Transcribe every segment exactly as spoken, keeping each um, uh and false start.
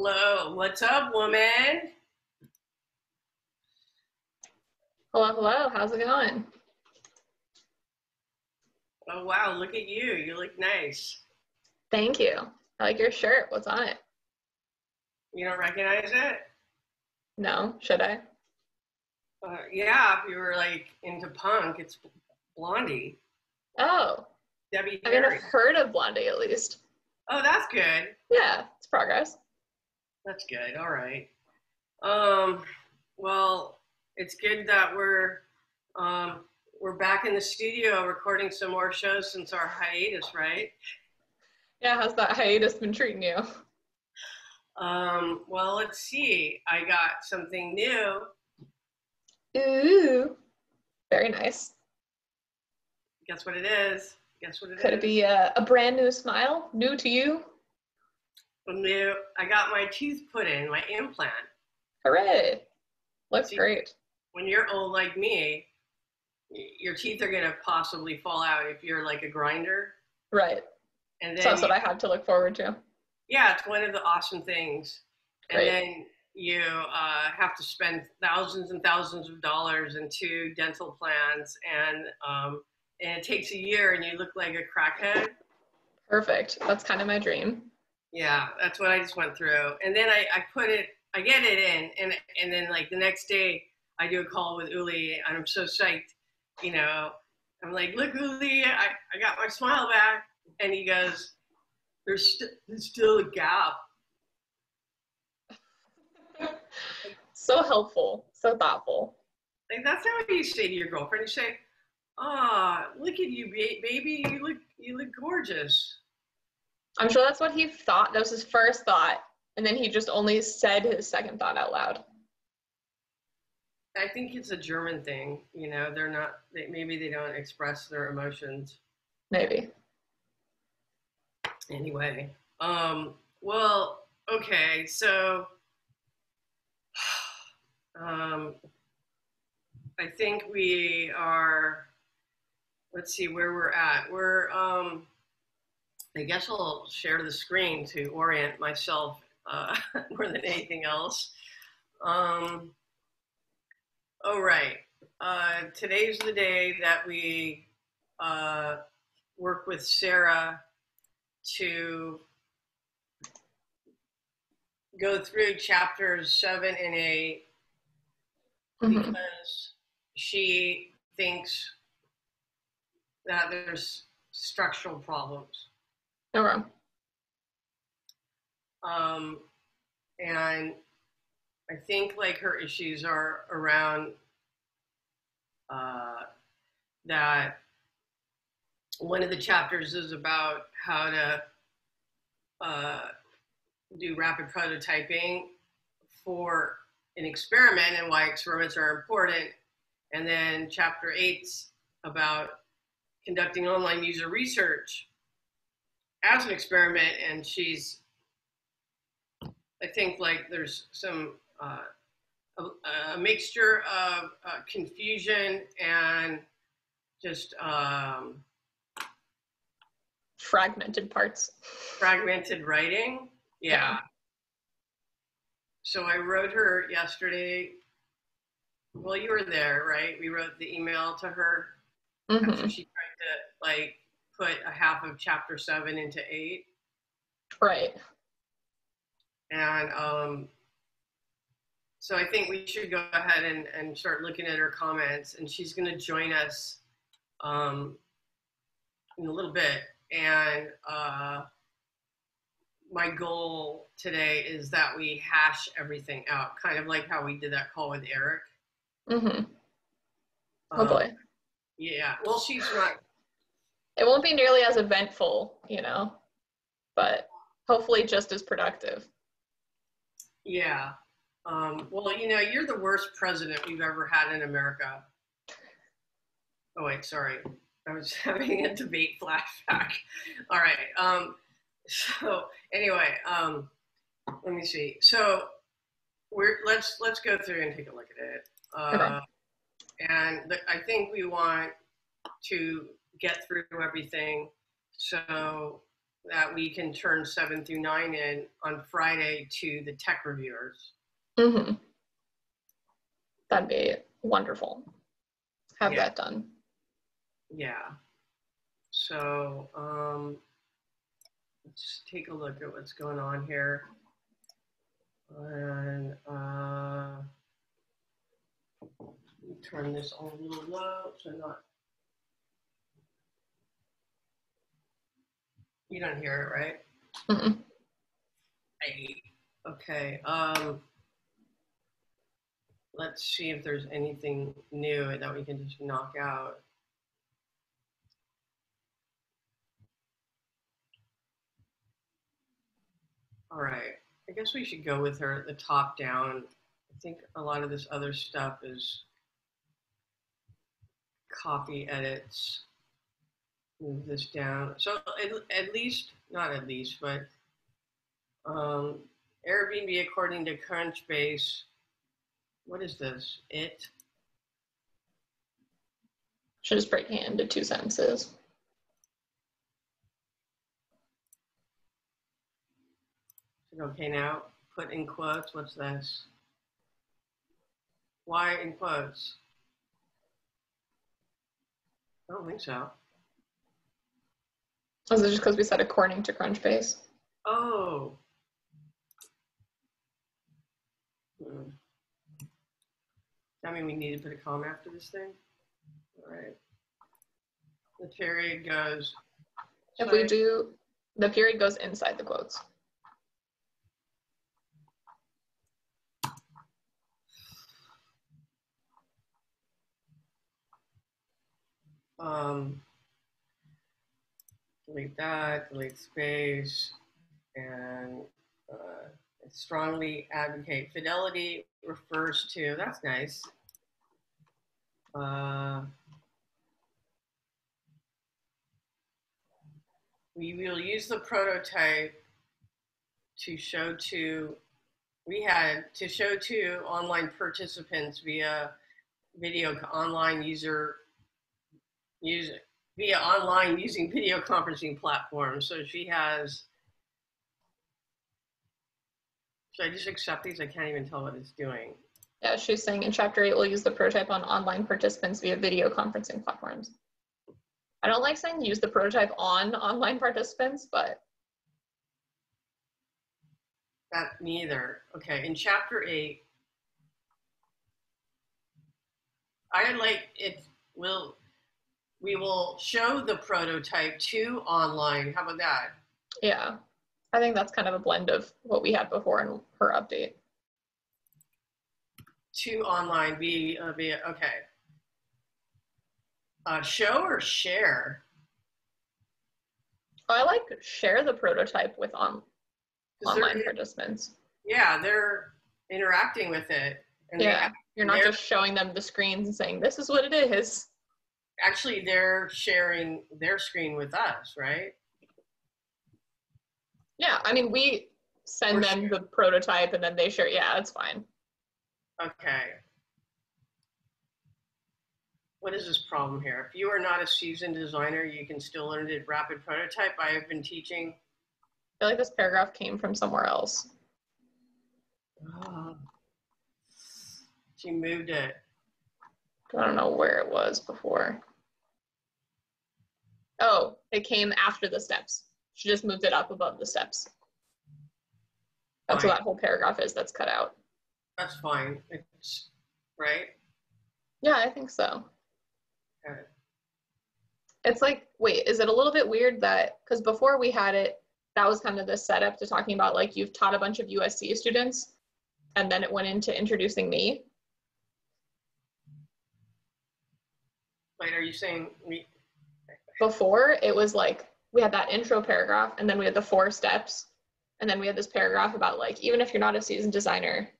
Hello, what's up, woman? Hello, hello, how's it going? Oh, wow, look at you, you look nice. Thank you. I like your shirt, what's on it? You don't recognize it? No, should I? Uh, yeah, if you were like into punk, it's Blondie. Oh, Debbie. I mean, I've heard of Blondie at least. Oh, that's good. Yeah, it's progress. That's good, all right. Um, well, it's good that we're, um, we're back in the studio recording some more shows since our hiatus, right? Yeah, how's that hiatus been treating you? Um, well, let's see. I got something new. Ooh, very nice. Guess what it is? Guess what it is? Could it be a, a brand new smile? New to you? New. I got my tooth put in, my implant. Hooray. Looks see, great. When you're old like me, your teeth are going to possibly fall out if you're like a grinder. Right. And then so that's what I have to look forward to. Yeah, it's one of the awesome things. And great. Then you uh, have to spend thousands and thousands of dollars into dental plans, and um, and it takes a year, and you look like a crackhead. Perfect. That's kind of my dream. Yeah, that's what I just went through. And then I, I put it, I get it in, and and then like the next day I do a call with Uli, and I'm so psyched, you know. I'm like, look, Uli, I, I got my smile back. And he goes, there's, st there's still a gap. So helpful, so thoughtful. Like, that's not what you say to your girlfriend. You say, ah, oh, look at you, baby, you look, you look gorgeous. I'm sure that's what he thought. That was his first thought. And then he just only said his second thought out loud. I think it's a German thing. You know, they're not, they, maybe they don't express their emotions. Maybe. Anyway, um, well, okay, so um, I think we are, let's see where we're at. We're, um, I guess I'll share the screen to orient myself uh, more than anything else. Um, all right, uh, today's the day that we uh, work with Sarah to go through chapters seven and eight, mm-hmm. because she thinks that there's structural problems. No wrong. Um, and I think like her issues are around uh, that. One of the chapters is about how to uh, do rapid prototyping for an experiment and why experiments are important. And then chapter eight's about conducting online user research as an experiment. And she's, I think like there's some, uh, a, a mixture of uh, confusion and just, um, fragmented parts. Fragmented writing, yeah. yeah. So I wrote her yesterday. Well, you were there, right? We wrote the email to her. Mm-hmm. After she tried to like put a half of chapter seven into eight. Right. And um, so I think we should go ahead and, and start looking at her comments, and she's gonna join us um, in a little bit. And uh, my goal today is that we hash everything out, kind of like how we did that call with Eric. Mm-hmm. Oh um, boy. Yeah, well, she's not. It won't be nearly as eventful, you know, but hopefully just as productive. Yeah. Um, well, you know, you're the worst president we've ever had in America. Oh, wait, sorry. I was having a debate flashback. All right. Um, so anyway, um, let me see. So we're let's let's go through and take a look at it. Uh, okay. And the, I think we want to get through everything. So that we can turn seven through nine in on Friday to the tech reviewers. Mm-hmm. That'd be wonderful. Have yeah. that done. Yeah. So um, let's take a look at what's going on here. And uh, turn this on a little low so not. You don't hear it, right? Mm-hmm. Hey, okay. Um, let's see if there's anything new that we can just knock out. All right. I guess we should go with her at the top down. I think a lot of this other stuff is copy edits. Move this down. So at, at least, not at least, but um, Airbnb, according to Crunchbase, what is this? It? Should just break it into two sentences. Okay, now put in quotes. What's this? Why in quotes? I don't think so. Was it just because we said according to Crunchbase? Oh. Hmm. Does that mean we need to put a comma after this thing? All right. The period goes. If sorry. we do, the period goes inside the quotes. Um, delete that, delete space, and uh, strongly advocate. Fidelity refers to, that's nice. Uh, we will use the prototype to show to, we had to show to online participants via video online user Use via online using video conferencing platforms. So she has, should I just accept these? I can't even tell what it's doing. Yeah, she's saying in chapter eight, we'll use the prototype on online participants via video conferencing platforms. I don't like saying use the prototype on online participants, but. That neither. Okay, in chapter eight, I like it will, we will show the prototype to online. How about that? Yeah, I think that's kind of a blend of what we had before in her update. To online, be, uh, be okay. Uh, show or share? Oh, I like share the prototype with on, online participants. Yeah, they're interacting with it. And yeah, have, you're not just showing them the screens and saying, this is what it is. Actually, they're sharing their screen with us, right? Yeah, I mean, we send or them share. the prototype and then they share. Yeah, that's fine. Okay. What is this problem here? If you are not a seasoned designer, you can still learn the rapid prototype I have been teaching. I feel like this paragraph came from somewhere else. Oh. She moved it. I don't know where it was before. Oh, it came after the steps. She just moved it up above the steps. That's fine. What that whole paragraph is that's cut out. That's fine, it's, right? Yeah, I think so. Okay. It's like, wait, is it a little bit weird that, because before we had it, that was kind of the setup to talking about like you've taught a bunch of U S C students, and then it went into introducing me. Wait, are you saying we? Before it was like, we had that intro paragraph and then we had the four steps. And then we had this paragraph about like, even if you're not a seasoned designer,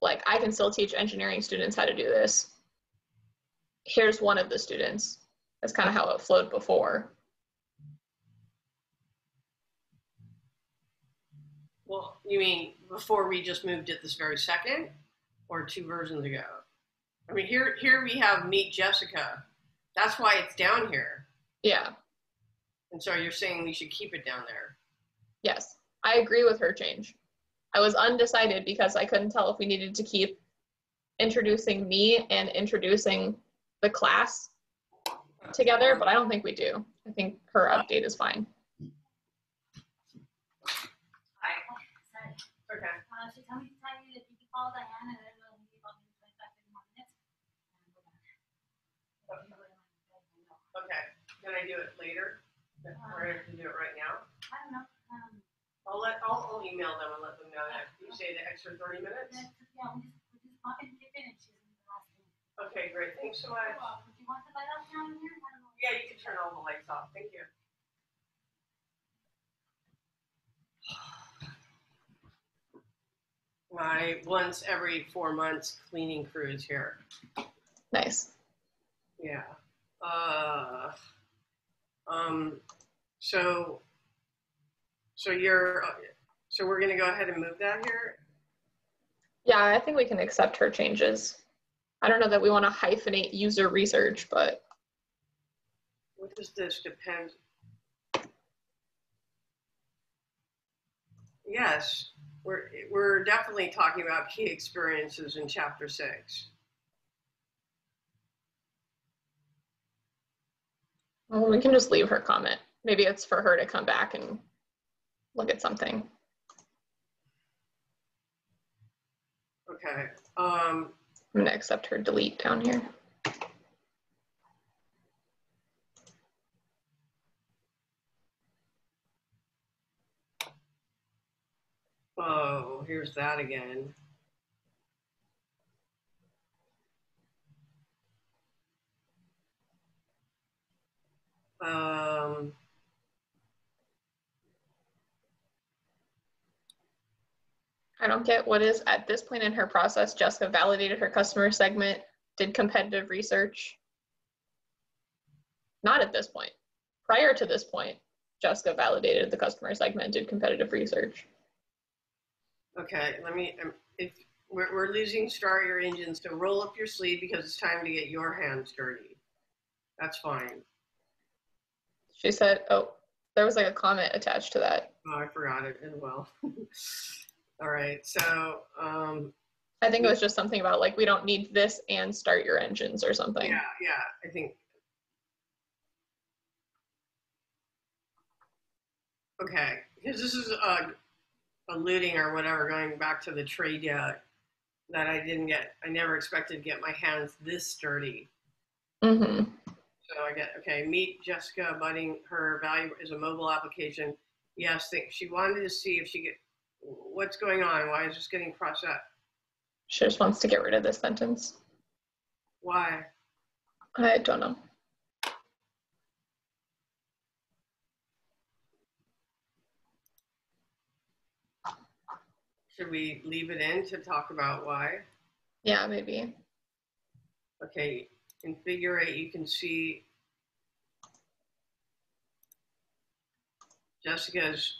like I can still teach engineering students how to do this. Here's one of the students. That's kind of how it flowed before. Well, you mean before we just moved it this very second or two versions ago? I mean, here, here we have Meet Jessica. That's why it's down here. Yeah. And so you're saying we should keep it down there? Yes, I agree with her change. I was undecided because I couldn't tell if we needed to keep introducing me and introducing the class together, but I don't think we do. I think her update is fine. Okay. Uh, she told me to tell you that you can follow Diana and then we'll leave on the twenty-five, thirty minutes. Okay. Can I do it later? Uh, or I have to do it right now? I don't know. Um, I'll let I'll, I'll email them and let them know that you say the extra thirty minutes. Yeah, we just we just pop and get in and she's in the last minute. Okay, great. Thanks so much. Do you want the light off down here? I don't know. Yeah, you can turn all the lights off. Thank you. My once every four months cleaning crew is here. Nice. Yeah. Uh, um. So. So you're. So we're gonna go ahead and move that here. Yeah, I think we can accept her changes. I don't know that we want to hyphenate user research, but. What does this depend? Yes. We're, we're definitely talking about key experiences in chapter six. Well, we can just leave her comment. Maybe it's for her to come back and look at something. Okay. Um, I'm gonna accept her delete down here. Oh, here's that again. Um, I don't get what is at this point in her process. Jessica validated her customer segment, did competitive research. Not at this point. Prior to this point, Jessica validated the customer segment, did competitive research. Okay, let me, um, if we're, we're losing star your engine, so roll up your sleeve because it's time to get your hands dirty. That's fine. She said, oh, there was like a comment attached to that. Oh, I forgot it as well. All right, so. Um, I think it was just something about like, we don't need this and start your engines or something. Yeah, yeah, I think. Okay, because this is, uh, alluding or whatever, going back to the trade uh, that I didn't get, I never expected to get my hands this dirty. Mm-hmm. So I get, okay, meet Jessica Budding, her value is a mobile application. Yes, think she wanted to see if she get, what's going on? Why is this getting crossed up? She just wants to get rid of this sentence. Why? I don't know. Should we leave it in to talk about why? Yeah, maybe. Okay, in figure eight, you can see Jessica's.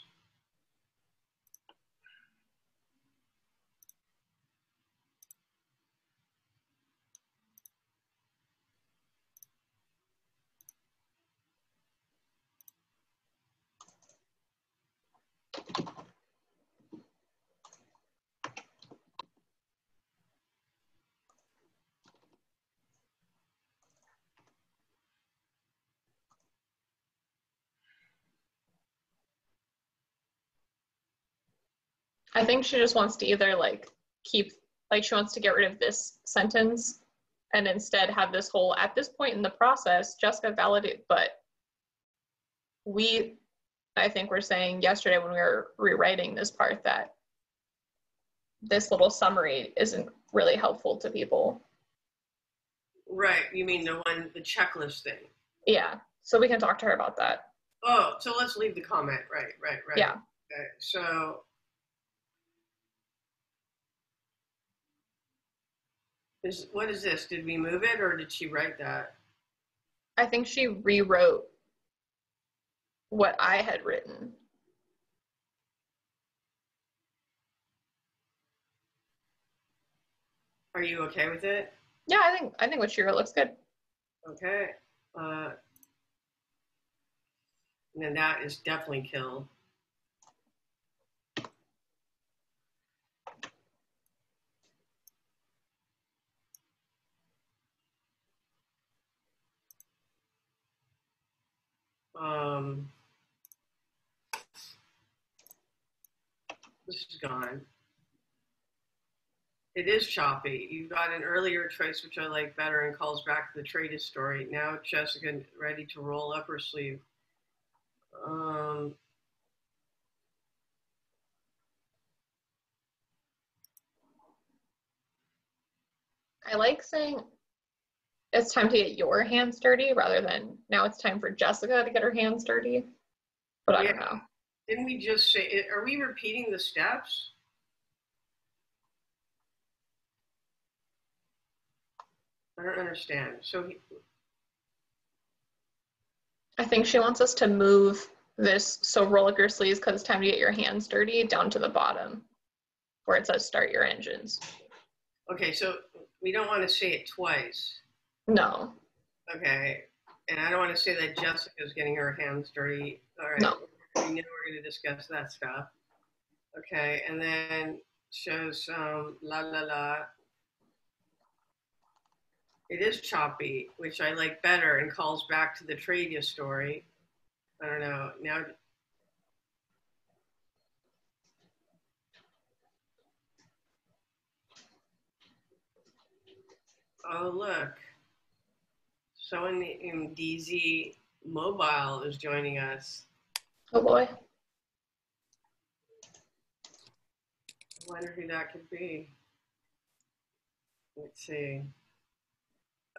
I think she just wants to either like keep, like she wants to get rid of this sentence and instead have this whole, at this point in the process, Jessica validate, but we, I think we're saying yesterday when we were rewriting this part that this little summary isn't really helpful to people. Right, you mean the one, the checklist thing? Yeah, so we can talk to her about that. Oh, so let's leave the comment, right, right, right. Yeah. Okay, so. Is, what is this? Did we move it or did she write that? I think she rewrote what I had written. Are you okay with it? Yeah, I think I think what she wrote looks good. Okay. Uh, And then that is definitely killed. Um, this is gone. It is choppy. You got an earlier trace, which I like better, and calls back to the traded story. Now Jessica ready to roll up her sleeve. Um, I like saying it's time to get your hands dirty rather than now it's time for Jessica to get her hands dirty. But I yeah. don't know. Didn't we just say, are we repeating the steps? I don't understand. So he, I think she wants us to move this, so roll up your sleeves because it's time to get your hands dirty, down to the bottom where it says start your engines. Okay, so we don't want to say it twice. No. Okay, and I don't want to say that Jessica's getting her hands dirty. All right. No. We know we're going to discuss that stuff. Okay, and then shows um, la la la. It is choppy, which I like better, and calls back to the Tradia story. I don't know. Now, oh, look. Someone in D Z Mobile is joining us. Oh, boy. I wonder who that could be. Let's see.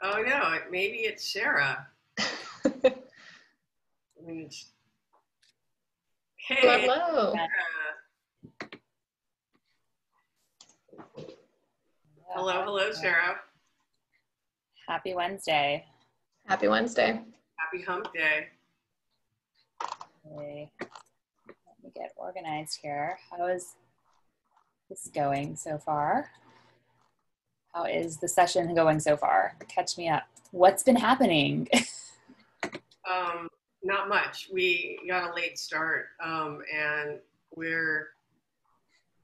Oh no, maybe it's Sarah. I mean, it's... Hey, hello. Sarah. Hello, hello, Sarah. Happy Wednesday. Happy Wednesday. Happy hump day. Okay. Let me get organized here. How is this going so far? How is the session going so far? Catch me up. What's been happening? um, not much. We got a late start, um, and we're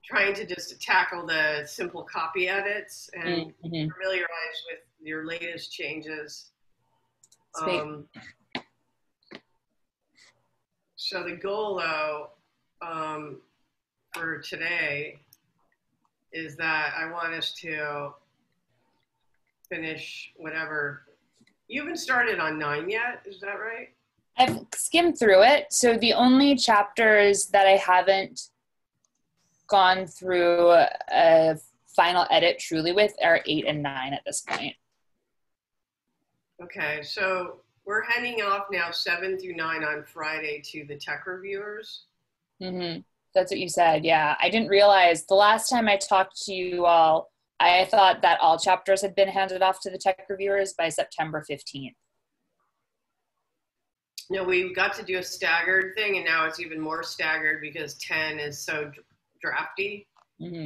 trying to just tackle the simple copy edits and mm-hmm. familiarize with your latest changes. Um, so the goal, though, um, for today is that I want us to finish whatever. You haven't started on nine yet, is that right? I've skimmed through it. So the only chapters that I haven't gone through a final edit truly with are eight and nine at this point. Okay, so we're heading off now seven through nine on Friday to the tech reviewers. Mm-hmm. That's what you said, yeah. I didn't realize the last time I talked to you all, I thought that all chapters had been handed off to the tech reviewers by September fifteenth. No, we got to do a staggered thing, and now it's even more staggered because ten is so drafty. Mm-hmm.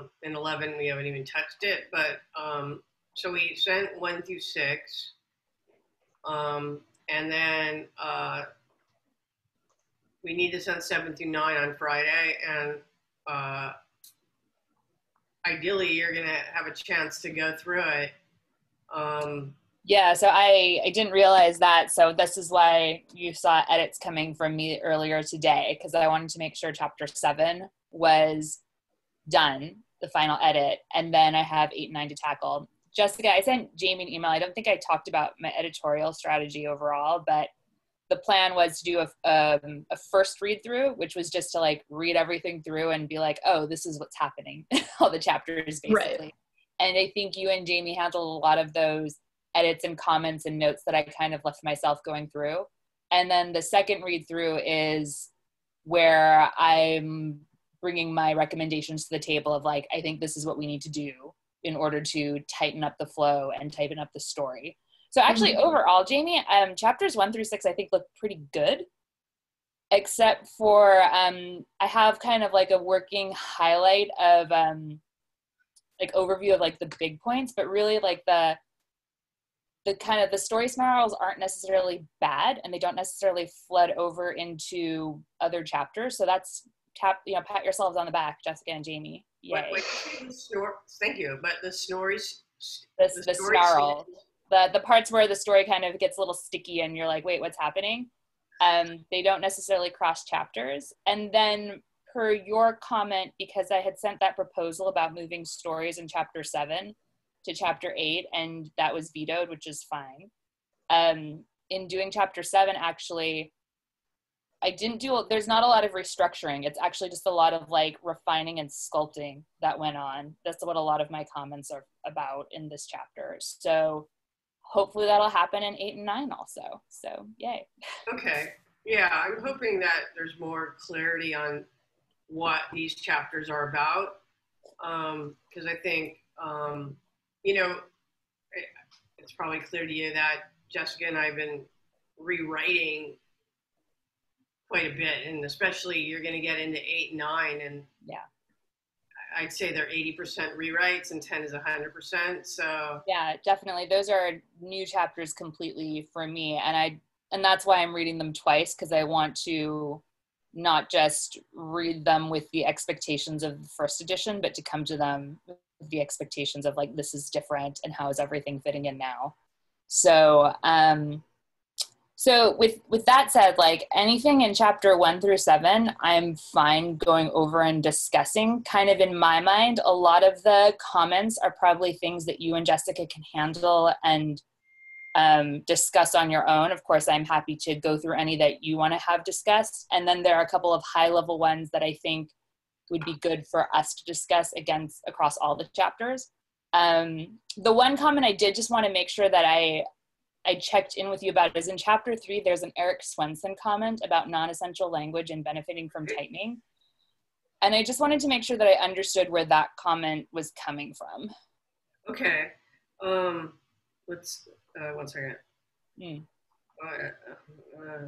um, and eleven, we haven't even touched it. But um, so we sent one through six. Um, and then uh, we need to send seven through nine on Friday. And uh, ideally, you're going to have a chance to go through it. Um, yeah, so I, I didn't realize that. So this is why you saw edits coming from me earlier today, because I wanted to make sure chapter seven was done, the final edit. And then I have eight and nine to tackle. Jessica, I sent Jamie an email. I don't think I talked about my editorial strategy overall, but the plan was to do a, um, a first read through, which was just to like read everything through and be like, oh, this is what's happening. All the chapters basically. Right. And I think you and Jamie handled a lot of those edits and comments and notes that I kind of left myself going through. And then the second read through is where I'm bringing my recommendations to the table of like, I think this is what we need to do in order to tighten up the flow and tighten up the story. So actually, mm-hmm. overall, Jamie, um, chapters one through six, I think, look pretty good, except for um, I have kind of like a working highlight of um, like overview of like the big points, but really like the the kind of the story spirals aren't necessarily bad, and they don't necessarily flood over into other chapters. So that's tap, you know, pat yourselves on the back, Jessica and Jamie. Yay. Wait, wait, snor- thank you. But the stories, the, the, the story snarl, the the parts where the story kind of gets a little sticky, and you're like, wait, what's happening? Um, they don't necessarily cross chapters. And then per your comment, because I had sent that proposal about moving stories in chapter seven to chapter eight, and that was vetoed, which is fine. Um, in doing chapter seven, actually, I didn't do, there's not a lot of restructuring. It's actually just a lot of like refining and sculpting that went on. That's what a lot of my comments are about in this chapter. So hopefully that'll happen in eight and nine also. So yay. Okay. Yeah. I'm hoping that there's more clarity on what these chapters are about. Um, cause I think, um, you know, it's probably clear to you that Jessica and I have been rewriting quite a bit, and especially you're going to get into eight and nine, and yeah, I'd say they're eighty percent rewrites and ten is one hundred percent. So yeah, definitely. Those are new chapters completely for me. And I, and that's why I'm reading them twice, because I want to not just read them with the expectations of the first edition, but to come to them with the expectations of like, this is different and how is everything fitting in now? So, um, So with, with that said, like anything in chapter one through seven, I'm fine going over and discussing. Kind of in my mind, a lot of the comments are probably things that you and Jessica can handle and um, discuss on your own. Of course, I'm happy to go through any that you want to have discussed. And then there are a couple of high level ones that I think would be good for us to discuss against across all the chapters. Um, the one comment I did just want to make sure that I I checked in with you about is in chapter three, there's an Eric Swenson comment about non-essential language and benefiting from tightening. And I just wanted to make sure that I understood where that comment was coming from. Okay. Um, let's, uh, one second. Mm. Uh, uh,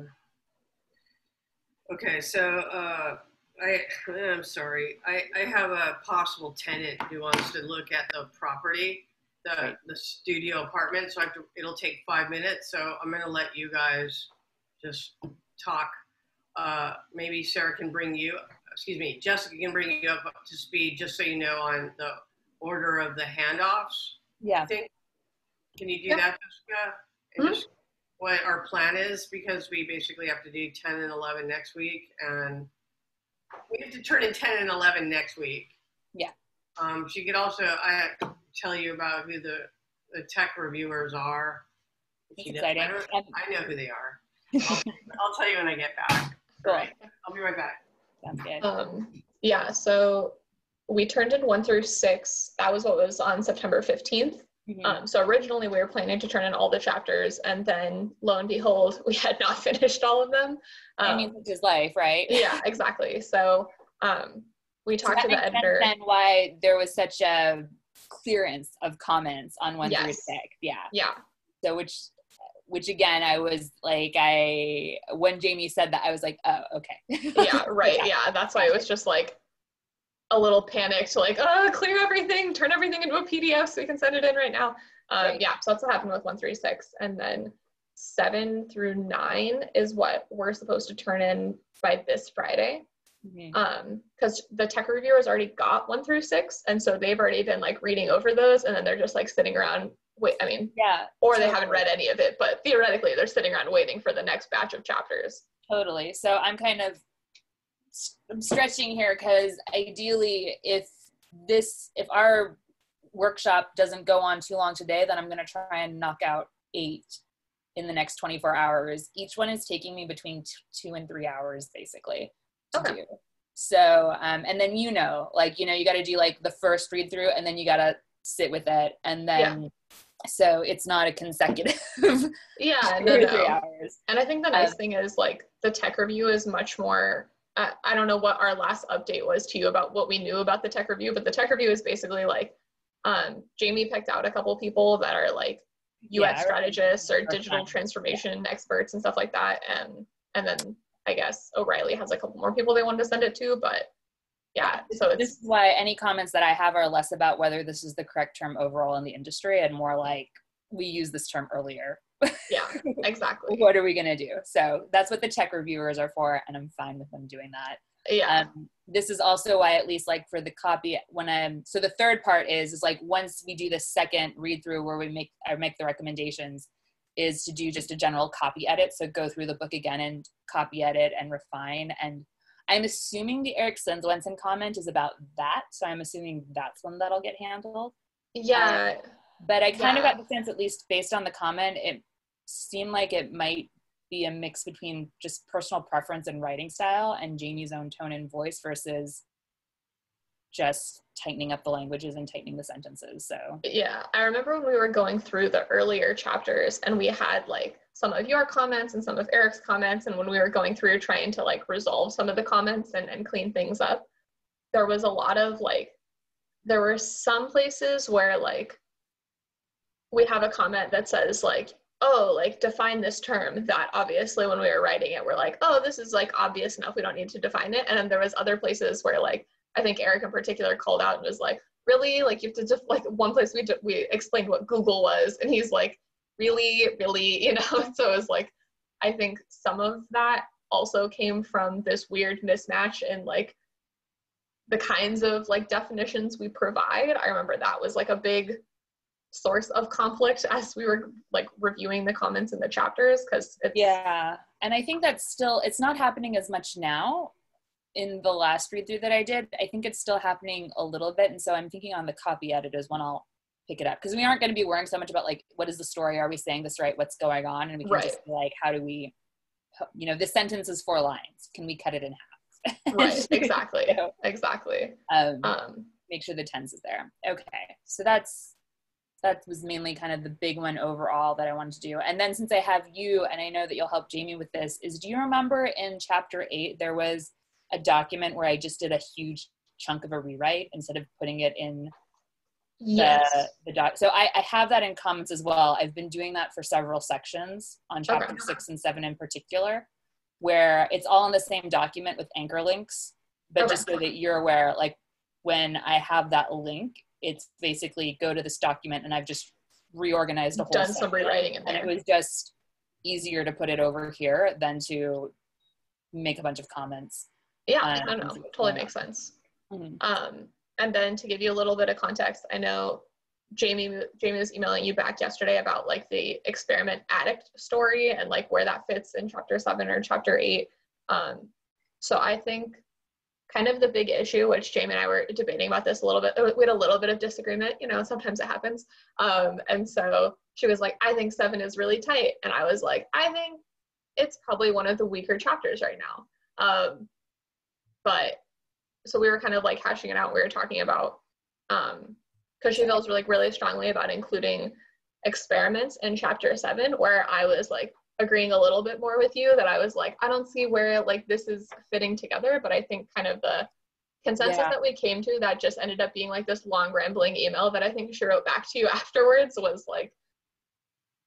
okay, so uh, I, I'm sorry. I, I have a possible tenant who wants to look at the property. The, the studio apartment, so I have to, it'll take five minutes. So I'm gonna let you guys just talk. Uh, maybe Sarah can bring you, excuse me, Jessica can bring you up to speed, just so you know, on the order of the handoffs. Yeah. I think. Can you do yeah. that, Jessica? And mm-hmm. just what our plan is, because we basically have to do ten and eleven next week, and we have to turn in ten and eleven next week. Yeah. Um, she could also, I. tell you about who the, the tech reviewers are. Exciting. I, I know who they are. I'll, I'll tell you when I get back. All right. I'll be right back. Sounds good. Um, yeah, so we turned in one through six. That was what was on September fifteenth. Mm-hmm. Um, so originally we were planning to turn in all the chapters, and then lo and behold, we had not finished all of them. Um, I mean, which is life, right? Yeah, exactly. So um, we talked so that to the editor. And why there was such a clearance of comments on one yes. through six. Yeah. Yeah. So which, which again, I was like, I, when Jamie said that, I was like, oh, okay. Yeah. Right. Yeah. yeah. That's why it was just like a little panicked, like, oh, clear everything, turn everything into a P D F so we can send it in right now. Um, right. Yeah. So that's what happened with one through six. And then seven through nine is what we're supposed to turn in by this Friday. Mm-hmm. Um, because the tech reviewers already got one through six, and so they've already been like reading over those, and then they're just like sitting around. Wait, I mean, yeah, or totally. They haven't read any of it, but theoretically, they're sitting around waiting for the next batch of chapters. Totally. So I'm kind of I'm stretching here, because ideally, if this, if our workshop doesn't go on too long today, then I'm going to try and knock out eight in the next twenty-four hours. Each one is taking me between t- two and three hours, basically. Okay. Do. So, um, and then, you know, like, you know, you got to do like the first read through, and then you got to sit with it. And then, yeah. so it's not a consecutive. yeah. No, no. Three hours. And I think the nice um, thing is like the tech review is much more, uh, I don't know what our last update was to you about what we knew about the tech review, but the tech review is basically like, um, Jamie picked out a couple people that are like U X yeah, strategists or digital time. transformation yeah. experts and stuff like that. And, and then I guess O'Reilly has a couple more people they wanted to send it to, but yeah. So it's, this is why any comments that I have are less about whether this is the correct term overall in the industry and more like we used this term earlier. Yeah, exactly. What are we going to do? So that's what the tech reviewers are for, and I'm fine with them doing that. Yeah. Um, this is also why, at least like for the copy, when I'm, so the third part is, is like once we do the second read through where we make, I make the recommendations, is to do just a general copy edit. So go through the book again and copy edit and refine. And I'm assuming the Eric Swenson comment is about that. So I'm assuming that's one that'll get handled. Yeah. Um, but I kind yeah. of got the sense, at least based on the comment, it seemed like it might be a mix between just personal preference and writing style and Jamie's own tone and voice versus just tightening up the languages and tightening the sentences. So yeah, I remember when we were going through the earlier chapters and we had like some of your comments and some of Eric's comments, and when we were going through trying to like resolve some of the comments and, and clean things up, there was a lot of like, there were some places where like we have a comment that says like, oh, like define this term, that obviously when we were writing it, we're like, oh, this is like obvious enough, we don't need to define it. And then there was other places where like, I think Eric in particular called out and was like, really? Like you have to just like, one place we did, we explained what Google was and he's like, really, really, you know? So it was like, I think some of that also came from this weird mismatch in like the kinds of like definitions we provide. I remember that was like a big source of conflict as we were like reviewing the comments in the chapters, because it's yeah and I think that's still, it's not happening as much now in the last read through that I did. I think it's still happening a little bit, and so I'm thinking on the copy editors when I'll pick it up, because we aren't going to be worrying so much about like, what is the story, are we saying this right, what's going on, and we can right. just be like, how do we, you know, this sentence is four lines, can we cut it in half? Right, exactly. So, exactly um, um make sure the tense is there. Okay, so that's that was mainly kind of the big one overall that I wanted to do. And then since I have you, and I know that you'll help Jamie with this, is do you remember in chapter eight, there was a document where I just did a huge chunk of a rewrite instead of putting it in yes. the, the doc. So I, I have that in comments as well. I've been doing that for several sections on chapter okay. six and seven in particular, where it's all in the same document with anchor links, but okay. just so that you're aware, like when I have that link, it's basically go to this document and I've just reorganized the whole thing. Done some rewriting in there. And it was just easier to put it over here than to make a bunch of comments. Yeah, um, I don't know. Totally makes sense. Mm-hmm. Um, and then to give you a little bit of context, I know Jamie, Jamie was emailing you back yesterday about like the experiment addict story and like where that fits in chapter seven or chapter eight. Um, so I think kind of the big issue, which Jamie and I were debating about this a little bit, we had a little bit of disagreement, you know, sometimes it happens. Um, and so she was like, I think seven is really tight. And I was like, I think it's probably one of the weaker chapters right now. Um, but so we were kind of like hashing it out. We were talking about, um, cause she feels like really strongly about including experiments in chapter seven, where I was like, agreeing a little bit more with you, that I was like, I don't see where like this is fitting together, but I think kind of the consensus yeah. that we came to that just ended up being like this long rambling email that I think she wrote back to you afterwards was like,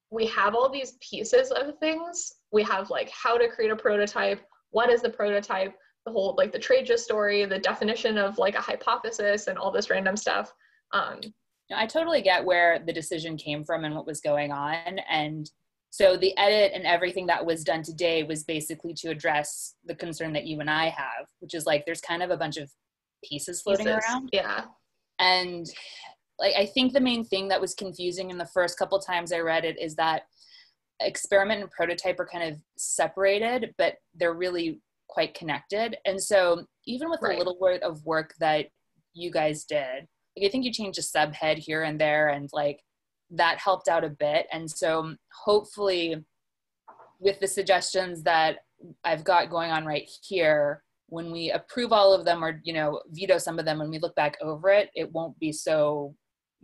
we have all these pieces of things. We have like how to create a prototype, what is the prototype, the whole like the Traja story, the definition of like a hypothesis and all this random stuff. Um, I totally get where the decision came from and what was going on, and so the edit and everything that was done today was basically to address the concern that you and I have, which is like, there's kind of a bunch of pieces floating pieces. around. Yeah. And like, I think the main thing that was confusing in the first couple times I read it is that experiment and prototype are kind of separated, but they're really quite connected. And so even with right. the little bit of work that you guys did, like I think you changed a subhead here and there and like, that helped out a bit. And so hopefully with the suggestions that I've got going on right here, when we approve all of them or, you know, veto some of them, when we look back over it, it won't be so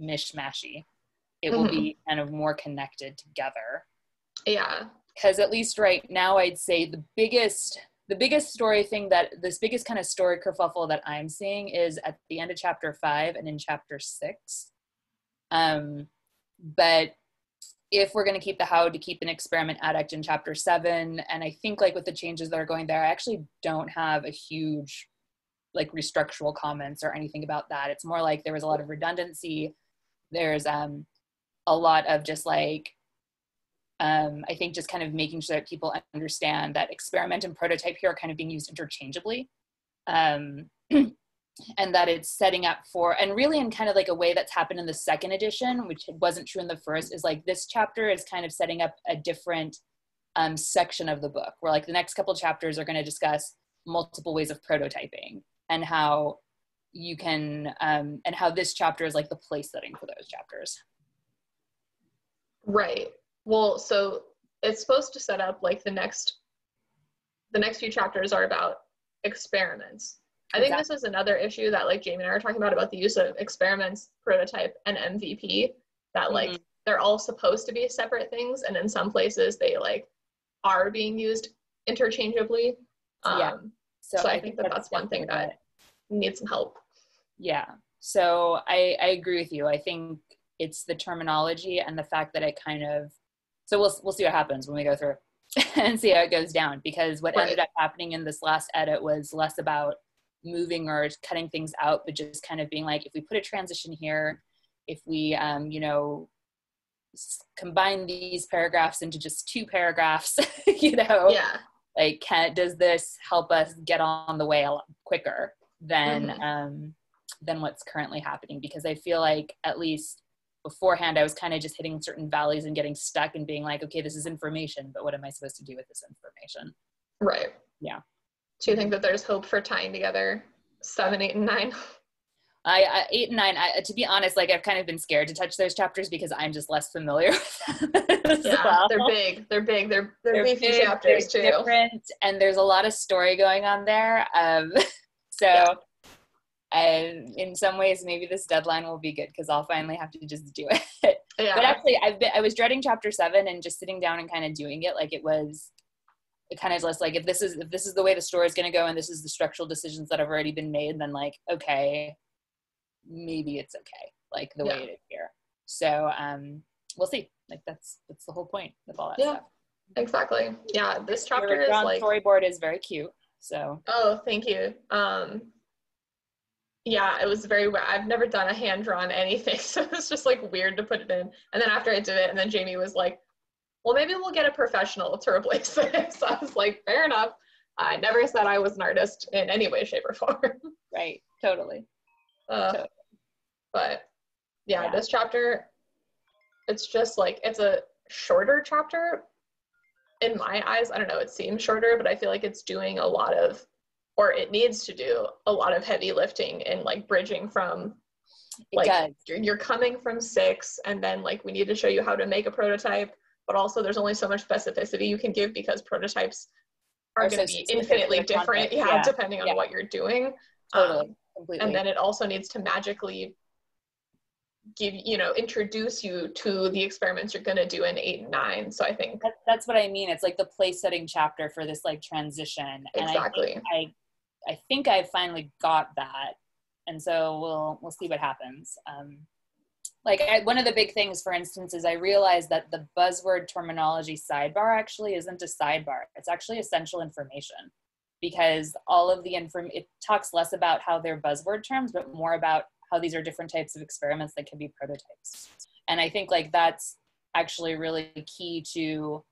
mishmashy. It mm-hmm. will be kind of more connected together. Yeah. Because at least right now, I'd say the biggest, the biggest story thing that, this biggest kind of story kerfuffle that I'm seeing is at the end of chapter five and in chapter six. Um, But if we're going to keep the how to keep an experiment addict in chapter seven, and I think like with the changes that are going there, I actually don't have a huge like restructural comments or anything about that. It's more like there was a lot of redundancy. There's um, a lot of just like, um, I think just kind of making sure that people understand that experiment and prototype here are kind of being used interchangeably. Um, and that it's setting up for, and really in kind of like a way that's happened in the second edition, which wasn't true in the first, is like this chapter is kind of setting up a different um, section of the book, where like the next couple of chapters are going to discuss multiple ways of prototyping and how you can, um, and how this chapter is like the place setting for those chapters. Right. Well, so it's supposed to set up like the next, the next few chapters are about experiments. I exactly. think this is another issue that like Jamie and I are talking about, about the use of experiments, prototype, and M V P, that like mm-hmm. they're all supposed to be separate things, and in some places they like are being used interchangeably. Um, yeah. So, so I, I think, think that that's, that's one thing that needs some help. Yeah, so I, I agree with you. I think it's the terminology and the fact that it kind of, so we'll, we'll see what happens when we go through and see how it goes down, because what right. ended up happening in this last edit was less about moving or cutting things out, but just kind of being like, if we put a transition here, if we, um, you know, combine these paragraphs into just two paragraphs, you know, yeah. like, can, does this help us get on the way a lot quicker than, mm-hmm. um, than what's currently happening? Because I feel like, at least beforehand, I was kind of just hitting certain valleys and getting stuck and being like, okay, this is information, but what am I supposed to do with this information? Right. Yeah. Do you think that there's hope for tying together seven, eight, and nine? I, I eight and nine. I, to be honest, like I've kind of been scared to touch those chapters because I'm just less familiar with them. Yeah, well. They're big. They're big. They're they're, they're beefy big, chapters they're too. Different, and there's a lot of story going on there. Um, so, yeah. And in some ways, maybe this deadline will be good because I'll finally have to just do it. Yeah. But actually, I've been, I was dreading chapter seven and just sitting down and kind of doing it like it was. It kind of less like, if this is if this is the way the story is going to go and this is the structural decisions that have already been made, then like, okay, maybe it's okay, like the yeah. way it is here. So um, we'll see. Like that's that's the whole point of all that yeah, stuff. Exactly. Yeah, this chapter Your is like storyboard is very cute. So oh, thank you. Um, yeah, it was very. I've never done a hand drawn anything, so it's just like weird to put it in. And then after I did it, and then Jamie was like, well, maybe we'll get a professional to replace this. So I was like, fair enough. I never said I was an artist in any way, shape, or form. Right, totally. Uh, totally. But yeah, yeah, this chapter, it's just like, it's a shorter chapter. In my eyes, I don't know, it seems shorter, but I feel like it's doing a lot of, or it needs to do a lot of heavy lifting and like bridging from like, you're, you're coming from six, and then like, we need to show you how to make a prototype. But also there's only so much specificity you can give because prototypes are going to be infinitely different, yeah, yeah, depending on yeah. what you're doing. Totally, um, completely. And then it also needs to magically give, you know, introduce you to the experiments you're going to do in eight and nine. So I think that, that's what I mean. It's like the place setting chapter for this like transition. Exactly. And I, think I, I think I finally got that. And so we'll, we'll see what happens. Um, Like I, one of the big things, for instance, is I realized that the buzzword terminology sidebar actually isn't a sidebar. It's actually essential information, because all of the inform it talks less about how they're buzzword terms, but more about how these are different types of experiments that can be prototypes. And I think like that's actually really key to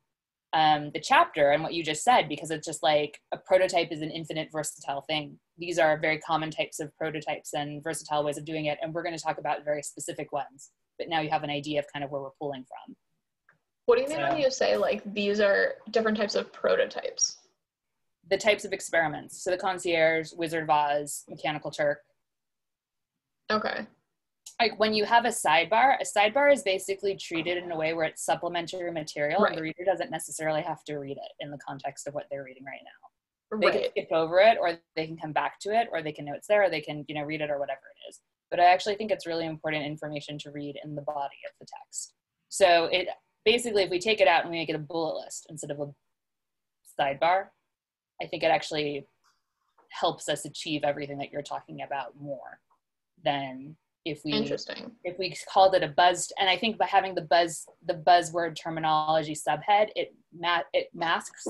um, the chapter and what you just said, because it's just like a prototype is an infinite versatile thing. These are very common types of prototypes and versatile ways of doing it. And we're going to talk about very specific ones, but now you have an idea of kind of where we're pulling from. What do you mean so, when you say like, these are different types of prototypes? The types of experiments. So the concierge, Wizard of Oz, Mechanical Turk. Okay. Like when you have a sidebar, a sidebar is basically treated in a way where it's supplementary material. Right. And the reader doesn't necessarily have to read it in the context of what they're reading right now. They right. can skip over it, or they can come back to it, or they can know it's there, or they can, you know, read it or whatever it is. But I actually think it's really important information to read in the body of the text. So it basically, if we take it out and we make it a bullet list instead of a sidebar, I think it actually helps us achieve everything that you're talking about more than if we Interesting. if we called it a buzz. And I think by having the buzz the buzzword terminology subhead, it ma it masks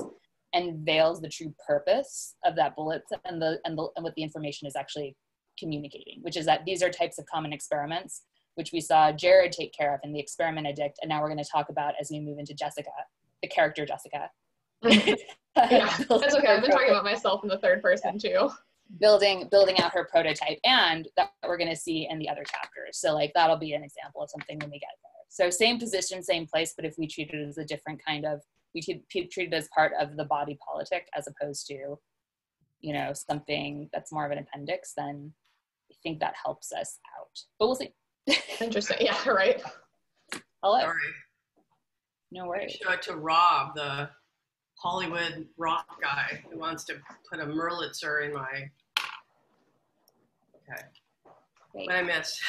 and veils the true purpose of that bullet and the, and the and what the information is actually communicating, which is that these are types of common experiments which we saw Jared take care of in the experiment addict, and now we're going to talk about as we move into Jessica, the character Jessica. Yeah, that's okay. I've been talking about myself in the third person yeah. too. Building building out her prototype, and that we're going to see in the other chapters. So like that'll be an example of something when we get there. So same position, same place, but if we treat it as a different kind of, we treat it as part of the body politic as opposed to, you know, something that's more of an appendix, then I think that helps us out. But we'll see. Interesting. Yeah, right. Hello. Sorry. No worries. Show it to Rob, the Hollywood rock guy who wants to put a Merlitzer in my, okay. Wait. What I missed?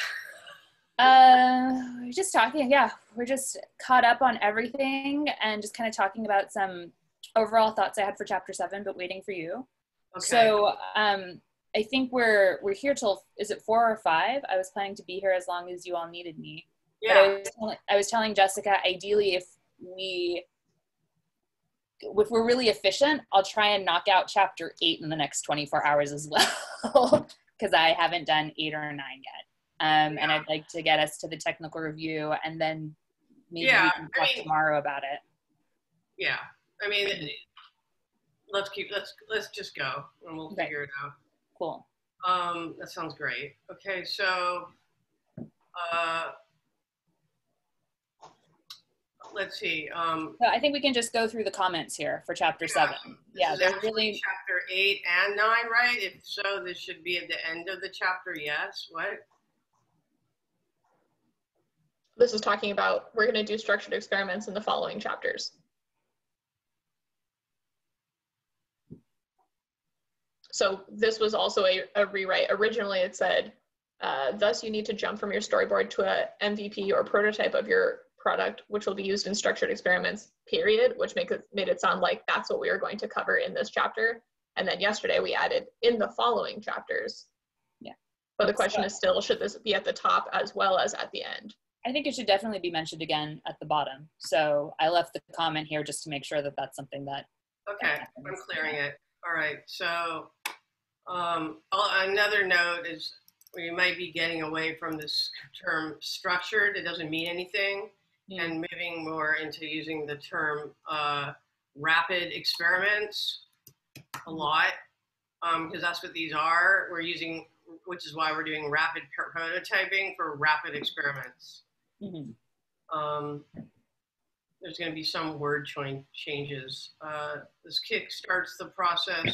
Uh, we're just talking, yeah, we're just caught up on everything and just kind of talking about some overall thoughts I had for chapter seven, but waiting for you. Okay. So um, I think we're, we're here till, is it four or five? I was planning to be here as long as you all needed me. Yeah. But I was telling, I was telling Jessica, ideally if we, if we're really efficient, I'll try and knock out chapter eight in the next twenty-four hours as well, because I haven't done eight or nine yet. Um, yeah. And I'd like to get us to the technical review, and then maybe yeah, we can talk I mean, tomorrow about it. Yeah, I mean, let's keep let's let's just go, and we'll okay. figure it out. Cool. Um, that sounds great. Okay, so uh, let's see. Um, so I think we can just go through the comments here for chapter yeah, seven. Yeah, there's really chapter eight and nine, right? If so, this should be at the end of the chapter. Yes. What? This is talking about, we're going to do structured experiments in the following chapters. So this was also a, a rewrite. Originally it said, uh, thus you need to jump from your storyboard to a M V P or prototype of your product, which will be used in structured experiments, period, which make it, made it sound like that's what we were going to cover in this chapter. And then yesterday we added in the following chapters. Yeah. But the question is still, should this be at the top as well as at the end? I think it should definitely be mentioned again at the bottom. So I left the comment here just to make sure that that's something that. Okay, that I'm clearing it. All right, so um, another note is we might be getting away from this term structured. It doesn't mean anything. Mm-hmm. And moving more into using the term uh, rapid experiments a lot, because um, that's what these are. We're using, which is why we're doing rapid prototyping for rapid experiments. Mm-hmm. Um, there's going to be some word changes. Uh, this kick starts the process of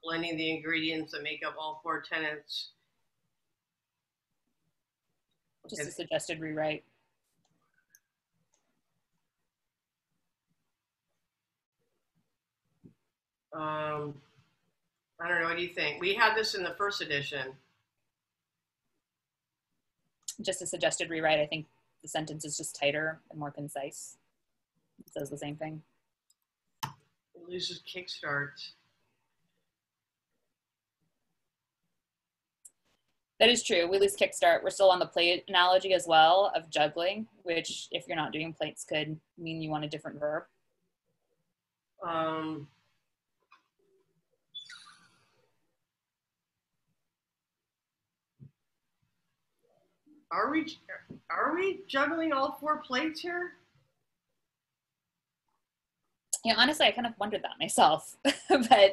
blending the ingredients that make up all four tenets. Just okay. a suggested rewrite. Um, I don't know. What do you think? We had this in the first edition. Just a suggested rewrite. I think the sentence is just tighter and more concise. It says the same thing. It loses kickstart. That is true. We lose kickstart. We're still on the plate analogy as well of juggling, which if you're not doing plates could mean you want a different verb. Um, Are we, are we juggling all four plates here? Yeah, honestly, I kind of wondered that myself, but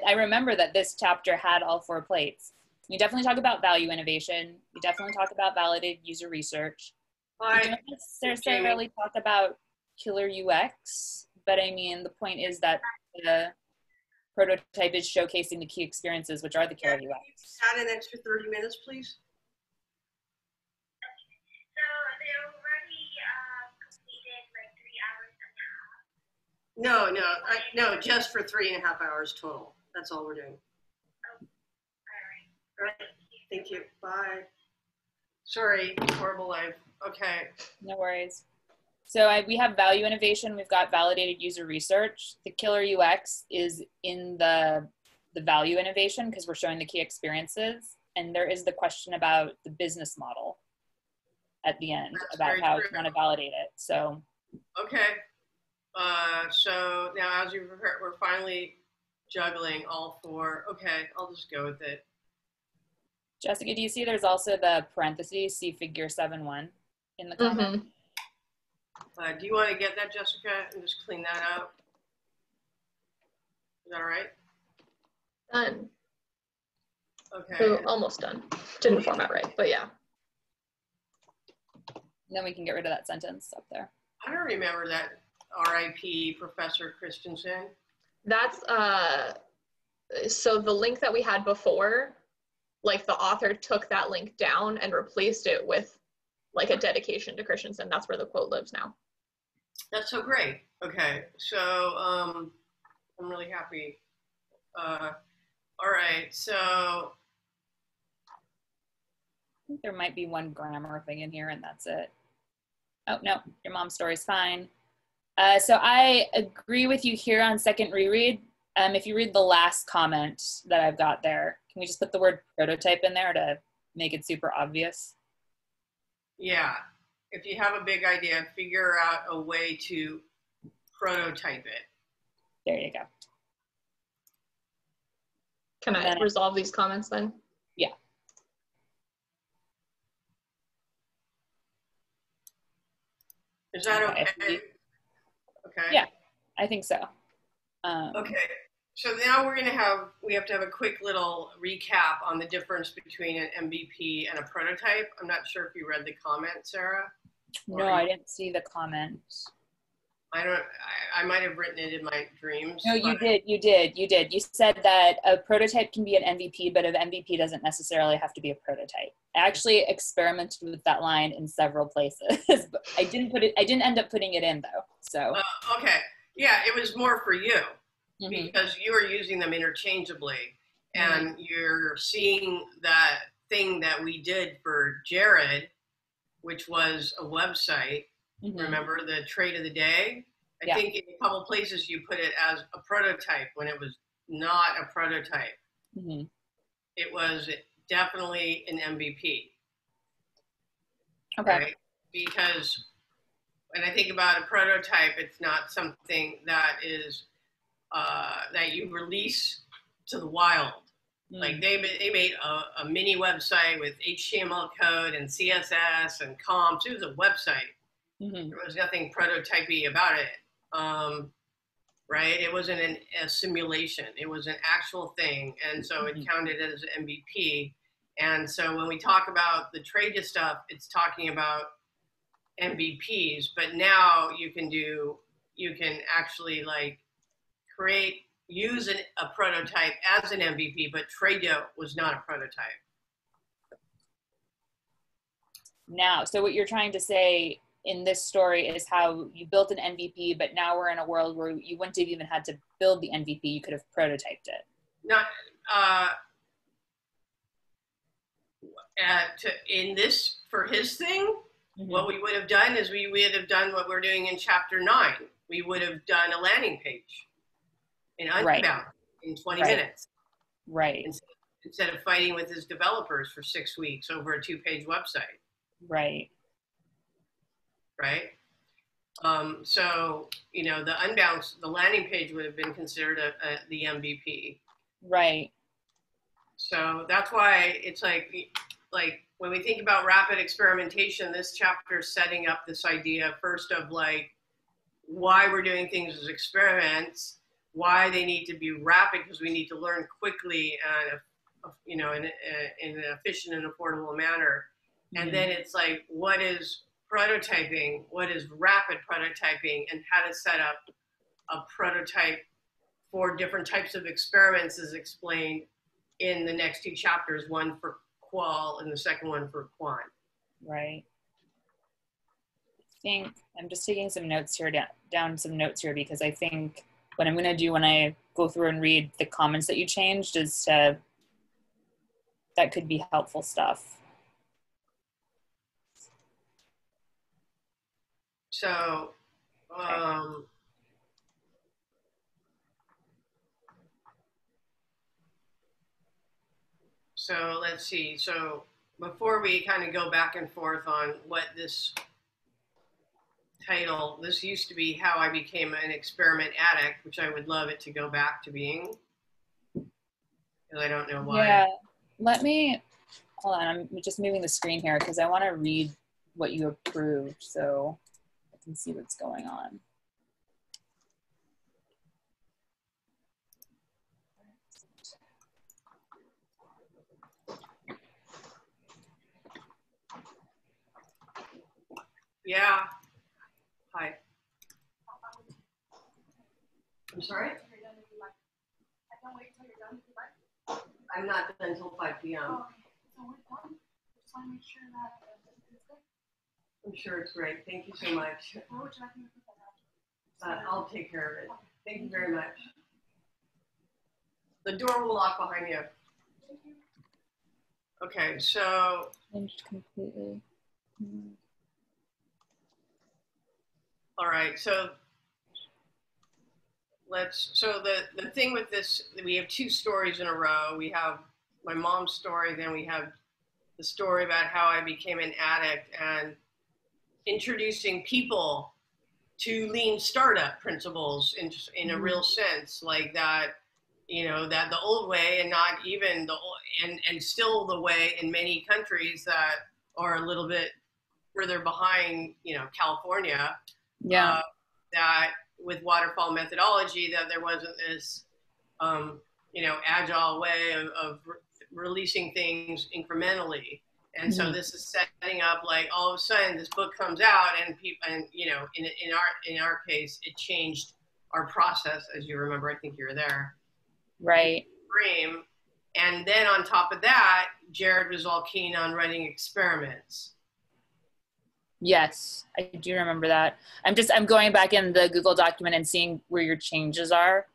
I remember that this chapter had all four plates. You definitely talk about value innovation. You definitely talk about validated user research. Well, you don't necessarily talk about killer U X, but I mean, the point is that the prototype is showcasing the key experiences, which are the killer yeah, U X. Add an extra thirty minutes, please. No, no, I, no, just for three and a half hours total. That's all we're doing. Oh, all right. All right. Thank you. Bye. Sorry, horrible life. Okay. No worries. So I, we have value innovation. We've got validated user research. The killer U X is in the, the value innovation because we're showing the key experiences. And there is the question about the business model at the end. That's about how true. You want to validate it. So. Okay. Uh, so now as you prepare, we're finally juggling all four. Okay, I'll just go with it. Jessica, do you see there's also the parentheses, see figure seven one in the comments. Mm-hmm. Uh, do you want to get that, Jessica, and just clean that out? Is that all right? Done. Okay. So almost done. Didn't format right, but yeah. And then we can get rid of that sentence up there. I don't remember that R I P Professor Christensen. That's, uh, so the link that we had before, like the author took that link down and replaced it with like a dedication to Christensen. That's where the quote lives now. That's so great. Okay, so um, I'm really happy. Uh, all right, so. I think there might be one grammar thing in here and that's it. Oh, no, your mom's story's fine. Uh, so I agree with you here on second reread. Um, if you read the last comment that I've got there, can we just put the word prototype in there to make it super obvious? Yeah, if you have a big idea, figure out a way to prototype it. There you go. Can I resolve these comments then? Yeah. Is that okay? Okay. Yeah, I think so. Um, okay, so now we're gonna have, we have to have a quick little recap on the difference between an M V P and a prototype. I'm not sure if you read the comment, Sarah. No, I didn't see the comment. I don't, I, I might have written it in my dreams. No, you did, you did, you did. You said that a prototype can be an M V P, but an M V P doesn't necessarily have to be a prototype. I actually experimented with that line in several places, but I didn't put it, I didn't end up putting it in though, so. Uh, okay. Yeah, it was more for you mm-hmm. because you are using them interchangeably and mm-hmm. you're seeing that thing that we did for Jared, which was a website. Mm-hmm. Remember the trade of the day? I yeah. think in a couple places you put it as a prototype when it was not a prototype. Mm-hmm. It was definitely an M V P. Okay. Right? Because when I think about a prototype, it's not something that is, uh, that you release to the wild. Mm. Like they, they made a, a mini website with H T M L code and C S S and comps. It was a website. Mm-hmm. There was nothing prototypey about it, um, right? It wasn't an, a simulation. It was an actual thing. And so mm-hmm. it counted as an M V P. And so when we talk about the trade stuff, it's talking about M V Ps, but now you can do, you can actually like create, use an, a prototype as an M V P, but Tradio was not a prototype. Now, so what you're trying to say in this story is how you built an M V P, but now we're in a world where you wouldn't have even had to build the M V P, you could have prototyped it. Not, uh, uh, to, in this, for his thing, Mm-hmm. what we would have done is we would have done what we're doing in chapter nine. We would have done a landing page in Unbound right. in twenty right. minutes. Right. Instead, instead of fighting with his developers for six weeks over a two-page website. Right. Right. Um, so, you know, the Unbounce, the landing page would have been considered a, a, the M V P. Right. So that's why it's like, like, when we think about rapid experimentation, this chapter is setting up this idea first of like why we're doing things as experiments, why they need to be rapid because we need to learn quickly and you know in, in an efficient and affordable manner. Mm-hmm. And then it's like what is prototyping, what is rapid prototyping, and how to set up a prototype for different types of experiments is explained in the next two chapters. One for qual and the second one for quant. Right. I think I'm just taking some notes here, down, down some notes here, because I think what I'm going to do when I go through and read the comments that you changed is to, that could be helpful stuff. So, um, So let's see, so before we kind of go back and forth on what this title, this used to be How I Became an Experiment Addict, which I would love it to go back to being, because I don't know why. Yeah, let me, hold on, I'm just moving the screen here because I want to read what you approved so I can see what's going on. Yeah. Hi. I'm sorry? I can't wait until you're done if you like. I'm not done until five P M Oh, okay. So we're done. Just want to make sure that it's good. I'm sure it's great. Thank you so much. What would you like me to put that out? Uh, I'll take care of it. Thank you very much. The door will lock behind you. Okay, so. Changed completely. Mm-hmm. All right, so let's, so the, the thing with this, we have two stories in a row. We have my mom's story, then we have the story about how I became an addict and introducing people to lean startup principles in, in a real sense, like that, you know, that the old way and not even the old, and, and still the way in many countries that are a little bit further behind, you know, California. Yeah, uh, that with waterfall methodology, that there wasn't this, um, you know, agile way of, of re releasing things incrementally. And mm-hmm. so this is setting up, like, all of a sudden this book comes out and people, and, you know, in, in our, in our case, it changed our process, as you remember, I think you were there. Right. And then on top of that, Jared was all keen on running experiments. Yes, I do remember that. I'm just, I'm going back in the Google document and seeing where your changes are.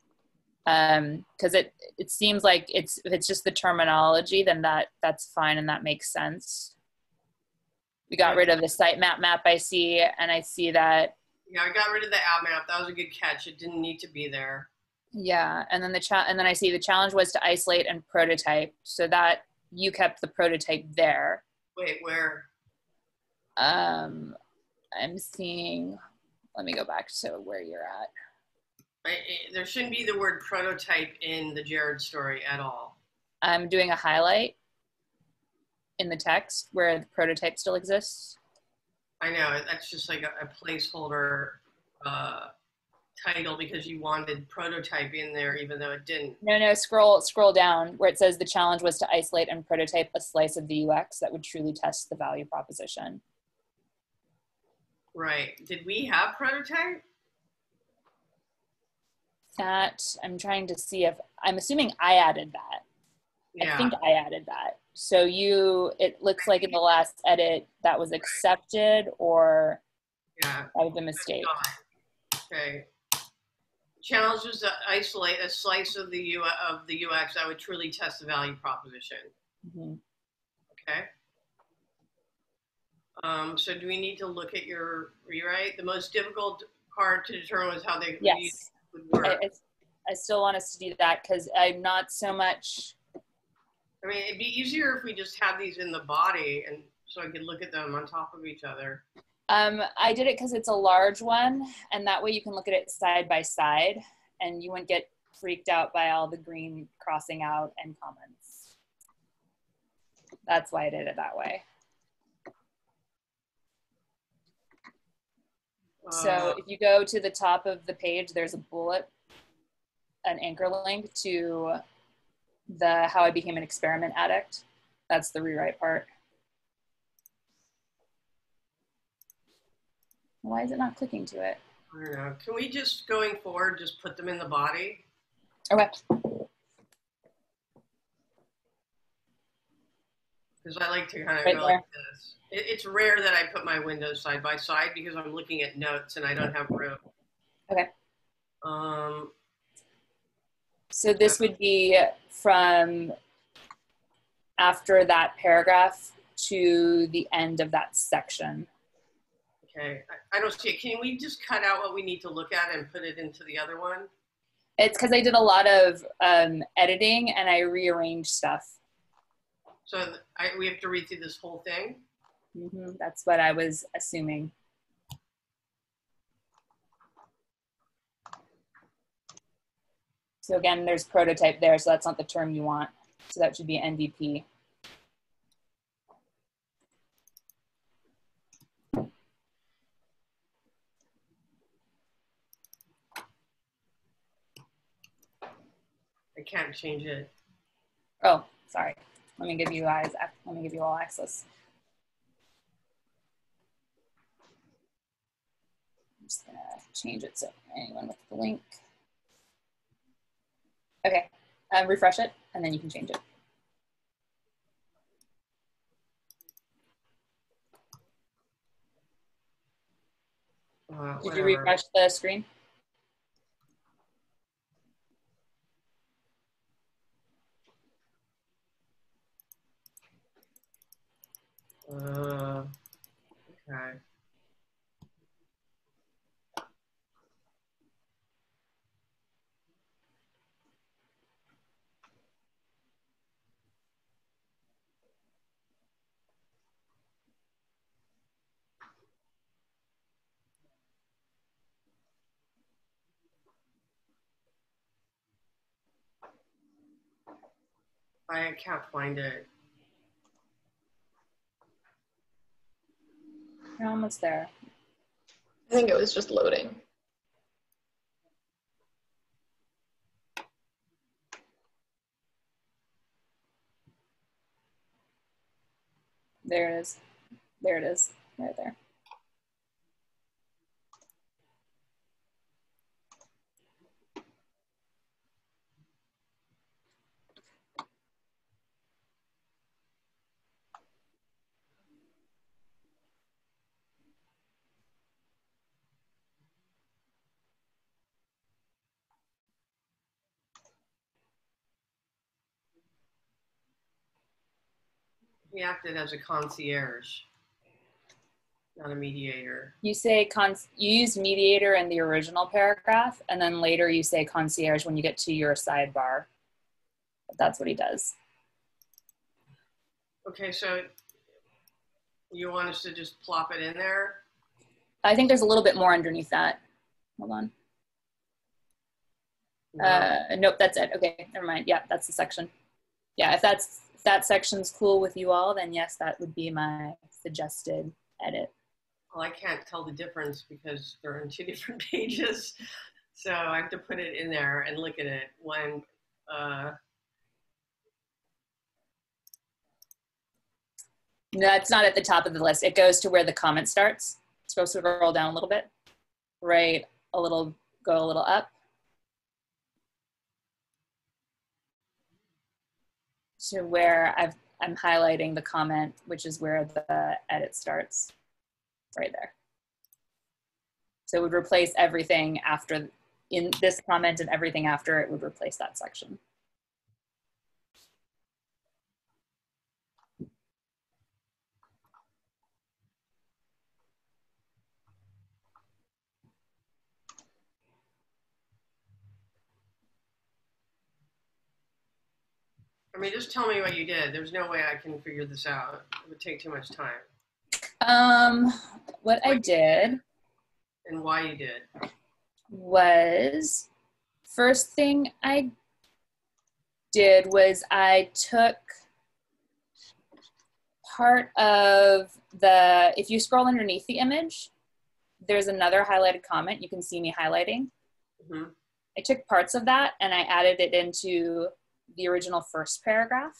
Um, cause it, it seems like it's, if it's just the terminology, then that that's fine. And that makes sense. We got rid of the sitemap map I see. And I see that. Yeah, I got rid of the app map. That was a good catch. It didn't need to be there. Yeah. And then the chat, and then I see the challenge was to isolate and prototype. So that you kept the prototype there. Wait, where? Um, I'm seeing, let me go back to where you're at. I, I, there shouldn't be the word prototype in the Jared story at all. I'm doing a highlight in the text where the prototype still exists. I know, that's just like a, a placeholder uh, title because you wanted prototype in there even though it didn't. No, no, scroll, scroll down where it says the challenge was to isolate and prototype a slice of the U X that would truly test the value proposition. Right. Did we have prototype? That, I'm trying to see if, I'm assuming I added that. Yeah. I think I added that. So you, it looks like in the last edit that was accepted or yeah. That was a mistake. Okay. Challenge was to isolate a slice of the U of the U X that would truly test the value proposition. Mm-hmm. Okay. Um, so do we need to look at your rewrite? The most difficult part to determine was how they yes. would work. I, I still want us to do that because I'm not so much. I mean, it'd be easier if we just had these in the body and so I could look at them on top of each other. Um, I did it because it's a large one and that way you can look at it side by side and you wouldn't get freaked out by all the green crossing out and comments. That's why I did it that way. So if you go to the top of the page, there's a bullet, an anchor link to the how I became an experiment addict. That's the rewrite part. Why is it not clicking to it? I don't know. Can we just, going forward, just put them in the body? Okay. Because I like to kind of right go there. Like this. It's rare that I put my windows side by side because I'm looking at notes and I don't have room. Okay. Um, so this would be from after that paragraph to the end of that section. Okay. I, I don't see it. Can we just cut out what we need to look at and put it into the other one? It's because I did a lot of um, editing and I rearranged stuff. So I, we have to read through this whole thing? Mm-hmm. That's what I was assuming. So again, there's prototype there, so that's not the term you want. So that should be N D P. can't change it. Oh, sorry. Let me give you guys, let me give you all access. I'm just gonna change it so anyone with the link. Okay, uh, refresh it and then you can change it. Uh, Did you refresh the screen? Uh, okay. I can't find it. You're almost there. I think it was just loading. There it is. There it is. Right there. He acted as a concierge, not a mediator. You say cons you use mediator in the original paragraph, and then later you say concierge when you get to your sidebar. But that's what he does. Okay, so you want us to just plop it in there? I think there's a little bit more underneath that. Hold on. No. Uh, nope, that's it. Okay, never mind. Yeah, that's the section. Yeah, if that's that section's cool with you all, then yes, that would be my suggested edit. Well, I can't tell the difference because they're on two different pages. So I have to put it in there and look at it when, uh... No, it's not at the top of the list. It goes to where the comment starts. It's supposed to roll down a little bit, right? A little, go a little up. To where I've, I'm highlighting the comment, which is where the edit starts, right there. So it would replace everything after, in this comment and everything after it would replace that section. I mean, just tell me what you did. There's no way I can figure this out. It would take too much time. Um, what I did. And why you did. Was, first thing I did was I took part of the, if you scroll underneath the image, there's another highlighted comment. You can see me highlighting. Mm-hmm. I took parts of that and I added it into the original first paragraph.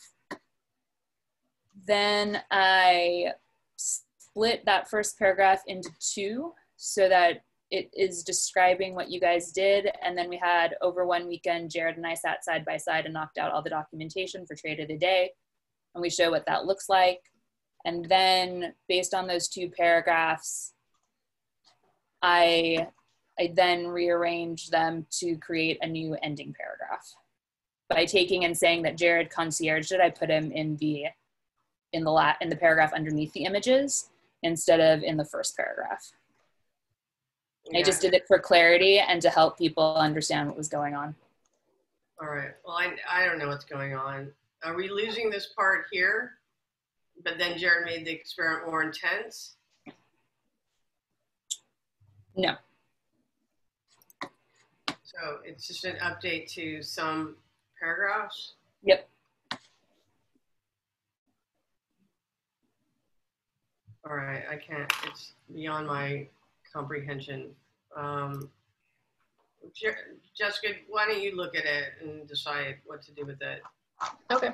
Then I split that first paragraph into two so that it is describing what you guys did. And then we had, over one weekend, Jared and I sat side by side and knocked out all the documentation for Trade of the Day. And we show what that looks like. And then based on those two paragraphs, I, I then rearranged them to create a new ending paragraph. By taking and saying that Jared concierged it, I put him in the in the la in the paragraph underneath the images instead of in the first paragraph. Yeah. I just did it for clarity and to help people understand what was going on. All right. Well, I I don't know what's going on. Are we losing this part here? But then Jared made the experiment more intense? No. So it's just an update to some paragraphs? Yep. All right, I can't, it's beyond my comprehension. Um, Jessica, why don't you look at it and decide what to do with it? Okay.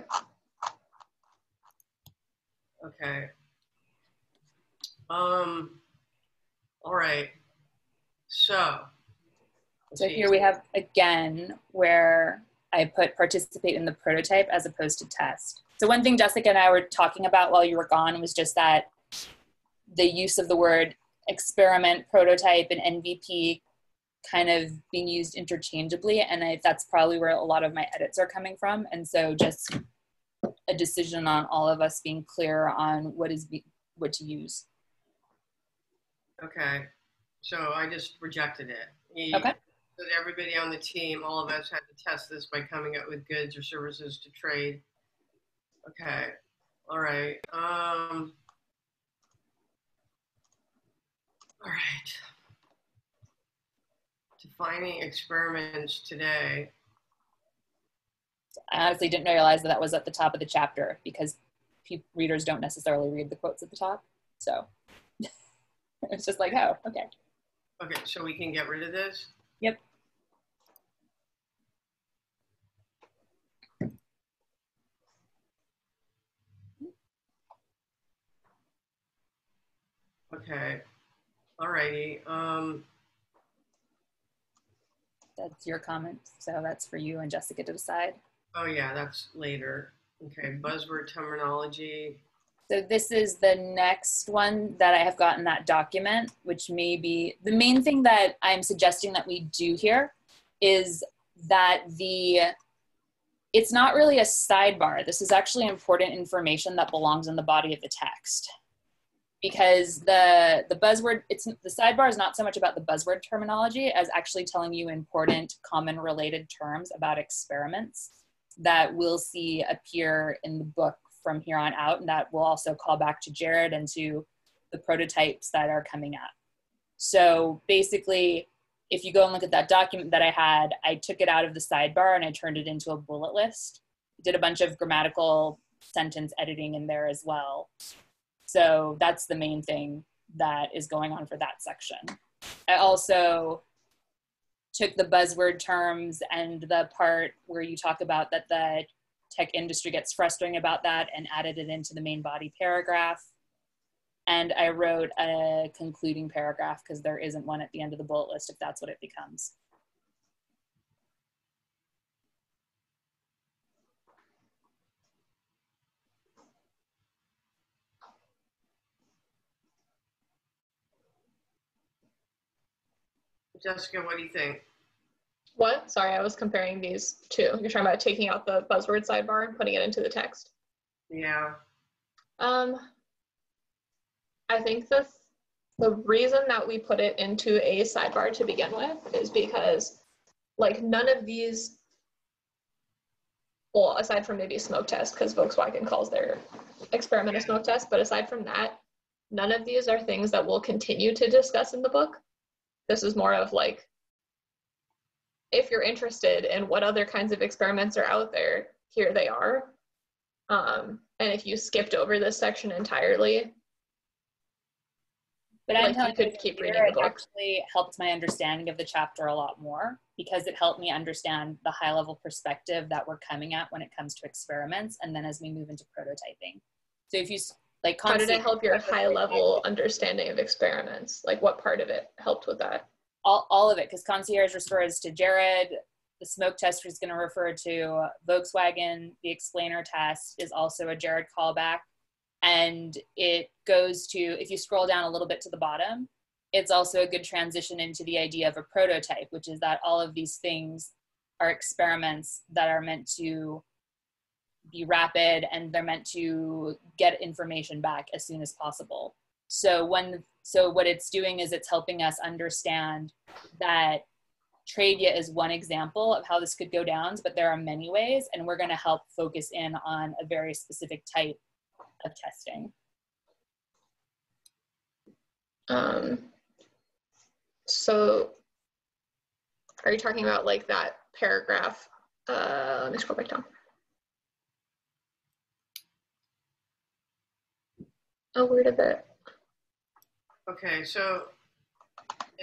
Okay. Um. All right. So. So here we have again where I put participate in the prototype as opposed to test. So one thing Jessica and I were talking about while you were gone was just that the use of the word experiment, prototype, and N V P kind of being used interchangeably, and I, that's probably where a lot of my edits are coming from. And so just a decision on all of us being clear on what is what to use. Okay, so I just rejected it. He, okay. That everybody on the team, all of us had to test this by coming up with goods or services to trade. Okay, all right. Um, all right. Defining experiments today. I honestly didn't realize that that was at the top of the chapter because people, readers don't necessarily read the quotes at the top. So it's just like, oh, okay. Okay, so we can get rid of this? Yep. Okay, all righty. Um, That's your comment, so that's for you and Jessica to decide. Oh yeah, that's later. Okay, buzzword terminology. So this is the next one that I have gotten that document, which may be, the main thing that I'm suggesting that we do here is that the, it's not really a sidebar. This is actually important information that belongs in the body of the text. Because the, the buzzword, it's, the sidebar is not so much about the buzzword terminology as actually telling you important common related terms about experiments that we'll see appear in the book from here on out, and that will also call back to Jared and to the prototypes that are coming up. So basically, if you go and look at that document that I had, I took it out of the sidebar and I turned it into a bullet list. Did a bunch of grammatical sentence editing in there as well. So that's the main thing that is going on for that section. I also took the buzzword terms and the part where you talk about that the tech industry gets frustrating about that and added it into the main body paragraph. And I wrote a concluding paragraph because there isn't one at the end of the bullet list if that's what it becomes. Jessica, what do you think? What? Sorry, I was comparing these two. You're talking about taking out the buzzword sidebar and putting it into the text? Yeah. Um, I think the, the reason that we put it into a sidebar to begin with is because, like, none of these, well, aside from maybe smoke test, because Volkswagen calls their experiment a smoke test, but aside from that, none of these are things that we'll continue to discuss in the book. This is more of like, if you're interested in what other kinds of experiments are out there, here they are. Um, and if you skipped over this section entirely, but like, I'm you could keep reading the book. It actually helped my understanding of the chapter a lot more because it helped me understand the high level perspective that we're coming at when it comes to experiments. And then as we move into prototyping. So if you Like How did it help your high level understanding of experiments? Like what part of it helped with that? All, all of it, because concierge refers to Jared, the smoke test is gonna refer to Volkswagen, the explainer test is also a Jared callback. And it goes to, if you scroll down a little bit to the bottom, it's also a good transition into the idea of a prototype, which is that all of these things are experiments that are meant to be rapid and they're meant to get information back as soon as possible. So when, so what it's doing is it's helping us understand that Tradia is one example of how this could go down, but there are many ways, and we're gonna help focus in on a very specific type of testing. Um, so are you talking about like that paragraph? Uh, let me scroll back down. Oh, where did that? Okay, so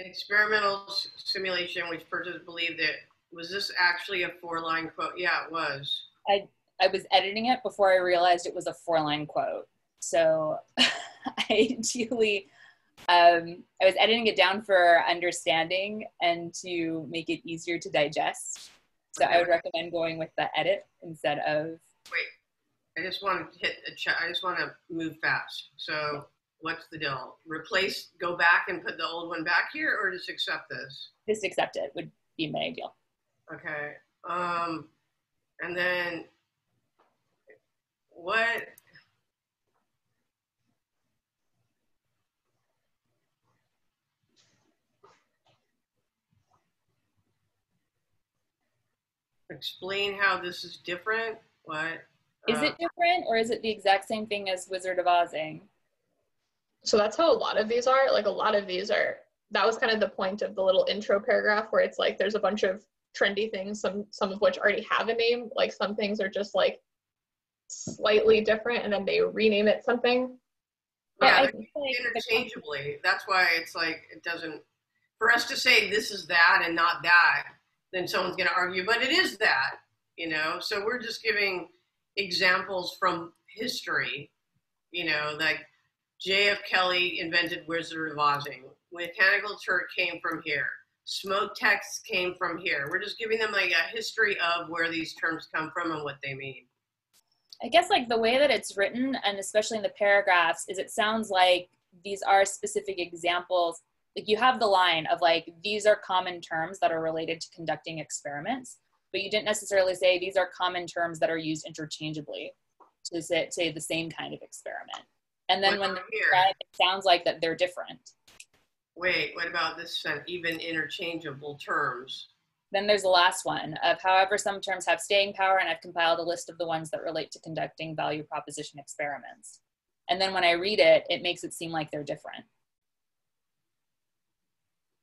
An experimental simulation which persons believe that, was this actually a four-line quote? Yeah, it was. I, I was editing it before I realized it was a four-line quote. So I ideally, um, I was editing it down for understanding and to make it easier to digest. So okay. I would recommend going with the edit instead of. Wait, I just want to hit a ch I just want to move fast. So what's the deal? Replace, go back and put the old one back here, or just accept this? Just accept it would be my ideal. Okay. Um, and then what? Explain how this is different. What? Is uh, it different, or is it the exact same thing as Wizard of Ozing? So that's how a lot of these are. Like a lot of these are, that was kind of the point of the little intro paragraph where it's like, there's a bunch of trendy things, some, some of which already have a name. Like some things are just like slightly different and then they rename it something. Yeah, um, like interchangeably. That's why it's like, it doesn't, for us to say this is that and not that, then someone's gonna argue, but it is that, you know? So we're just giving examples from history, you know, like J F Kelly invented Wizard of Ozing. Mechanical Turk came from here. Smoke text came from here. We're just giving them like a history of where these terms come from and what they mean. I guess like the way that it's written, and especially in the paragraphs, is it sounds like these are specific examples. Like you have the line of like, these are common terms that are related to conducting experiments, but you didn't necessarily say these are common terms that are used interchangeably to say, say the same kind of experiment. And then what when they're it sounds like that they're different. Wait, what about this uh, even interchangeable terms? Then there's the last one of however some terms have staying power, and I've compiled a list of the ones that relate to conducting value proposition experiments. And then when I read it, it makes it seem like they're different.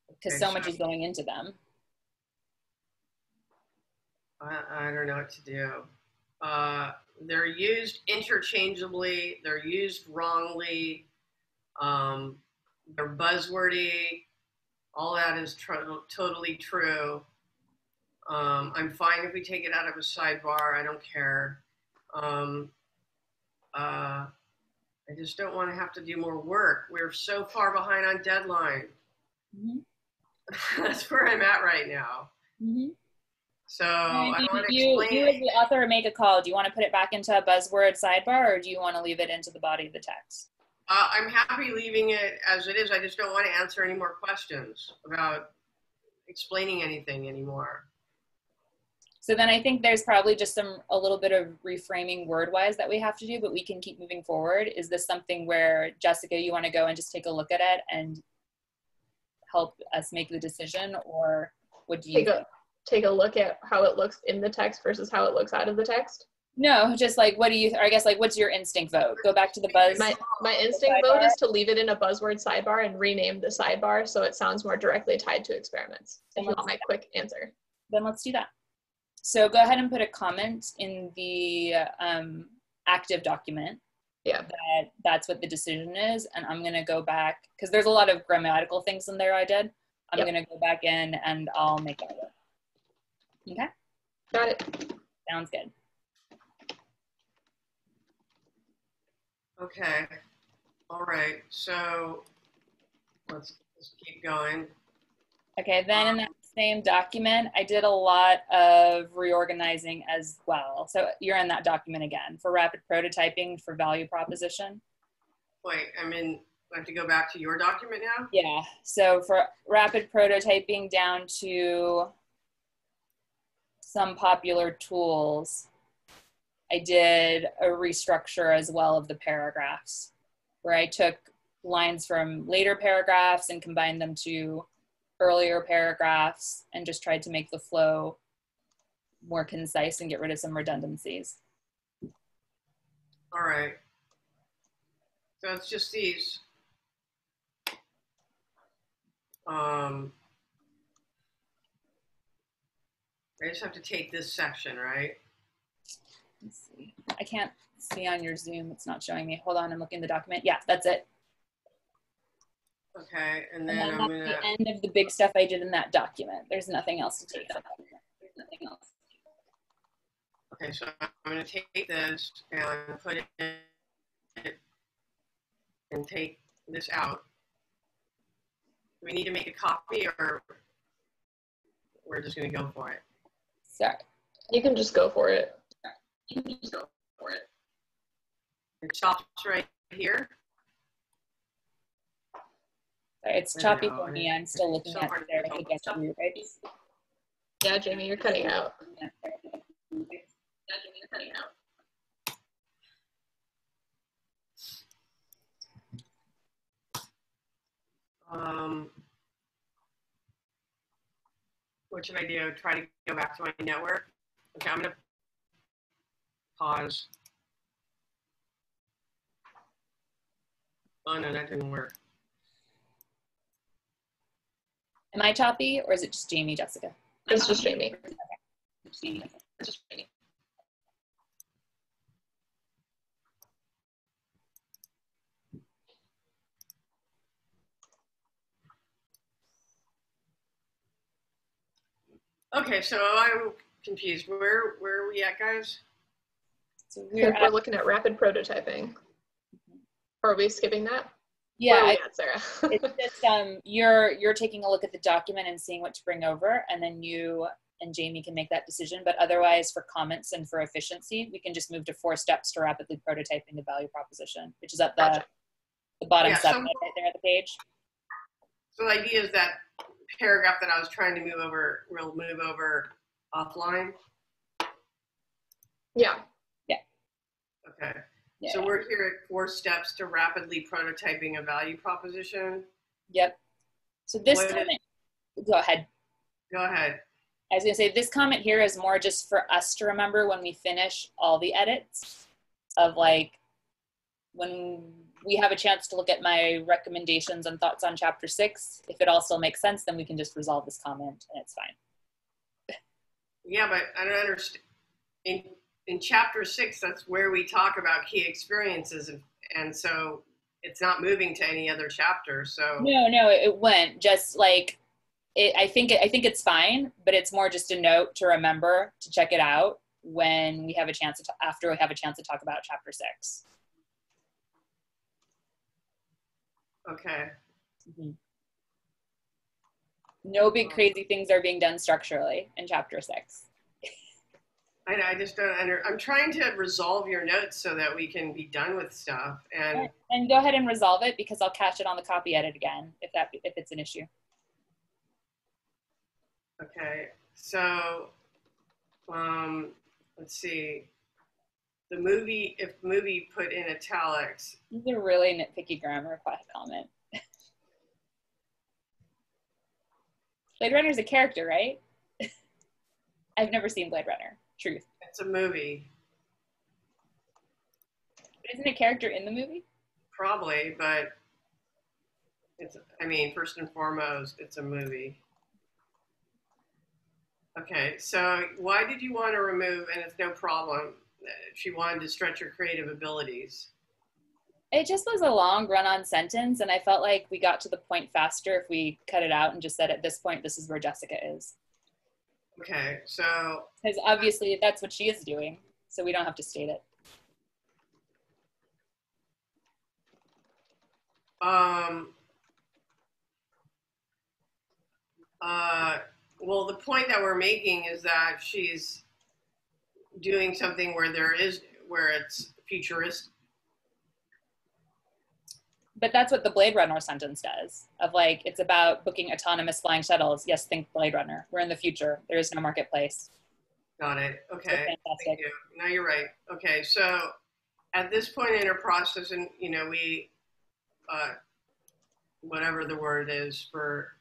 Because so much is going into them. I, I don't know what to do. Uh, they're used interchangeably. They're used wrongly. Um, they're buzzwordy. All that is tr totally true. Um, I'm fine if we take it out of a sidebar. I don't care. Um, uh, I just don't want to have to do more work. We're so far behind on deadline. Mm-hmm. That's where I'm at right now. Mm-hmm. So I mean, I want to you, explain. You as the author make a call. Do you want to put it back into a buzzword sidebar, or do you want to leave it into the body of the text? Uh, I'm happy leaving it as it is. I just don't want to answer any more questions about explaining anything anymore. So then I think there's probably just some a little bit of reframing word-wise that we have to do, but we can keep moving forward. Is this something where, Jessica, you want to go and just take a look at it and help us make the decision, or what do you take a, take a look at how it looks in the text versus how it looks out of the text? No, just like, what do you, or I guess like, what's your instinct vote? Go back to the buzz. My, my instinct vote is to leave it in a buzzword sidebar and rename the sidebar so it sounds more directly tied to experiments. That's my quick answer. Then let's do that. So go ahead and put a comment in the um, active document. Yeah. That that's what the decision is, and I'm gonna go back because there's a lot of grammatical things in there I did. I'm yep. gonna go back in and I'll make that work. Okay? Got it. Sounds good. Okay. All right. So let's just keep going. Okay, then um, in that same document, I did a lot of reorganizing as well. So you're in that document again for rapid prototyping for value proposition. Wait, I mean, I have to go back to your document now? Yeah, so for rapid prototyping down to some popular tools, I did a restructure as well of the paragraphs where I took lines from later paragraphs and combined them to earlier paragraphs and just tried to make the flow more concise and get rid of some redundancies. All right. So it's just these. Um, I just have to take this section, right? Let's see. I can't see on your Zoom. It's not showing me. Hold on, I'm looking at the document. Yeah, that's it. Okay, and then, and then I'm gonna... That's the end of the big stuff I did in that document. There's nothing else to take on. There's nothing else. Okay, so I'm gonna take this and put it in and take this out. Do we need to make a copy, or we're just gonna go for it? Sorry. You can just go for it. You can just go for it. It stops right here. It's choppy for me. I'm still looking so at it there. I guess I'm right. Yeah, Jamie, you're cutting out. Yeah, Jamie, you're cutting out. Um, what should I do? Try to go back to my network. Okay, I'm gonna pause. Oh no, that didn't work. Am I choppy, or is it just Jamie, Jessica? It's just Jamie. Okay. It's just Jamie. Okay, so I'm confused. Where where are we at, guys? So we're, at, we're looking at rapid prototyping. Are we skipping that? Yeah, I, at, Sarah? It's just um, you're you're taking a look at the document and seeing what to bring over, and then you and Jamie can make that decision. But otherwise, for comments and for efficiency, we can just move to four steps to rapidly prototyping the value proposition, which is at the gotcha. the bottom yeah, section so, right there at the page. So the idea is that paragraph that I was trying to move over will move over offline. Yeah. Yeah. Okay. Yeah. So we're here at four steps to rapidly prototyping a value proposition. Yep. So this what comment, is, go ahead. Go ahead. I was gonna say this comment here is more just for us to remember when we finish all the edits of like, when we have a chance to look at my recommendations and thoughts on chapter six, if it all still makes sense, then we can just resolve this comment and it's fine. Yeah, but I don't understand. In In chapter six, that's where we talk about key experiences, and, and so it's not moving to any other chapter. So no, no, it went just like it. I think it, I think it's fine, but it's more just a note to remember to check it out when we have a chance to, after we have a chance to talk about chapter six. Okay. Mm-hmm. No big crazy things are being done structurally in chapter six. I just don't under, I'm trying to resolve your notes so that we can be done with stuff. And and go ahead and resolve it, because I'll catch it on the copy edit again if that if it's an issue. Okay, so um, let's see. The movie, if movie put in italics. This is a really nitpicky grammar comment. Blade Runner's a character, right? I've never seen Blade Runner. Truth. It's a movie. Isn't a character in the movie? Probably, but it's, I mean, first and foremost, it's a movie. Okay, so why did you want to remove, and it's no problem, she wanted to stretch her creative abilities? It just was a long run-on sentence, and I felt like we got to the point faster if we cut it out and just said, at this point, this is where Jessica is. Okay, so... Because obviously that's what she is doing, so we don't have to state it. Um, uh, well, the point that we're making is that she's doing something where there is, where it's futuristic. But that's what the Blade Runner sentence does, of like, it's about booking autonomous flying shuttles. Yes, think Blade Runner. We're in the future. There is no marketplace. Got it. Okay. Thank you. No, you're right. Okay. So at this point in our process, and you know, we, uh, whatever the word is for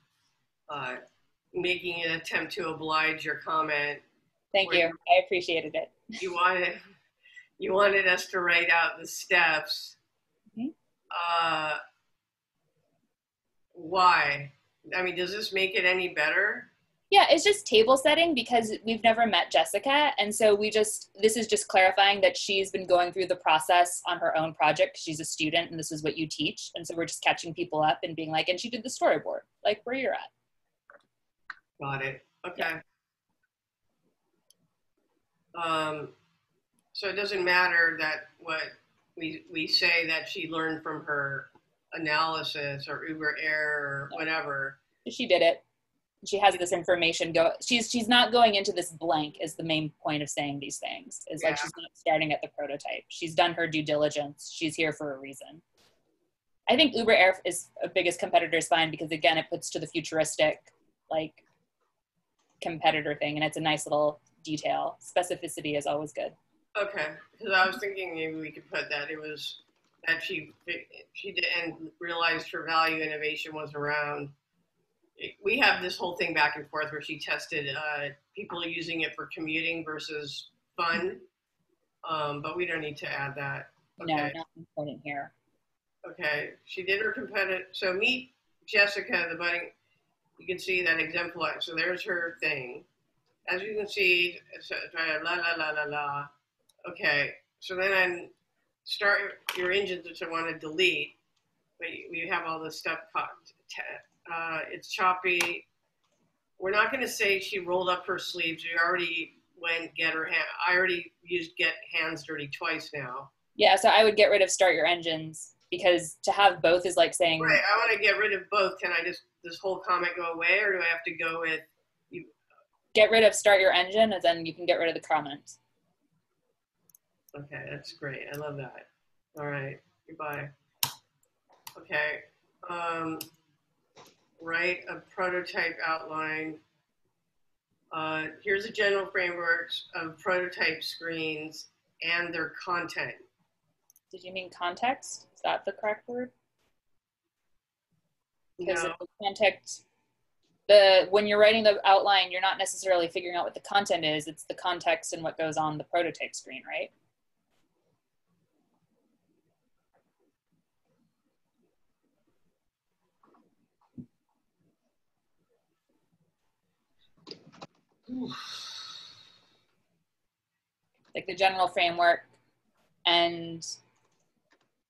uh, making an attempt to oblige your comment. Thank you. I appreciated it. You wanted, you wanted us to write out the steps. Uh, why? I mean, does this make it any better? Yeah, it's just table setting because we've never met Jessica. And so we just, this is just clarifying that she's been going through the process on her own project. She's a student and this is what you teach. And so we're just catching people up and being like, and she did the storyboard, like where you're at. Got it. Okay. Yeah. Um, so it doesn't matter that what we, we say that she learned from her analysis or Uber Air or no. whatever. She did it. She has this information go she's she's not going into this blank is the main point of saying these things is yeah. like she's not starting at the prototype. She's done her due diligence. She's here for a reason. I think Uber Air is a biggest competitor is fine because again it puts to the futuristic like competitor thing and it's a nice little detail. Specificity is always good. Okay, because I was thinking maybe we could put that it was that she she didn't realize her value innovation was around. We have this whole thing back and forth where she tested uh, people using it for commuting versus fun, um, but we don't need to add that. Okay. No, not important here. Okay, she did her competitive, so meet Jessica, the budding, you can see that exemplifies, so there's her thing. As you can see, la la la la la, okay, so then I start your engines which I want to delete, but you have all this stuff popped. Uh, it's choppy. We're not going to say she rolled up her sleeves. You already went get her hand. I already used get hands dirty twice now. Yeah, so I would get rid of start your engines because to have both is like saying. Right, I want to get rid of both. Can I just this whole comment go away, or do I have to go with? You? Get rid of start your engine, and then you can get rid of the comment. Okay, that's great. I love that. All right, goodbye. Okay. Um, Write a prototype outline. Uh, here's a general framework of prototype screens and their content. Did you mean context? Is that the correct word? Because no. the context, the, when you're writing the outline, you're not necessarily figuring out what the content is. It's the context and what goes on the prototype screen, right? Like the general framework and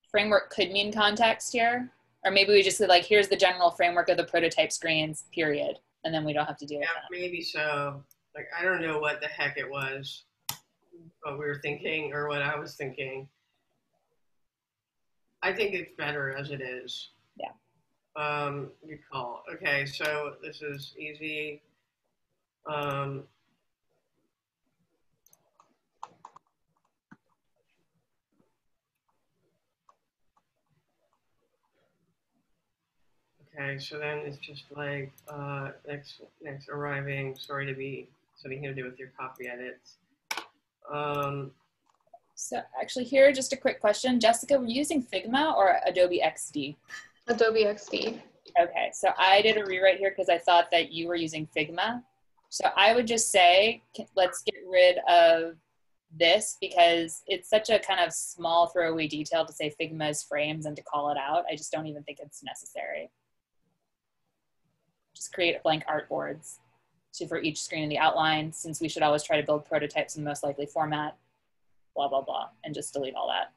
framework could mean context here, or maybe we just say like, here's the general framework of the prototype screens period. And then we don't have to deal yeah, with that. Maybe so. Like, I don't know what the heck it was, what we were thinking or what I was thinking. I think it's better as it is. Yeah. Um, good call. Okay. So this is easy. Um, okay, so then it's just like uh, next next arriving. Sorry to be something to do with your copy edits. Um, so actually, here just a quick question, Jessica. Were you using Figma or Adobe X D? Adobe X D. Okay, so I did a rewrite here because I thought that you were using Figma. So I would just say, let's get rid of this because it's such a kind of small throwaway detail to say Figma's frames and to call it out. I just don't even think it's necessary. Just create blank artboards to, for each screen in the outline, since we should always try to build prototypes in the most likely format, blah, blah, blah, and just delete all that.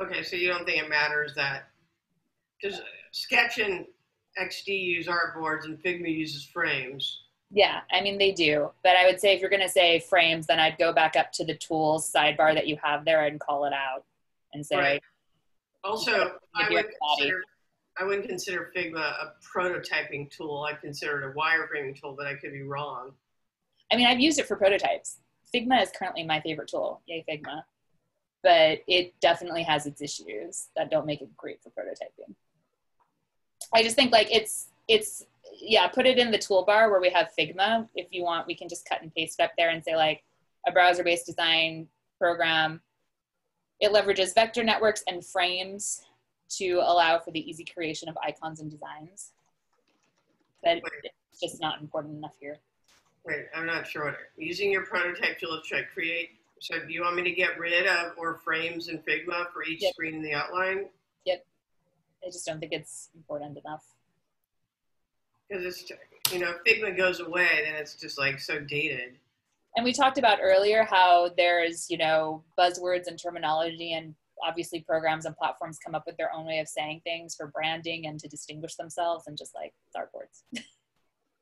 Okay, so you don't think it matters that, because sketch and X D use artboards and Figma uses frames. Yeah, I mean they do, but I would say if you're going to say frames, then I'd go back up to the tools sidebar that you have there and call it out and say. Right. Also, I wouldn't, consider, I wouldn't consider Figma a prototyping tool. I consider it a wireframing tool, but I could be wrong. I mean, I've used it for prototypes. Figma is currently my favorite tool. Yay, Figma. But it definitely has its issues that don't make it great for prototyping. I just think like it's, it's, yeah, put it in the toolbar where we have Figma. If you want, we can just cut and paste up there and say like a browser-based design program. It leverages vector networks and frames to allow for the easy creation of icons and designs. But wait, it's just not important enough here. Wait, I'm not sure what, using your prototype tool to create, so do you want me to get rid of or frames in Figma for each yep. screen in the outline? Yep. I just don't think it's important enough. Because it's you know, if Figma goes away, then it's just like so dated. And we talked about earlier how there's, you know, buzzwords and terminology, and obviously programs and platforms come up with their own way of saying things for branding and to distinguish themselves, and just like dartboards.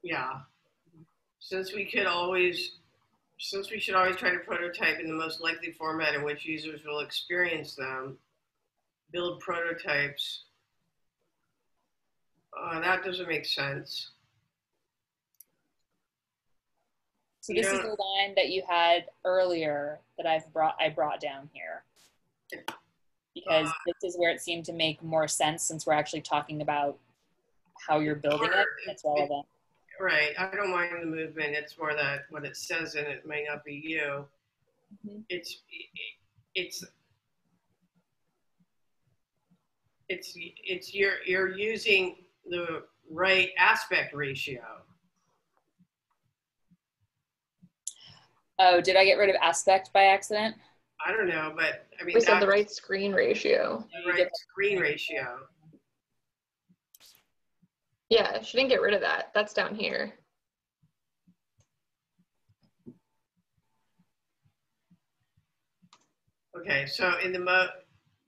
Yeah. Since we could always, since we should always try to prototype in the most likely format in which users will experience them, build prototypes. Uh, that doesn't make sense. So this is the line that you had earlier that I've brought, I brought down here, because uh, this is where it seemed to make more sense, since we're actually talking about how you're building it. That's relevant. Right. I don't mind the movement. It's more that what it says, and it may not be you. Mm-hmm. It's, it's, it's, it's your, you're using the right aspect ratio. Oh, did I get rid of aspect by accident? I don't know, but I mean. We said the right screen ratio. The right screen ratio. Yeah, she didn't get rid of that. That's down here. Okay, so in the mo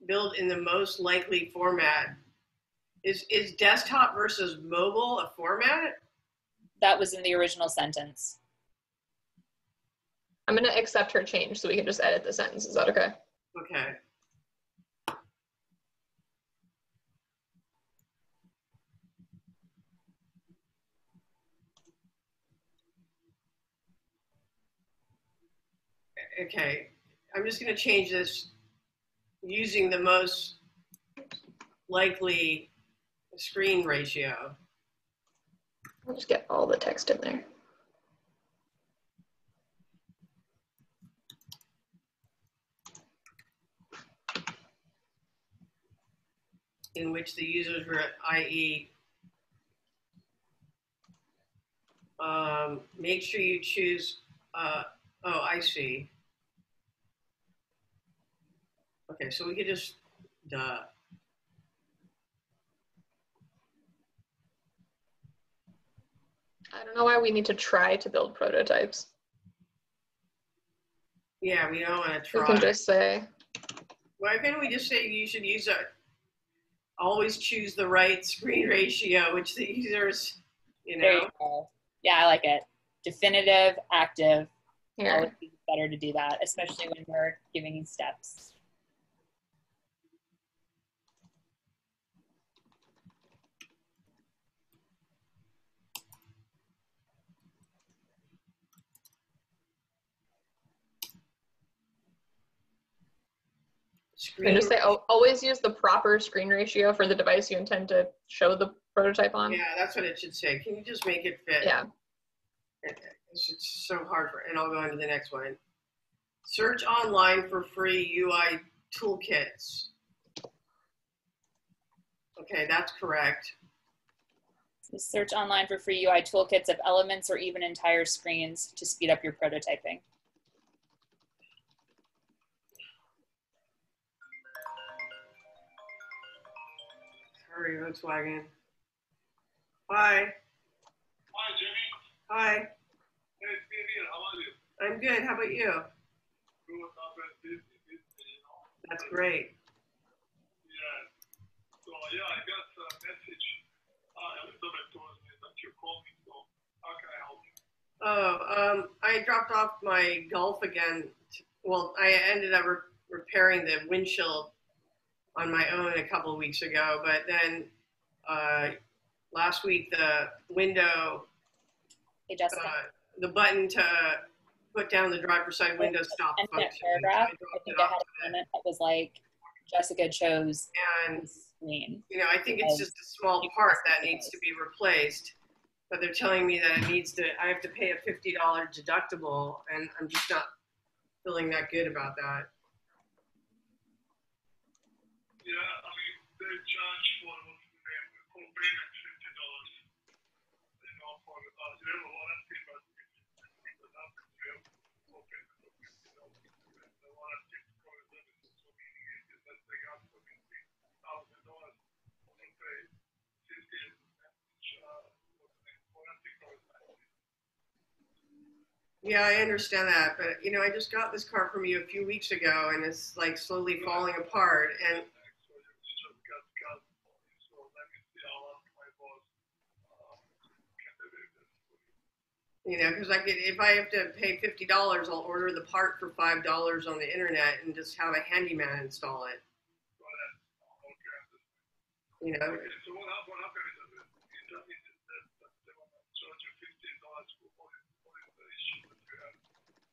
build in the most likely format, is is desktop versus mobile a format? That was in the original sentence. I'm going to accept her change so we can just edit the sentence. Is that okay? Okay. Okay. I'm just going to change this using the most likely screen ratio. I'll just get all the text in there. In which the users were, that is, um, make sure you choose, uh, oh, I see. Okay, so we could just, duh. I don't know why we need to try to build prototypes. Yeah, we don't want to try. We can just say. Why can't we just say you should use a, always choose the right screen ratio, which the users, you know. There you go. Yeah, I like it. Definitive, active. Yeah. Always better to do that, especially when we're giving steps. Can you just say, oh, always use the proper screen ratio for the device you intend to show the prototype on? Yeah, that's what it should say. Can you just make it fit? Yeah. It's so hard for, and I'll go into the next one. Search online for free U I toolkits. Okay, that's correct. Search online for free U I toolkits of elements or even entire screens to speed up your prototyping. Sorry, Volkswagen. Hi. Hi, Jamie. Hi. Hey, it's me again. How are you? I'm good. How about you? That's great. Yeah. So, yeah, I got a message. Uh, Elizabeth told me that you called me, so how can I help you? Oh, um, I dropped off my Golf again. Well, I ended up re repairing the windshield on my own a couple of weeks ago, but then uh, last week the window, hey, Jessica, uh, the button to put down the driver's side window stopped functioning. Paragraph, so I, I think I had a comment that was like, Jessica chose and screen. You know, I think it's just a small part that needs to be replaced, but they're telling me that it needs to, I have to pay a fifty dollar deductible, and I'm just not feeling that good about that. Yeah, I mean, they charge for what's the name, the full payment, fifty dollars. You know, for the uh, you have a warranty, but if it happens, you have full payment of fifty dollars. And the warranty for the service is so easy that they got for fifty thousand dollars. Only pay fifty, and uh, what's the name, warranty for Yeah, I understand that, but you know, I just got this car from you a few weeks ago, and it's like slowly falling apart. And you know, because I could, if I have to pay fifty dollars, I'll order the part for five dollars on the internet and just have a handyman install it. You know.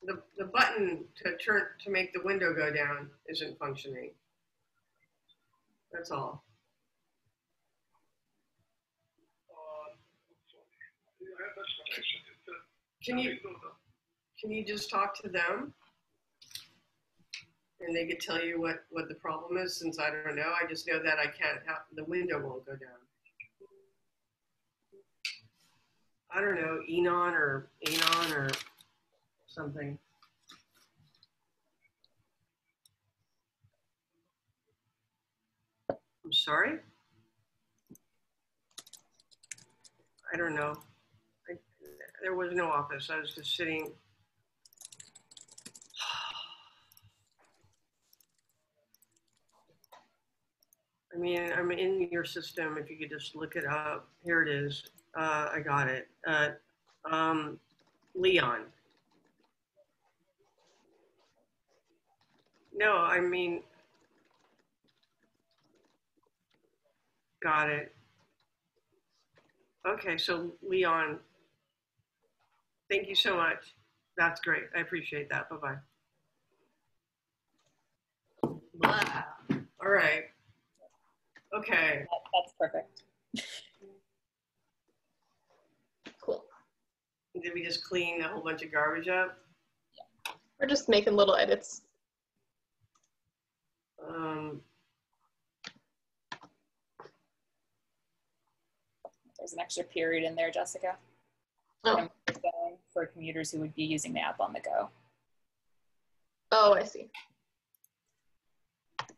The, the button to turn to make the window go down isn't functioning. That's all. Can you can you just talk to them, and they could tell you what what the problem is? Since I don't know, I just know that I can't. Have, the window won't go down. I don't know, Enon or Anon or something. I'm sorry? I don't know. I, there was no office. I was just sitting. I mean, I'm in your system. If you could just look it up. Here it is. Uh, I got it. Uh, um, Leon. No, I mean, got it. Okay, so Leon, thank you so much. That's great. I appreciate that. Bye-bye. Blah. All right. Okay. That's perfect. Cool. Did we just clean a whole bunch of garbage up? Yeah. We're just making little edits. Um, There's an extra period in there, Jessica, oh. for commuters who would be using the app on the go. Oh, I see.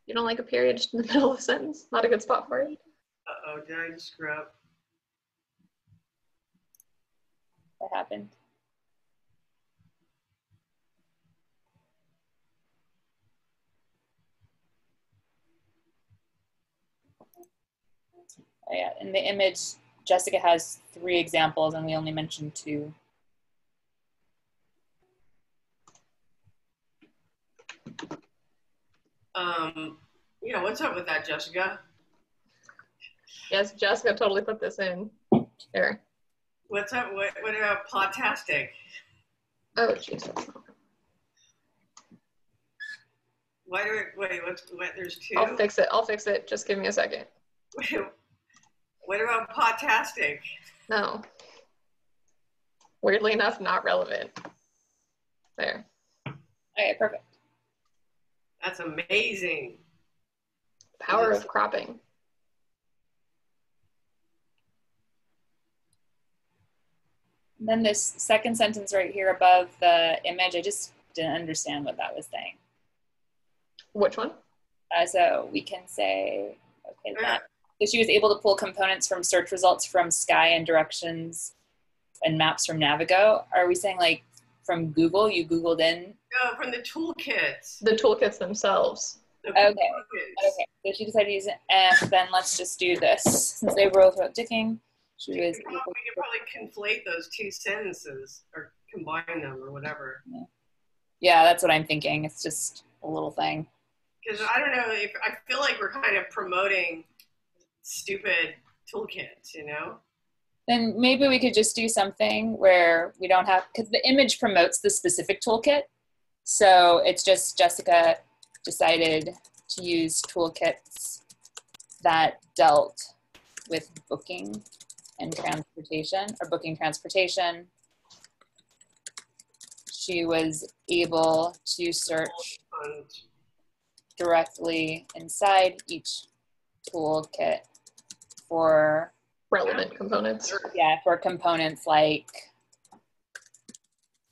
You don't like a period just in the middle of a sentence? Not a good spot for it. Uh-oh, did I just screw up? What happened? Oh, yeah, in the image, Jessica has three examples and we only mentioned two. Um, yeah, what's up with that, Jessica? Yes, Jessica totally put this in there. What's up? What, what about Podtastic? Oh, Jesus. Why do it, wait, what's, what, there's two? I'll fix it, I'll fix it. Just give me a second. What about Podtastic? No. Weirdly enough, not relevant. There. Okay, perfect. That's amazing. Power of cropping. And then this second sentence right here above the image, I just didn't understand what that was saying. Which one? Uh, so we can say, okay, that. So she was able to pull components from search results from Sky and directions and maps from Navigo. Are we saying like from Google, you Googled in? No, from the toolkits. The toolkits themselves. The okay. Toolkits. Okay. So she decided to use it. And then let's just do this. Since they were both digging, she was able to. We could probably conflate those two sentences or combine them or whatever. Yeah, yeah, that's what I'm thinking. It's just a little thing. Because I don't know, if I feel like we're kind of promoting stupid toolkits, you know? Then maybe we could just do something where we don't have, because the image promotes the specific toolkit. So it's just Jessica decided to use toolkits that dealt with booking and transportation, or booking transportation. She was able to search directly inside each toolkit for relevant components. Yeah, for components like.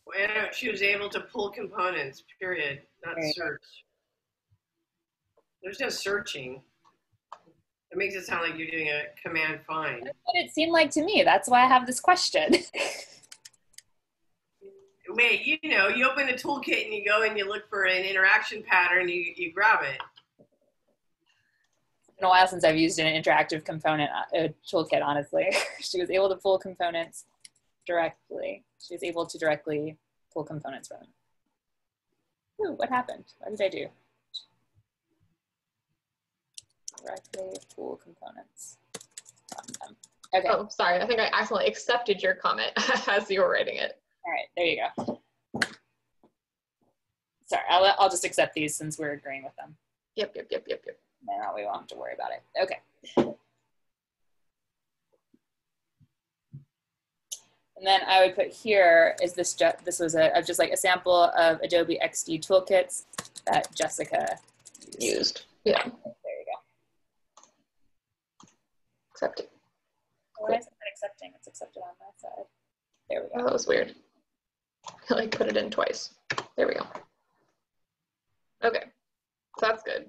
Well, she was able to pull components, period, not right. Search. There's no searching. It makes it sound like you're doing a command find. That's what it seemed like to me. That's why I have this question. Wait, you know, you open a toolkit and you go and you look for an interaction pattern, you, you grab it. It's been a while since I've used an interactive component uh, toolkit, honestly. She was able to pull components directly. She was able to directly pull components from them. Ooh, what happened? What did I do? Directly pull components from them. Okay. Oh, sorry. I think I accidentally accepted your comment as you were writing it. All right, there you go. Sorry, I'll, I'll just accept these since we're agreeing with them. Yep, yep, yep, yep, yep. Now we won't have to worry about it. Okay. And then I would put here is this, this was a, just like a sample of Adobe X D toolkits that Jessica used. used. Yeah. There you go. Accepted. Why cool. Isn't it accepting? It's accepted on that side. There we go. Oh, that was weird. I like put it in twice. There we go. Okay, so that's good.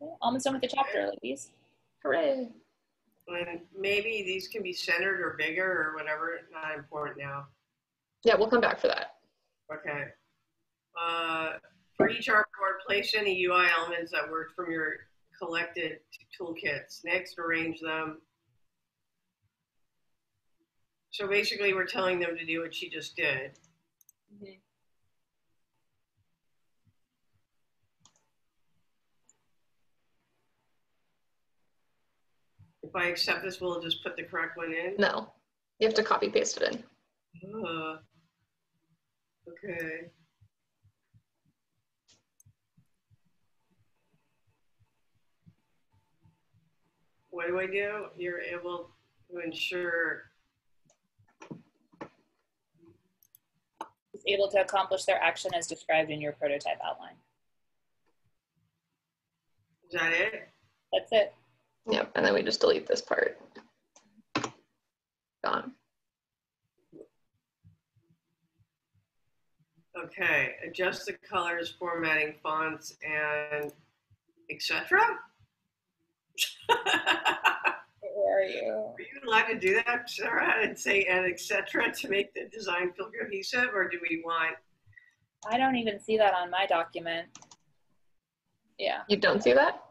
Okay, almost done with the chapter, ladies. Hooray. And maybe these can be centered or bigger or whatever, not important now. Yeah, we'll come back for that. Okay. Uh, for each artboard, place any U I elements that worked from your collected toolkits. Next, arrange them. So basically, we're telling them to do what she just did. Mm-hmm. If I accept this, we'll just put the correct one in? No, you have to copy paste it in. Uh, okay. What do I do? You're able to ensure. It's able to accomplish their action as described in your prototype outline. Is that it? That's it. Yep, and then we just delete this part. Gone. Okay, adjust the colors, formatting, fonts, and et cetera. Where are you? Were you allowed to do that, Sarah? And say and et cetera to make the design feel cohesive, or do we want? I don't even see that on my document. Yeah. You don't see that?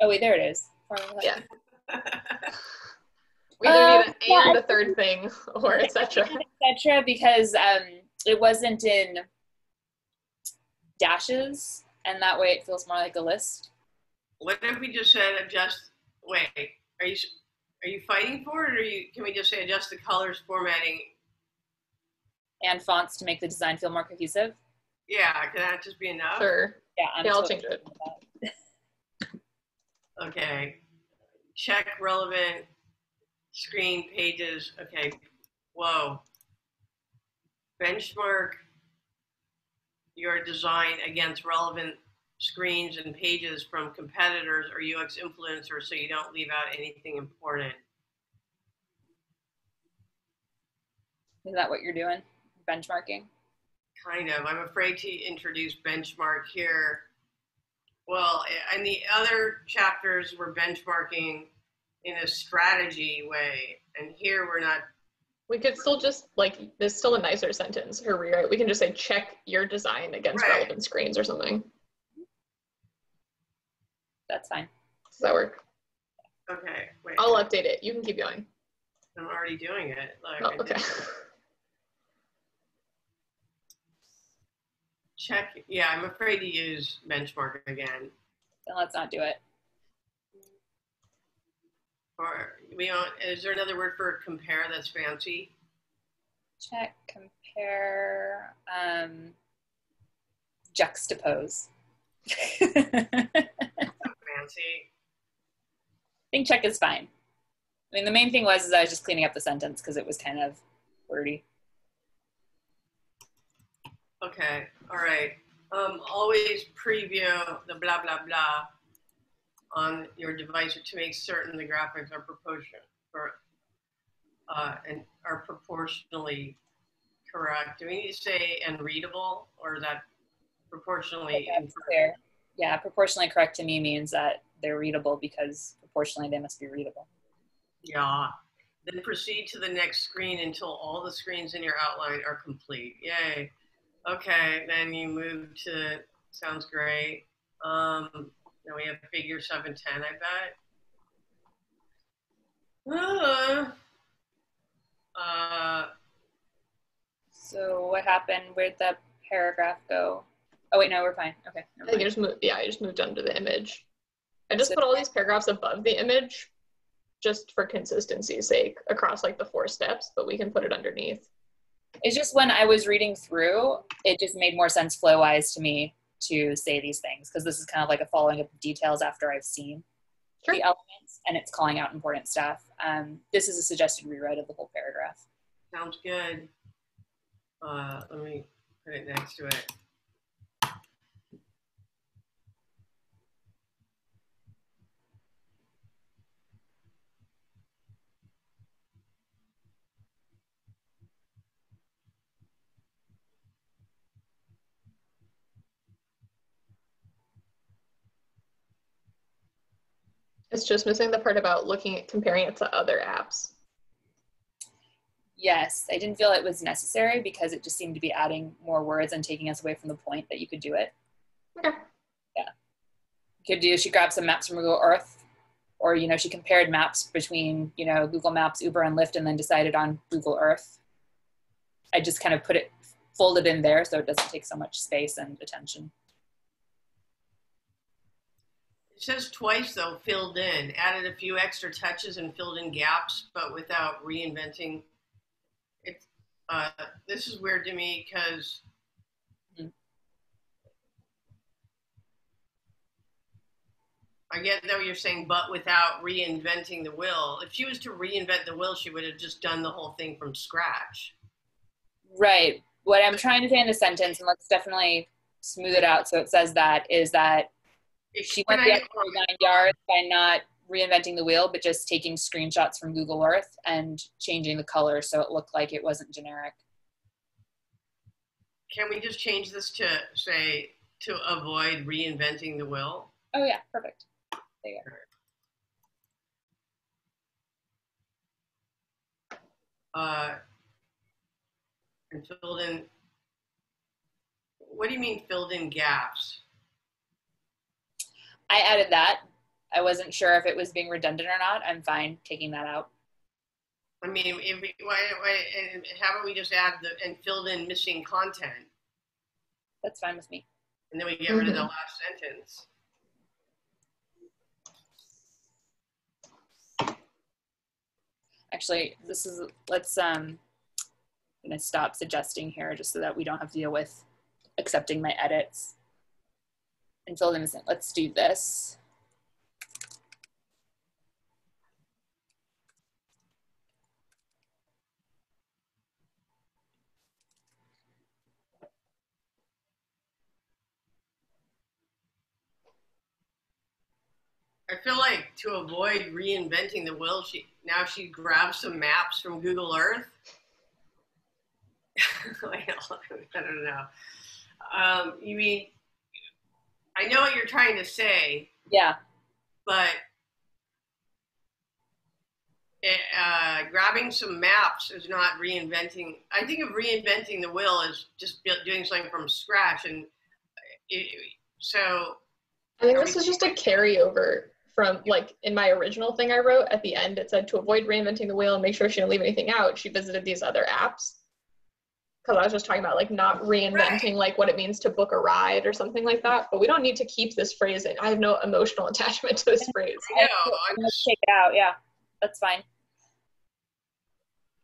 Oh wait, there it is. Yeah. We either uh, need an yeah, and a third thing or et cetera. et cetera because um, it wasn't in dashes, and that way it feels more like a list. What if we just said adjust? Wait, are you are you fighting for it, or are you, can we just say adjust the colors, formatting, and fonts to make the design feel more cohesive? Yeah, can that just be enough? Sure. Yeah, I'm yeah I'll totally change it. Okay, check relevant screen pages. Okay, whoa. Benchmark your design against relevant screens and pages from competitors or U X influencers so you don't leave out anything important. Is that what you're doing? Benchmarking? Kind of. I'm afraid to introduce benchmark here. Well, and the other chapters were benchmarking in a strategy way, and here we're not. We could still just, like, there's still a nicer sentence or rewrite. We can just say, check your design against right. relevant screens or something. That's fine. Does that work? Okay, wait. I'll update it. You can keep going. I'm already doing it. Like, oh, okay. Check, yeah, I'm afraid to use benchmark again. Then let's not do it. Or we don't, is there another word for compare that's fancy? Check, compare, um, juxtapose. That's fancy. I think check is fine. I mean, the main thing was is I was just cleaning up the sentence because it was kind of wordy. Okay, all right. Um, always preview the blah, blah, blah on your device to make certain the graphics are proportion or, uh, and are proportionally correct. Do we need to say and readable or is that proportionally? That's clear. Yeah, proportionally correct to me means that they're readable because proportionally they must be readable. Yeah. Then proceed to the next screen until all the screens in your outline are complete. Yay. Okay, then you move to, sounds great. Um, now we have figure seven ten, I bet. Uh, uh, so what happened? Where'd that paragraph go? Oh wait, no, we're fine. Okay. I think I just moved, yeah, I just moved under the image. I just put all these paragraphs above the image just for consistency's sake across like the four steps, but we can put it underneath. It's just when I was reading through, it just made more sense flow-wise to me to say these things because this is kind of like a following up of details after I've seen sure. the elements and it's calling out important stuff. Um, this is a suggested rewrite of the whole paragraph. Sounds good. Uh, let me put it next to it. It's just missing the part about looking at comparing it to other apps. Yes, I didn't feel it was necessary because it just seemed to be adding more words and taking us away from the point that you could do it. Okay. Yeah. You could do, she grabbed some maps from Google Earth, or, you know, she compared maps between, you know, Google Maps, Uber, and Lyft, and then decided on Google Earth. I just kind of put it, folded in there so it doesn't take so much space and attention. It says twice though, filled in, added a few extra touches and filled in gaps, but without reinventing. It's, uh, this is weird to me because mm-hmm. I get though you're saying, but without reinventing the wheel. If she was to reinvent the wheel, she would have just done the whole thing from scratch. Right. What I'm trying to say in the sentence, and let's definitely smooth it out so it says that, is that she went the extra nine yards by not reinventing the wheel, but just taking screenshots from Google Earth and changing the color so it looked like it wasn't generic. Can we just change this to say, to avoid reinventing the wheel? Oh yeah, perfect. There you go. Uh, and filled in, what do you mean filled in gaps? I added that. I wasn't sure if it was being redundant or not. I'm fine taking that out. I mean, if we, why, why, and how about we just add the, and filled in missing content? That's fine with me. And then we get mm-hmm. rid of the last sentence. Actually, this is, let's, um, I'm gonna stop suggesting here just so that we don't have to deal with accepting my edits. And fill them in. Let's do this. I feel like to avoid reinventing the wheel, she now she grabs some maps from Google Earth. I don't know. Um, you mean? I know what you're trying to say. Yeah. But it, uh, grabbing some maps is not reinventing. I think of reinventing the wheel as just doing something from scratch. And it, so. I think this is just a carryover from, like, in my original thing I wrote at the end, it said to avoid reinventing the wheel and make sure she didn't leave anything out, she visited these other apps. Because I was just talking about like not reinventing right. like what it means to book a ride or something like that. But we don't need to keep this phrase in. I have no emotional attachment to this phrase. No, I'm gonna take it out. Yeah, that's fine.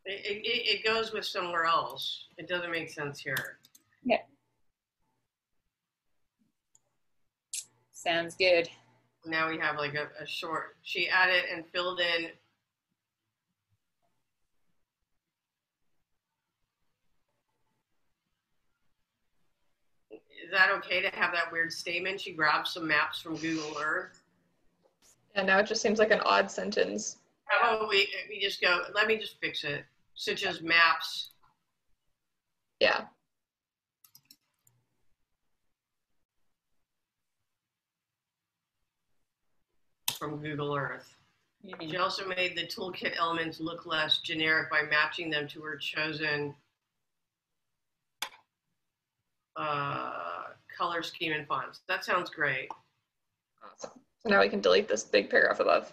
It, it, it goes with somewhere else. It doesn't make sense here. Yeah. Sounds good. Now we have like a, a short, she added and filled in . Is that okay to have that weird statement? She grabbed some maps from Google Earth. And yeah, now it just seems like an odd sentence. How about we, we just go, let me just fix it. Such as maps. Yeah. From Google Earth. Mm-hmm. She also made the toolkit elements look less generic by matching them to her chosen uh, color scheme and fonts. That sounds great. Awesome. So now we can delete this big paragraph above.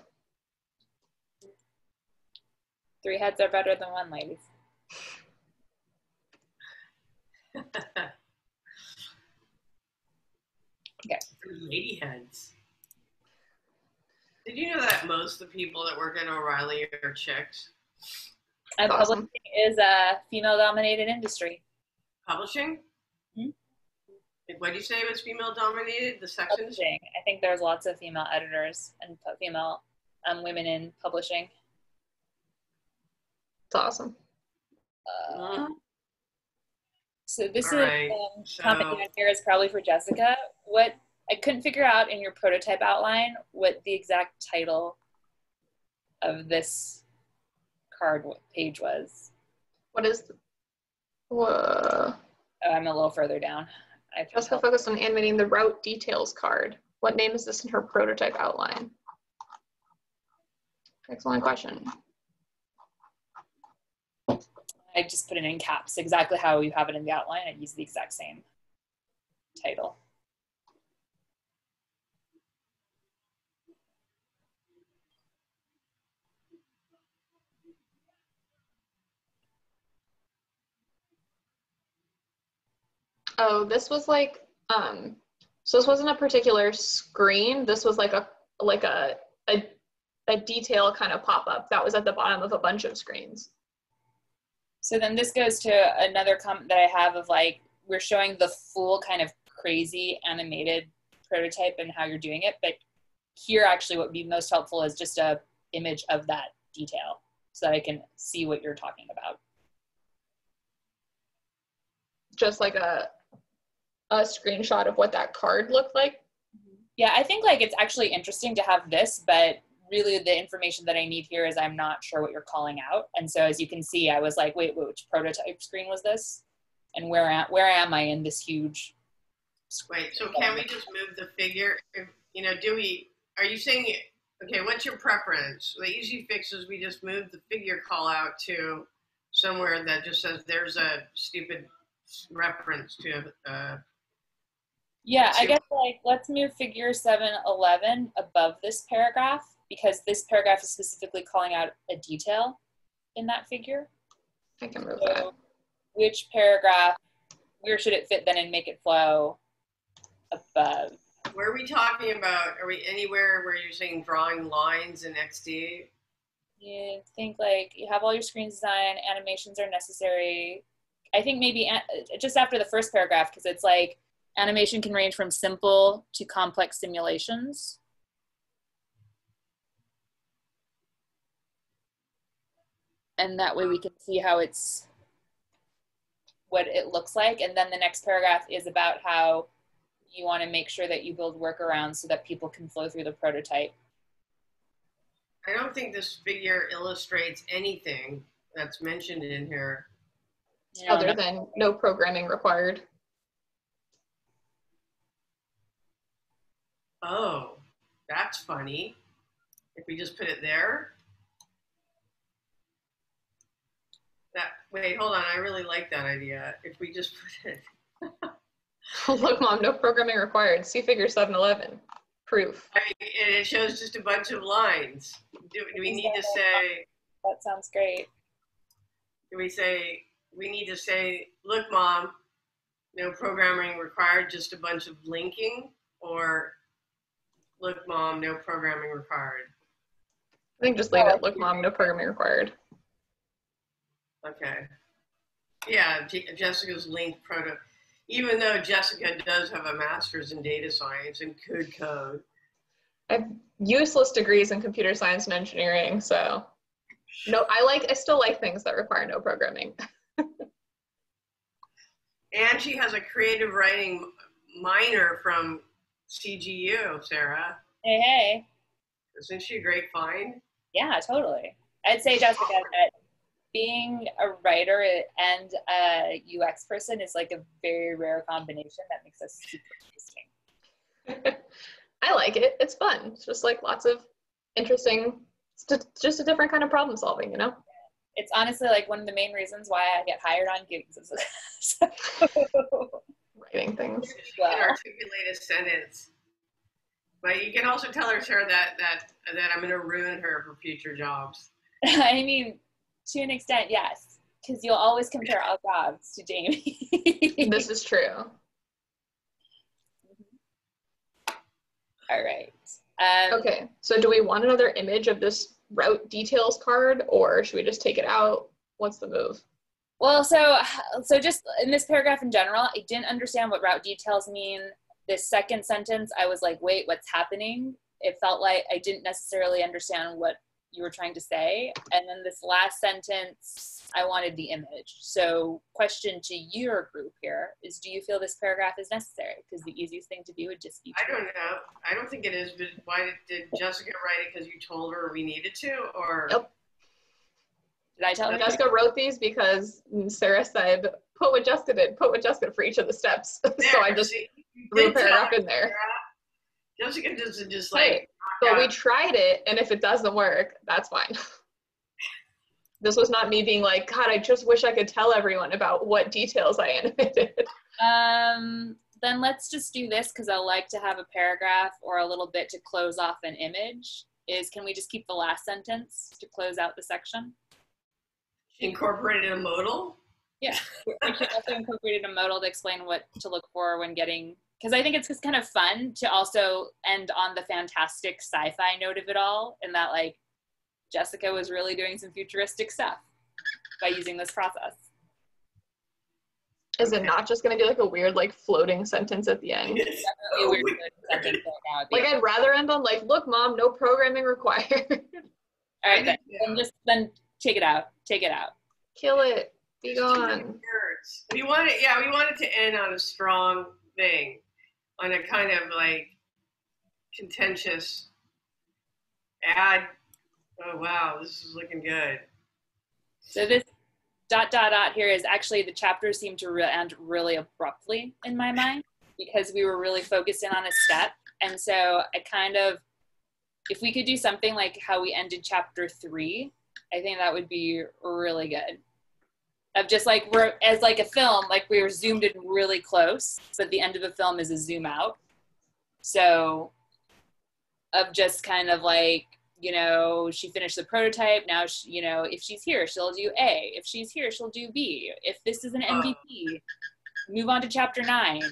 Three heads are better than one, ladies. Okay. Lady heads. Did you know that most of the people that work at O'Reilly are chicks? And awesome. Publishing is a female-dominated industry. Publishing? Mm-hmm. What did you say it was female-dominated? The sex industry? I think there's lots of female editors and female um, women in publishing. It's awesome. Uh, mm-hmm. So this All is right. um, so. Comment down here is probably for Jessica. What? I couldn't figure out in your prototype outline what the exact title of this card page was. What is the, whoa. Oh, I'm a little further down. I Jessica focused on animating the route details card. What name is this in her prototype outline? Excellent question. I just put it in caps, exactly how you have it in the outline. I used the exact same title. Oh, this was like, um, so this wasn't a particular screen. This was like a, like a, a, a detail kind of pop-up that was at the bottom of a bunch of screens. So then this goes to another comment that I have of like, we're showing the full kind of crazy animated prototype and how you're doing it. But here actually what would be most helpful is just a image of that detail so that I can see what you're talking about. Just like a, a screenshot of what that card looked like. Yeah, I think like it's actually interesting to have this, but really the information that I need here is I'm not sure what you're calling out. And so as you can see, I was like, wait, which prototype screen was this? And where am, where am I in this huge square? Wait, so can we just move the figure? If, you know, do we, are you saying, okay, what's your preference? The easy fix is we just move the figure call out to somewhere that just says there's a stupid reference to uh yeah to I guess like let's move figure seven eleven above this paragraph because this paragraph is specifically calling out a detail in that figure. I can move so that. Which paragraph, where should it fit then and make it flow above? Where are we talking about? Are we anywhere where you're saying drawing lines in X D? You think like you have all your screen design, animations are necessary. I think maybe just after the first paragraph, because it's like animation can range from simple to complex simulations. And that way we can see how it's, what it looks like. And then the next paragraph is about how you want to make sure that you build workarounds so that people can flow through the prototype. I don't think this figure illustrates anything that's mentioned in here. Yeah, other than no programming required. Oh, that's funny. If we just put it there. That, wait, hold on. I really like that idea. If we just put it. Look, Mom, no programming required. See figure seven eleven. Proof. I mean, and it shows just a bunch of lines. Do, do we need to say. That sounds great. Do we say. We need to say, look, Mom, no programming required, just a bunch of linking, or look, Mom, no programming required. I think just leave it, look, Mom, no programming required. Okay. Yeah, Jessica's linked proto, even though Jessica does have a master's in data science and could code. I have useless degrees in computer science and engineering, so no, I like, I still like things that require no programming. And she has a creative writing minor from C G U, Sarah. Hey, hey. Isn't she a great find? Yeah, totally. I'd say, Jessica, that being a writer and a U X person is like a very rare combination that makes us super interesting. I like it. It's fun. It's just like lots of interesting It's just a different kind of problem solving, you know? It's honestly like one of the main reasons why I get hired on gigs is so writing things. Wow. An articulated sentence. But you can also tell her, Sarah, that, that, that I'm going to ruin her for future jobs. I mean, to an extent, yes. Because you'll always compare all jobs to Jamie. This is true. All right. Um, okay, so do we want another image of this route details card, or should we just take it out? What's the move? Well, so so just in this paragraph in general, I didn't understand what route details mean. This second sentence, I was like, wait, what's happening? It felt like I didn't necessarily understand what you were trying to say. And then this last sentence, I wanted the image. So question to your group here is, do you feel this paragraph is necessary? Because the easiest thing to do would just be. I don't know. I don't think it is, but why did, did Jessica write it because you told her we needed to, or? Nope. Did I tell her? Jessica wrote these because Sarah said, put what Jessica did, put what Jessica did for each of the steps. There, so I just see, threw a paragraph in there. Sarah. Jessica doesn't just like. Right. But we tried it, and if it doesn't work, that's fine. This was not me being like, God, I just wish I could tell everyone about what details I animated. Um, then let's just do this, because I like to have a paragraph or a little bit to close off an image. Is can we just keep the last sentence to close out the section? Incorporated a modal? Yeah, we should also incorporate a modal to explain what to look for when getting. Because I think it's just kind of fun to also end on the fantastic sci-fi note of it all, and that like Jessica was really doing some futuristic stuff by using this process. Is it not just going to be like a weird like floating sentence at the end? It's definitely a weird sentence right now at the like end. I'd rather end on like, look, Mom, no programming required. All right, then, yeah. then just then take it out. Take it out. Kill it. Be gone. We want it. Yeah, we want it to end on a strong thing. On a kind of like contentious ad. Oh wow, this is looking good. So this dot dot dot here is actually the chapter seemed to re end really abruptly in my mind because we were really focused in on a step. And so I kind of, if we could do something like how we ended chapter three, I think that would be really good. Of just like, we're, as like a film, like we were zoomed in really close, but the end of a film is a zoom out. So of just kind of like, you know, she finished the prototype, now, she, you know, if she's here, she'll do A. If she's here, she'll do B. If this is an M V P, move on to chapter nine.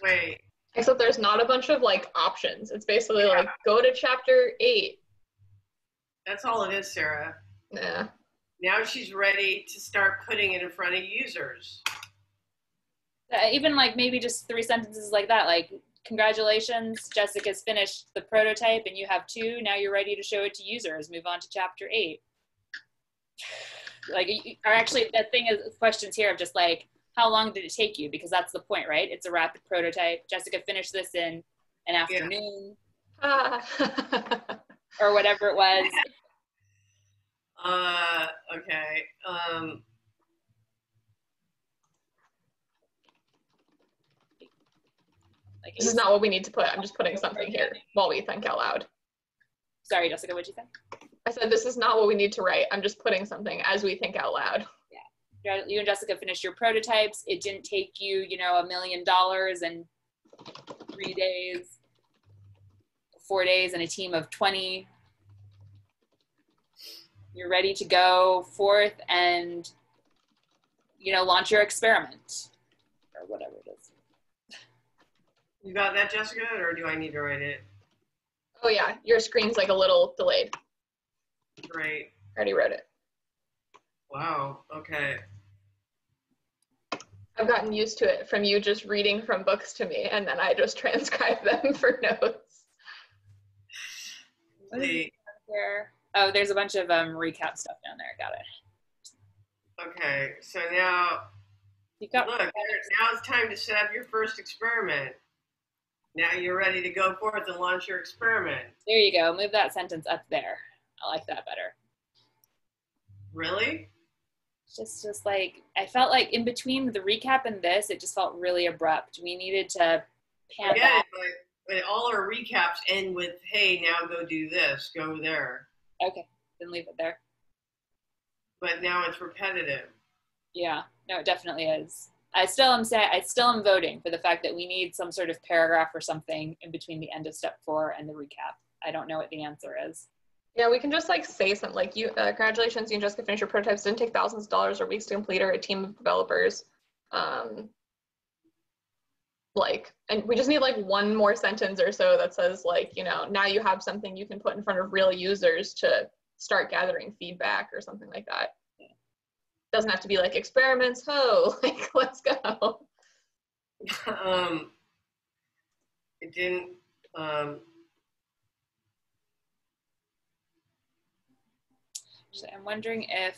Wait. Except there's not a bunch of like options. It's basically yeah. like, go to chapter eight. That's all it is, Sarah. Yeah. Now she's ready to start putting it in front of users. Uh, even like maybe just three sentences like that, like, congratulations, Jessica's finished the prototype and you have two, now you're ready to show it to users, move on to chapter eight. Like, or actually the thing is, questions here of just like, how long did it take you? Because that's the point, right? It's a rapid prototype. Jessica finished this in an afternoon. Yeah. Or whatever it was. Uh, okay. Um, this is not what we need to put. I'm just putting something here while we think out loud. Sorry, Jessica, what'd you say? I said, this is not what we need to write. I'm just putting something as we think out loud. Yeah. You and Jessica finished your prototypes. It didn't take you, you know, a million dollars and three days, four days, and a team of twenty. You're ready to go forth and, you know, launch your experiment or whatever it is. You got that, Jessica, or do I need to write it? Oh yeah, your screen's like a little delayed. Great. I already wrote it. Wow, okay. I've gotten used to it from you just reading from books to me and then I just transcribe them for notes. Wait. Oh, there's a bunch of um, recap stuff down there. Got it. Okay, so now, you got look, now it's time to set up your first experiment. Now you're ready to go forth and launch your experiment. There you go. Move that sentence up there. I like that better. Really? Just, just like, I felt like in between the recap and this, it just felt really abrupt. We needed to pan back. Yeah, but all our recaps end with, hey, now go do this, go there. Okay, then leave it there. But now it's repetitive. Yeah, no, it definitely is. I still am saying, I still am voting for the fact that we need some sort of paragraph or something in between the end of step four and the recap. I don't know what the answer is. Yeah, we can just like say something like, "You, uh, congratulations, you and Jessica finished your prototypes. Didn't take thousands of dollars or weeks to complete, or a team of developers." Um, like, and we just need like one more sentence or so that says like, you know, now you have something you can put in front of real users to start gathering feedback or something like that. Doesn't have to be like experiments, ho, like let's go. Um, it didn't, um. I'm wondering if.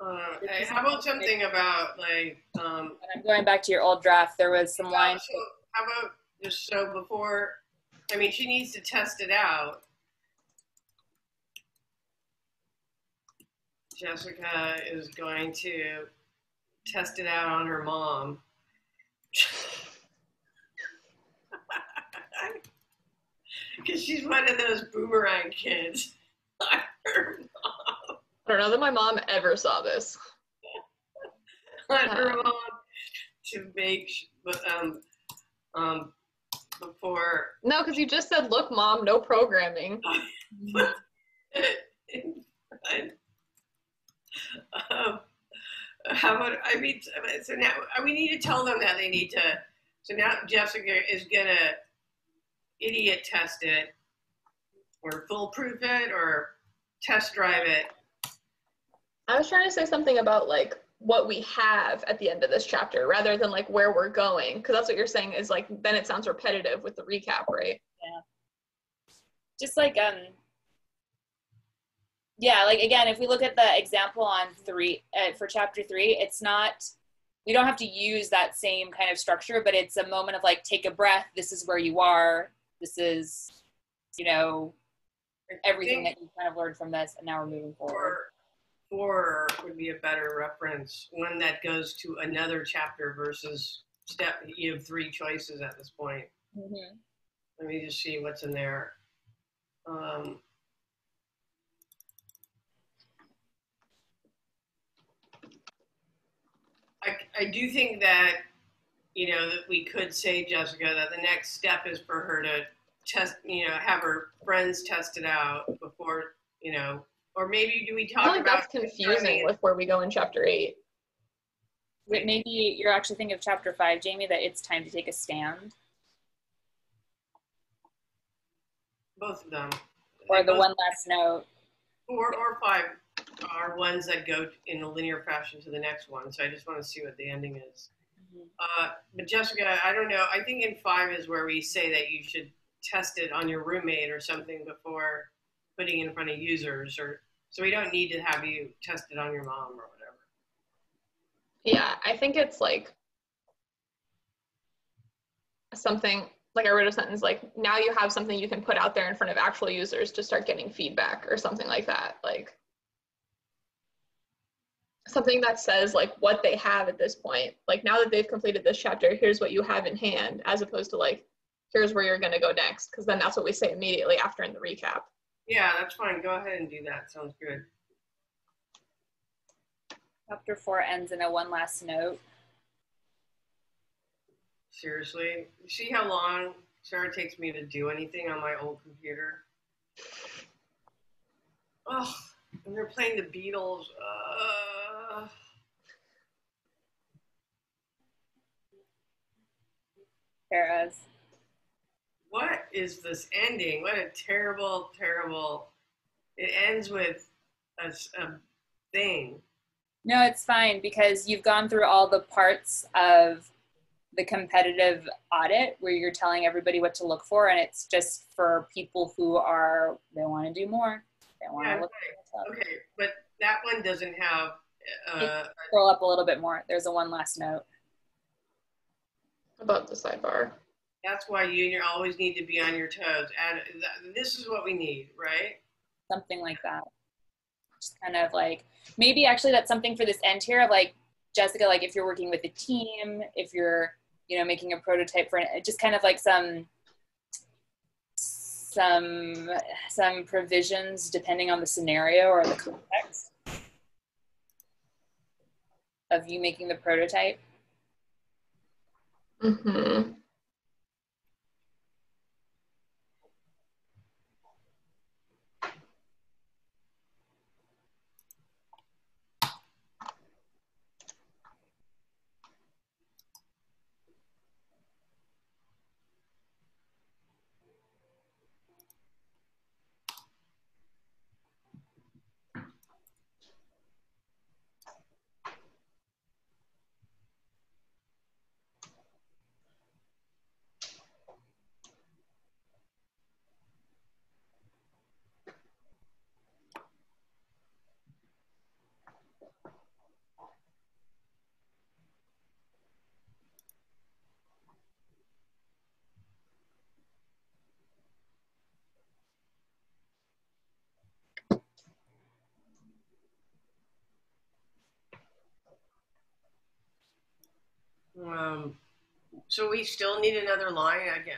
Uh, hey, how about something about like. Um, when I'm going back to your old draft, there was some lines. How about just so before, I mean, she needs to test it out. Jessica is going to test it out on her mom. Because she's one of those boomerang kids. Her mom. I don't know that my mom ever saw this. On her mom to make, um, um, before. No, because you just said, look, mom, no programming. Um, how about, I mean, so now we need to tell them that they need to, so now Jessica is going to idiot test it or foolproof it or test drive it. I was trying to say something about like what we have at the end of this chapter rather than like where we're going, because that's what you're saying is like, then it sounds repetitive with the recap, right? Yeah. Just like, um, yeah, like again, if we look at the example on three, uh, for chapter three, it's not, we don't have to use that same kind of structure, but it's a moment of like, take a breath, this is where you are, this is, you know, everything that you kind of learned from this, and now we're moving forward. Four would be a better reference, one that goes to another chapter versus step, you have three choices at this point. Mm-hmm. Let me just see what's in there. Um, I, I do think that, you know, that we could say, Jessica, that the next step is for her to test, you know, have her friends test it out before, you know, or maybe do we talk I feel like about- that's confusing with where we go in chapter eight. Wait, maybe you're actually thinking of chapter five, Jamie, that it's time to take a stand. Both of them. Or the one last note. Four or five are ones that go in a linear fashion to the next one. So I just want to see what the ending is. Mm-hmm. uh, but Jessica, I don't know. I think in five is where we say that you should test it on your roommate or something before putting it in front of users, or so we don't need to have you test it on your mom or whatever. Yeah, I think it's like something like I wrote a sentence like, now you have something you can put out there in front of actual users to start getting feedback or something like that. Like something that says like what they have at this point, like now that they've completed this chapter, here's what you have in hand, as opposed to like, here's where you're going to go next, because then that's what we say immediately after in the recap. Yeah, that's fine. Go ahead and do that. Sounds good. Chapter four ends in a one last note. Seriously? See how long Sarah takes me to do anything on my old computer? Oh, and they're playing the Beatles. Uh... Sarah's. What is this ending? What a terrible, terrible, it ends with a, a thing. No, it's fine because you've gone through all the parts of the competitive audit where you're telling everybody what to look for, and it's just for people who are, they want to do more. They want yeah, to look right. for Okay, but that one doesn't have. Uh, scroll up a little bit more. There's a one last note. Above the sidebar. That's why you and you always need to be on your toes. And this is what we need, right? Something like that. Just kind of like, maybe actually that's something for this end here of like, Jessica, like if you're working with a team, if you're, you know, making a prototype for, an, just kind of like some some some provisions depending on the scenario or the context of you making the prototype? Mm-hmm. Um, so we still need another line again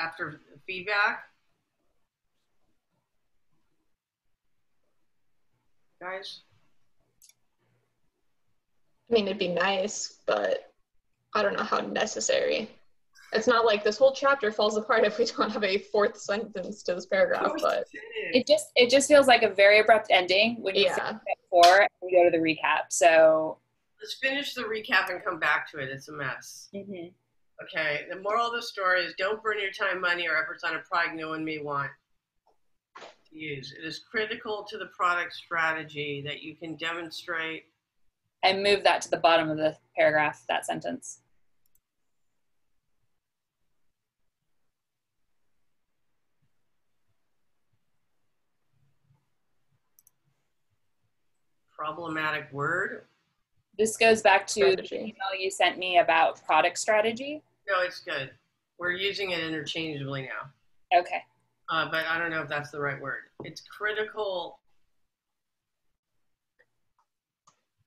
after feedback, guys. I mean, it'd be nice, but I don't know how necessary. It's not like this whole chapter falls apart if we don't have a fourth sentence to this paragraph. But it just it just feels like a very abrupt ending when you yeah. four and we go to the recap. So. Let's finish the recap and come back to it. It's a mess. Mm-hmm. Okay. The moral of the story is don't burn your time, money, or efforts on a product no one may want to use. It is critical to the product strategy that you can demonstrate. And move that to the bottom of the paragraph, that sentence. Problematic word. This goes back to strategy. The email you sent me about product strategy. No, it's good. We're using it interchangeably now. Okay. Uh, but I don't know if that's the right word. It's critical.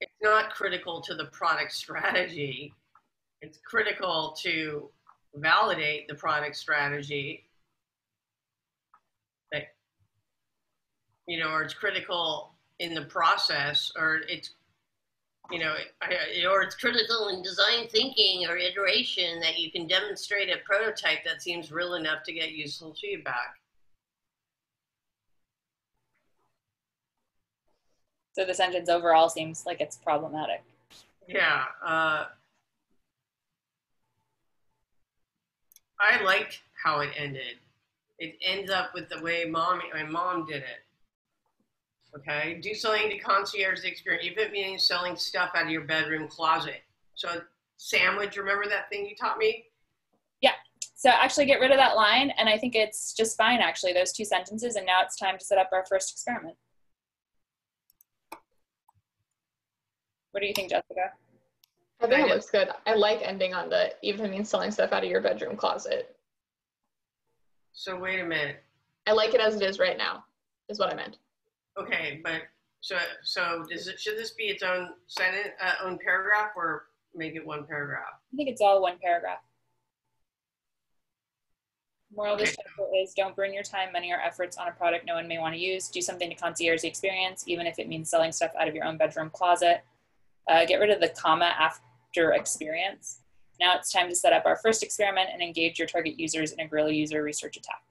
It's not critical to the product strategy. It's critical to validate the product strategy. But, you know, or it's critical in the process, or it's you know, or it's critical in design thinking or iteration that you can demonstrate a prototype that seems real enough to get useful feedback. So the sentence overall seems like it's problematic. Yeah. Uh, I liked how it ended. It ends up with the way mom, my mom did it. Okay, do something to concierge the experience, even if it means selling stuff out of your bedroom closet. So sandwich, remember that thing you taught me? Yeah, so actually get rid of that line, and I think it's just fine, actually, those two sentences, and now it's time to set up our first experiment. What do you think, Jessica? I think it looks good. I like ending on the, even if it means selling stuff out of your bedroom closet. So wait a minute. I like it as it is right now, is what I meant. Okay, but so so does it, should this be its own sentence, uh, own paragraph, or make it one paragraph? I think it's all one paragraph. Moral of this chapter is don't burn your time, money, or efforts on a product no one may want to use. Do something to concierge the experience, even if it means selling stuff out of your own bedroom closet. Uh, get rid of the comma after experience. Now it's time to set up our first experiment and engage your target users in a guerrilla user research attack.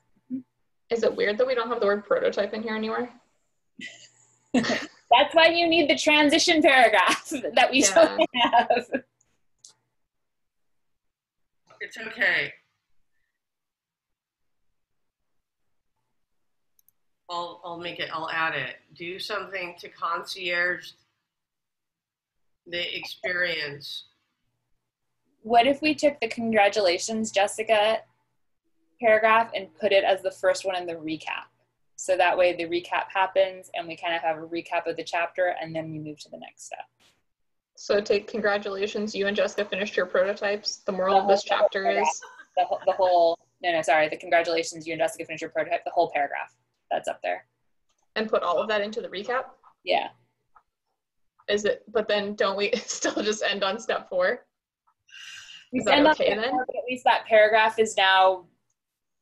Is it weird that we don't have the word prototype in here anywhere? That's why you need the transition paragraph that we yeah. don't have. It's okay. I'll, I'll make it, I'll add it. Do something to concierge the experience. What if we took the congratulations, Jessica, paragraph and put it as the first one in the recap? So that way the recap happens and we kind of have a recap of the chapter and then we move to the next step. So take congratulations, you and Jessica finished your prototypes. The moral the of this chapter paragraph. Is? The whole, the whole, no, no, sorry. The congratulations, you and Jessica finished your prototype, the whole paragraph that's up there. And put all of that into the recap? Yeah. Is it, but then don't we still just end on step four? Is we that end okay on then? Four, but at least that paragraph is now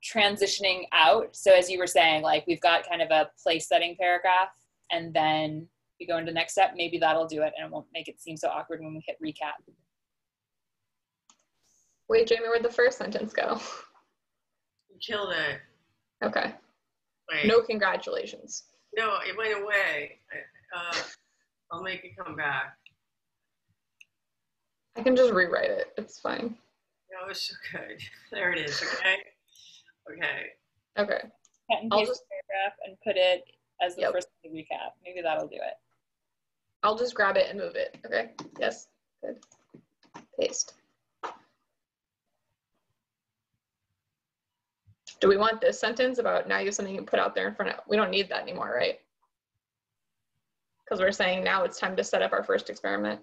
transitioning out. So as you were saying, like we've got kind of a place setting paragraph, and then we go into the next step. Maybe that'll do it, and it won't make it seem so awkward when we hit recap. Wait, Jamie, where'd the first sentence go? You killed it. Okay. Wait. No congratulations. No, it went away. Uh, I'll make it come back. I can just rewrite it. It's fine. No, it's okay. There it is. Okay. Okay. Okay. I'll just paragraph and put it as the yep. first recap. Maybe that'll do it. I'll just grab it and move it. Okay. Yes. Good. Paste. Do we want this sentence about now you have something you can put out there in front of? We don't need that anymore, right? Because we're saying now it's time to set up our first experiment.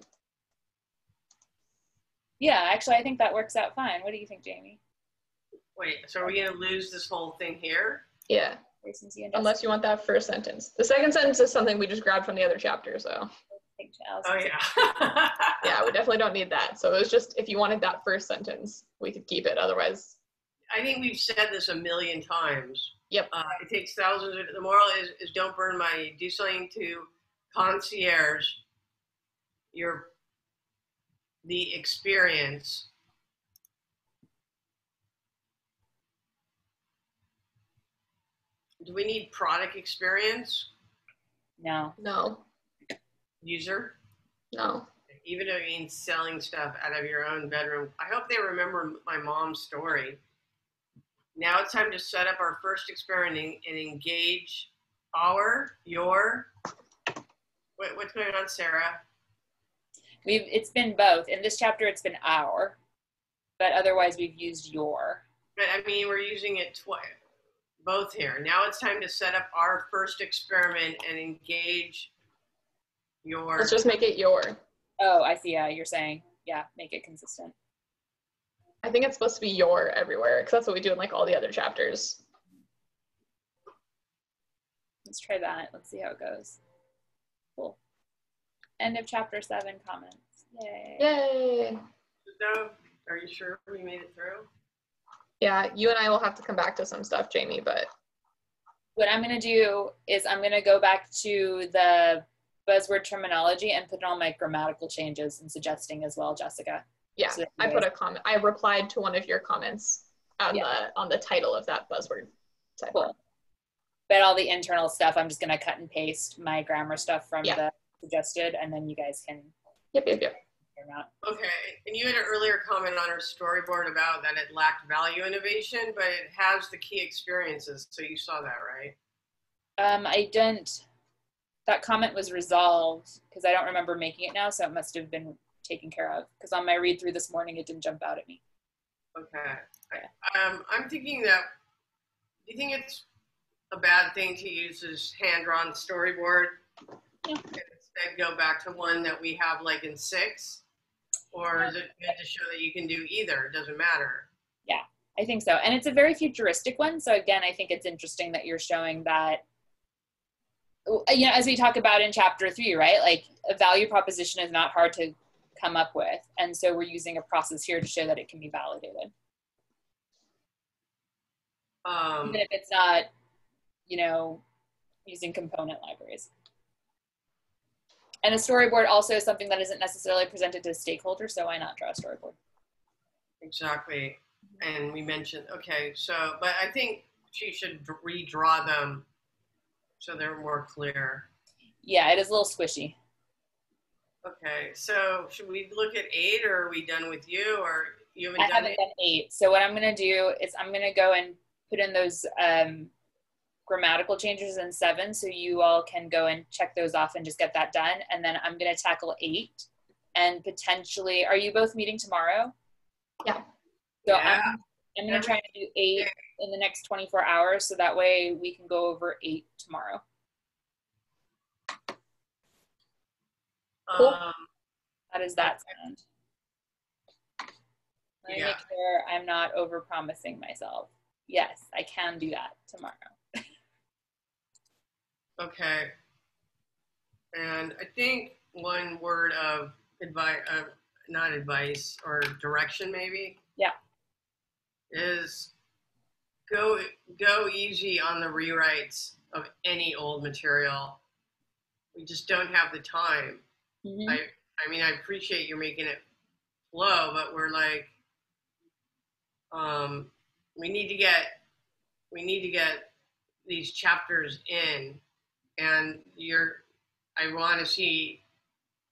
Yeah, actually, I think that works out fine. What do you think, Jamie? Wait, so are we going to lose this whole thing here? Yeah. Unless you want that first sentence. The second sentence is something we just grabbed from the other chapter, so. Oh, yeah. Yeah, we definitely don't need that. So it was just if you wanted that first sentence, we could keep it. Otherwise, I think we've said this a million times. Yep. Uh, it takes thousands of, the moral is, is don't burn money. Do something to concierge your, the experience. Do we need product experience? No. No. User? No. Even if it means selling stuff out of your own bedroom. I hope they remember my mom's story. Now it's time to set up our first experiment and engage our, your, what, what's going on, Sarah? We've, it's been both. In this chapter, it's been our, but otherwise we've used your. But I mean, we're using it twice, both here. Now it's time to set up our first experiment and engage your. Let's just make it your. Oh, I see, yeah, you're saying, yeah, make it consistent. I think it's supposed to be your everywhere, because that's what we do in like all the other chapters. Let's try that. Let's see how it goes. Cool. End of chapter seven comments. Yay. Yay. So, are you sure we made it through? Yeah, you and I will have to come back to some stuff, Jamie, but. What I'm going to do is I'm going to go back to the buzzword terminology and put in all my grammatical changes and suggesting as well, Jessica. Yeah, so I put a comment. I replied to one of your comments on, yeah. the, on the title of that buzzword. Cool. But all the internal stuff, I'm just going to cut and paste my grammar stuff from yeah. the suggested, and then you guys can. Yep, yep, yep. Okay, and you had an earlier comment on our storyboard about that it lacked value innovation, but it has the key experiences. So you saw that, right? Um, I didn't. That comment was resolved because I don't remember making it now, so it must have been taken care of, because on my read through this morning it didn't jump out at me. Okay. Yeah. Um, I'm thinking that, do you think it's a bad thing to use as hand-drawn storyboard? Yeah. Instead go back to one that we have like in six? Or yeah. is it good to show that you can do either? It doesn't matter. Yeah, I think so. And it's a very futuristic one. So again, I think it's interesting that you're showing that, you know, as we talk about in chapter three, right? Like a value proposition is not hard to come up with, and so we're using a process here to show that it can be validated, um, even if it's not, you know, using component libraries. And a storyboard also is something that isn't necessarily presented to stakeholders, so why not draw a storyboard? Exactly. And we mentioned, okay, so, but I think she should redraw them so they're more clear. Yeah, it is a little squishy. Okay, so should we look at eight, or are we done with you, or you haven't done eight? I haven't done eight, so what I'm going to do is I'm going to go and put in those um, grammatical changes in seven, so you all can go and check those off and just get that done, and then I'm going to tackle eight, and potentially, are you both meeting tomorrow? Yeah. So yeah. I'm, I'm going to try to do eight in the next twenty-four hours, so that way we can go over eight tomorrow. Cool. Um, How does that sound? Let yeah. me make sure I'm not over-promising myself. Yes, I can do that tomorrow. Okay. And I think one word of advice, uh, not advice, or direction maybe? Yeah. Is Go, go easy on the rewrites of any old material. We just don't have the time. Mm-hmm. I, I mean, I appreciate you making it flow, but we're like, um, we need to get, we need to get these chapters in, and you're, I want to see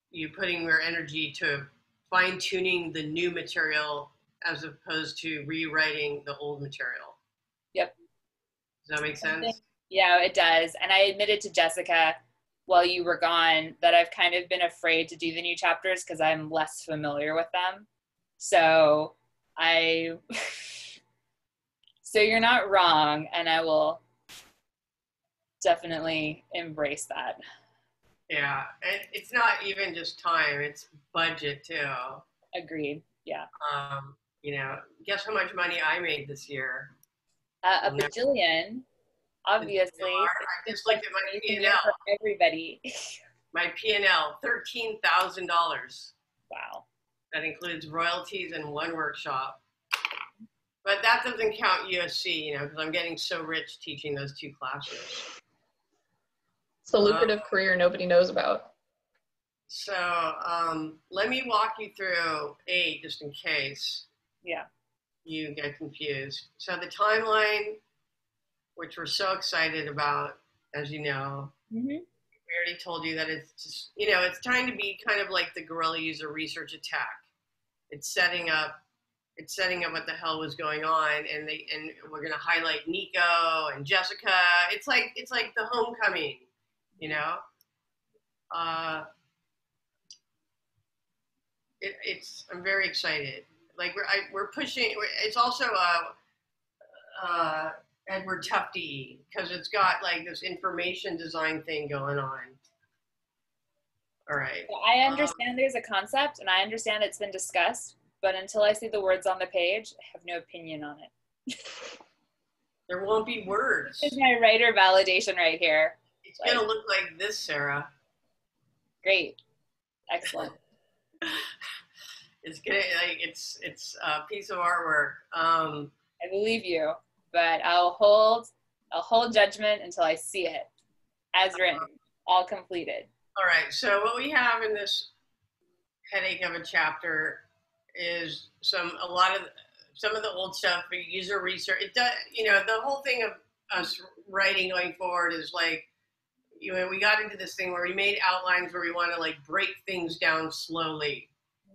you putting your energy to fine tuning the new material as opposed to rewriting the old material. Yep. Does that make sense? Yeah, it does. And I admitted to Jessica while you were gone that I've kind of been afraid to do the new chapters because I'm less familiar with them. So I, so you're not wrong, and I will definitely embrace that. Yeah, and it's not even just time, it's budget too. Agreed, yeah. Um, you know, guess how much money I made this year? Uh, a bajillion, obviously. I just looked at my P and L. Everybody. My P and L, thirteen thousand dollars. Wow. That includes royalties and one workshop. But that doesn't count U S C, you know, because I'm getting so rich teaching those two classes. It's a lucrative um, career nobody knows about. So um, let me walk you through A, just in case. Yeah. You get confused. So the timeline, which we're so excited about, as you know, mm-hmm. we already told you that it's just, you know, it's trying to be kind of like the guerrilla user research attack. It's setting up, it's setting up what the hell was going on, and they, and we're gonna highlight Nico and Jessica. It's like, it's like the homecoming, you know. Uh, it, it's, I'm very excited. Like we're, I, we're pushing, it's also uh, uh, Edward Tufte, because it's got like this information design thing going on. All right. So I understand um, there's a concept, and I understand it's been discussed, but until I see the words on the page, I have no opinion on it. There won't be words. This is my writer validation right here. It's like, gonna look like this, Sarah. Great, excellent. It's gonna, like, it's, it's a piece of artwork. Um, I believe you, but I'll hold, I'll hold judgment until I see it, as written, um, all completed. All right, so what we have in this headache of a chapter is some, a lot of, some of the old stuff, but user research, it does, you know, the whole thing of us writing going forward is like, you know, we got into this thing where we made outlines where we want to like break things down slowly.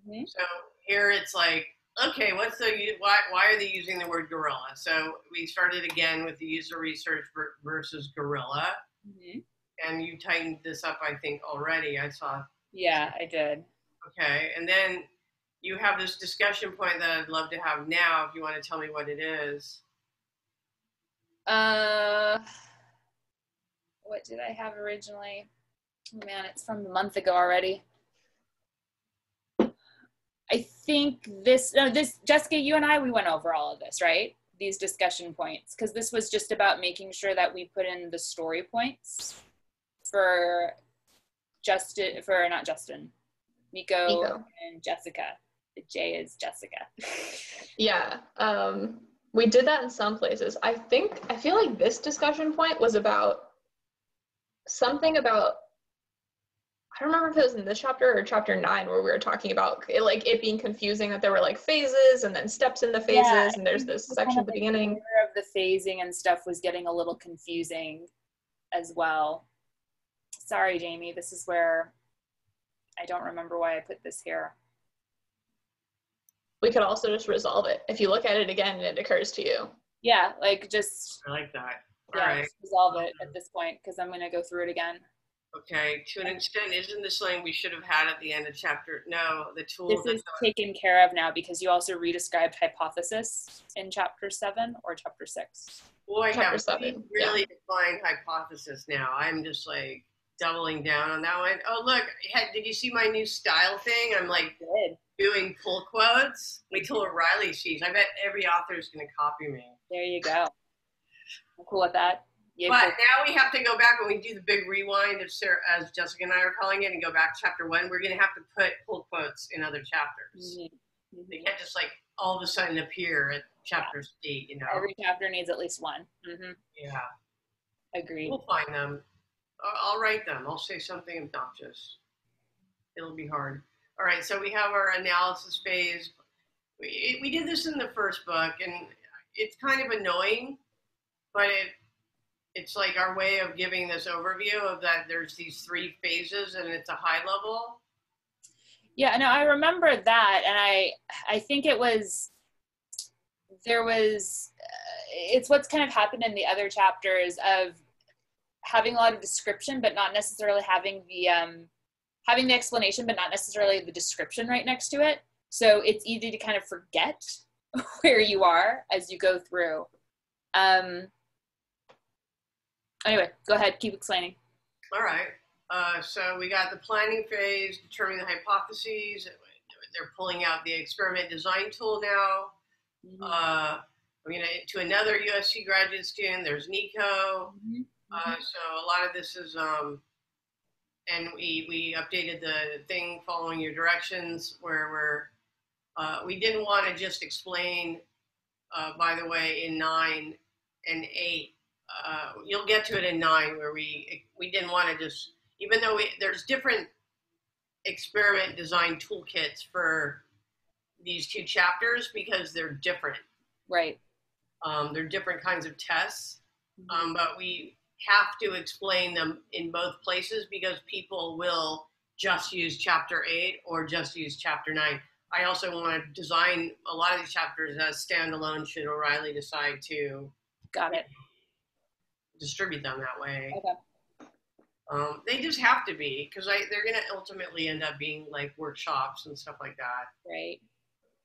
So here it's like, okay, what's the, why, why are they using the word gorilla? So we started again with the user research versus gorilla. Mm-hmm. And you tightened this up, I think, already, I saw. Yeah, I did. Okay, and then you have this discussion point that I'd love to have now, if you want to tell me what it is. Uh, what did I have originally? Oh, man, it's from a month ago already. I think this, no, this, Jessica, you and I, we went over all of this, right? These discussion points, because this was just about making sure that we put in the story points for Justin, for not Justin, Nico, Nico. and Jessica. The J is Jessica. Yeah, um, we did that in some places. I think, I feel like this discussion point was about something about, I don't remember if it was in this chapter or chapter nine where we were talking about it, like it being confusing that there were like phases and then steps in the phases, yeah, and there's this section kind of at the beginning. Of the phasing and stuff was getting a little confusing as well. Sorry, Jamie, this is where I don't remember why I put this here. We could also just resolve it. If you look at it again and it occurs to you. Yeah, like just. I like that. All yeah, right. Just resolve it at this point because I'm going to go through it again. Okay, to an extent, isn't this something we should have had at the end of chapter? No, the tool. This is taken care of now because you also redescribed hypothesis in chapter seven or chapter six. Well, I have really defined hypothesis now. I'm just like doubling down on that one. Oh, look, did you see my new style thing? I'm like doing pull quotes. Wait till O'Reilly sees. I bet every author is going to copy me. There you go. I'm cool with that. Yeah, but now we have to go back when we do the big rewind, of Sarah, as Jessica and I are calling it, and go back to chapter one. We're going to have to put pull quotes in other chapters. Mm-hmm. They can't just like all of a sudden appear at chapters eight, you know. Every chapter needs at least one. Mm-hmm. Yeah. Agreed. We'll find them. I'll write them. I'll say something obnoxious. It'll be hard. All right, so we have our analysis phase. We, we did this in the first book, and it's kind of annoying, but it, it's like our way of giving this overview of that there's these three phases, and it's a high level. Yeah, no, I remember that, and I, I think it was, there was, uh, it's what's kind of happened in the other chapters of having a lot of description, but not necessarily having the, um, having the explanation, but not necessarily the description right next to it. So it's easy to kind of forget where you are as you go through. Um, anyway, go ahead, keep explaining. All right, uh, so we got the planning phase, determining the hypotheses. They're pulling out the experiment design tool now. Mm-hmm. uh, I mean, to another U S C graduate student, there's Nico. Mm-hmm. uh, so a lot of this is, um, and we, we updated the thing following your directions where we're, uh, we didn't want to just explain, uh, by the way, in nine and eight, uh, you'll get to it in nine where we, we didn't want to just, even though we, there's different experiment design toolkits for these two chapters because they're different. Right. Um, they're different kinds of tests, mm-hmm. um, but we have to explain them in both places because people will just use chapter eight or just use chapter nine. I also want to design a lot of these chapters as standalone should O'Reilly decide to got it distribute them that way. Okay. Um, they just have to be because they're going to ultimately end up being like workshops and stuff like that. Right.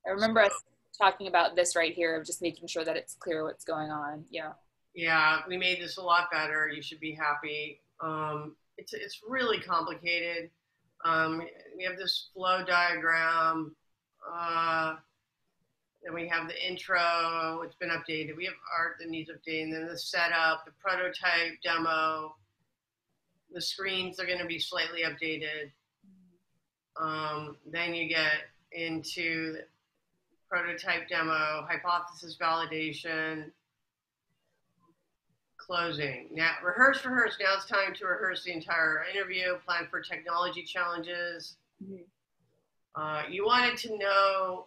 I remember so, us talking about this right here of just making sure that it's clear what's going on. Yeah. Yeah, we made this a lot better. You should be happy. Um, it's, it's really complicated. Um, we have this flow diagram. Uh, then we have the intro. It's been updated. We have art that needs updating. Then the setup, the prototype, demo. The screens are going to be slightly updated. Um, then you get into the prototype demo, hypothesis validation. Closing. Now, rehearse, rehearse. Now it's time to rehearse the entire interview, plan for technology challenges. Mm-hmm. uh, you wanted to know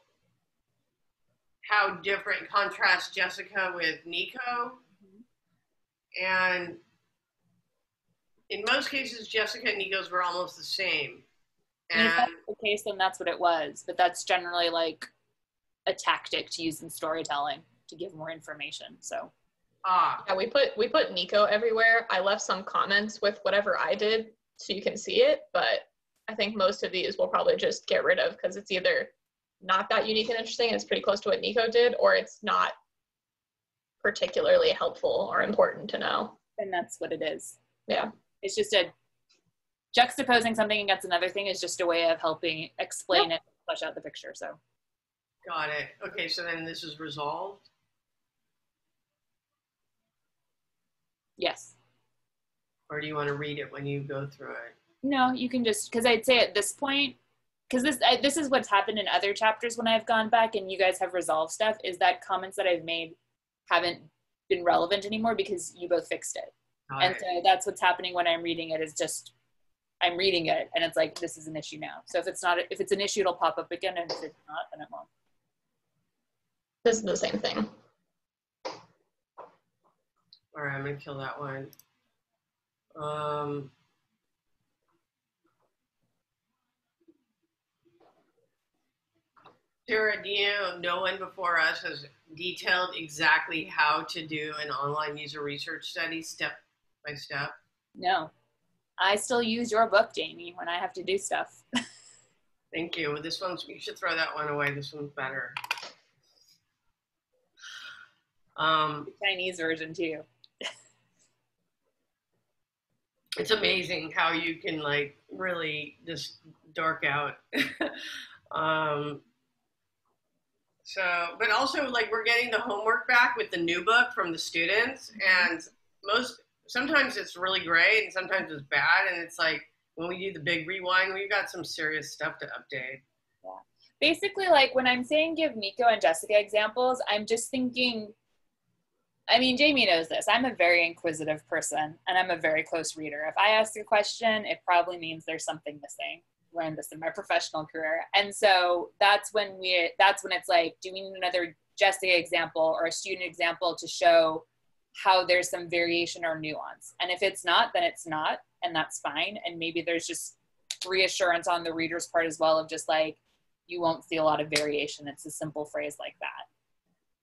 how different contrasts Jessica with Nico. Mm-hmm. And in most cases, Jessica and Nico's were almost the same. And, and if that's the case, then that's what it was. But that's generally like a tactic to use in storytelling to give more information. So. Ah. Yeah, we put we put Nico everywhere. I left some comments with whatever I did so you can see it, but I think most of these we'll probably just get rid of because it's either not that unique and interesting and it's pretty close to what Nico did, or it's not particularly helpful or important to know. And that's what it is. Yeah. It's just a juxtaposing something against another thing is just a way of helping explain yep. it, flesh out the picture. So got it. Okay, so then this is resolved. Yes. Or do you want to read it when you go through it? No, you can just, because I'd say at this point, because this I, this is what's happened in other chapters when I've gone back and you guys have resolved stuff, is that comments that I've made haven't been relevant anymore because you both fixed it. All and right. So that's what's happening when I'm reading it, is just, I'm reading it and it's like, this is an issue now. So if it's not, if it's an issue, it'll pop up again, and if it's not, then it won't. This is the same thing. All right, I'm gonna kill that one. Um, Sarah, do you know, no one before us has detailed exactly how to do an online user research study step by step? No, I still use your book, Jamie, when I have to do stuff. Thank you. Well, this one's, you should throw that one away. This one's better. Um, the Chinese version too. It's amazing how you can like really just dark out. um, so, but also like we're getting the homework back with the new book from the students, and most, sometimes it's really great and sometimes it's bad. And it's like, when we do the big rewind, we've got some serious stuff to update. Yeah. basically, like, when I'm saying give Nico and Jessica examples, I'm just thinking, I mean, Jamie knows this. I'm a very inquisitive person, and I'm a very close reader. If I ask a question, it probably means there's something missing. Learned this in my professional career. And so that's when we, that's when it's like, do we need another Jessica example or a student example to show how there's some variation or nuance? And if it's not, then it's not, and that's fine. And maybe there's just reassurance on the reader's part as well of just like, you won't see a lot of variation. It's a simple phrase like that.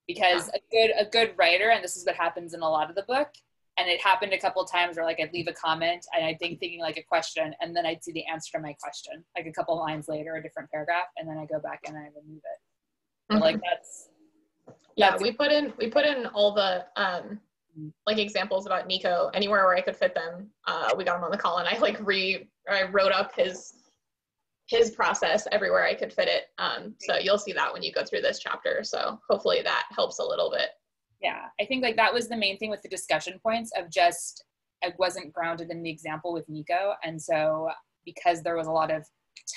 Because a good, a good writer, and this is what happens in a lot of the book, and it happened a couple times where like I'd leave a comment and I'd think thinking like a question, and then I'd see the answer to my question like a couple lines later, a different paragraph, and then I go back and I remove it. Mm-hmm. But, like that's, yeah, that's we put in we put in all the um, like examples about Nico anywhere where I could fit them. Uh, we got him on the call, and I like re I wrote up his his process everywhere I could fit it. Um, so you'll see that when you go through this chapter. So hopefully that helps a little bit. Yeah, I think like that was the main thing with the discussion points of just, I wasn't grounded in the example with Nico. And so because there was a lot of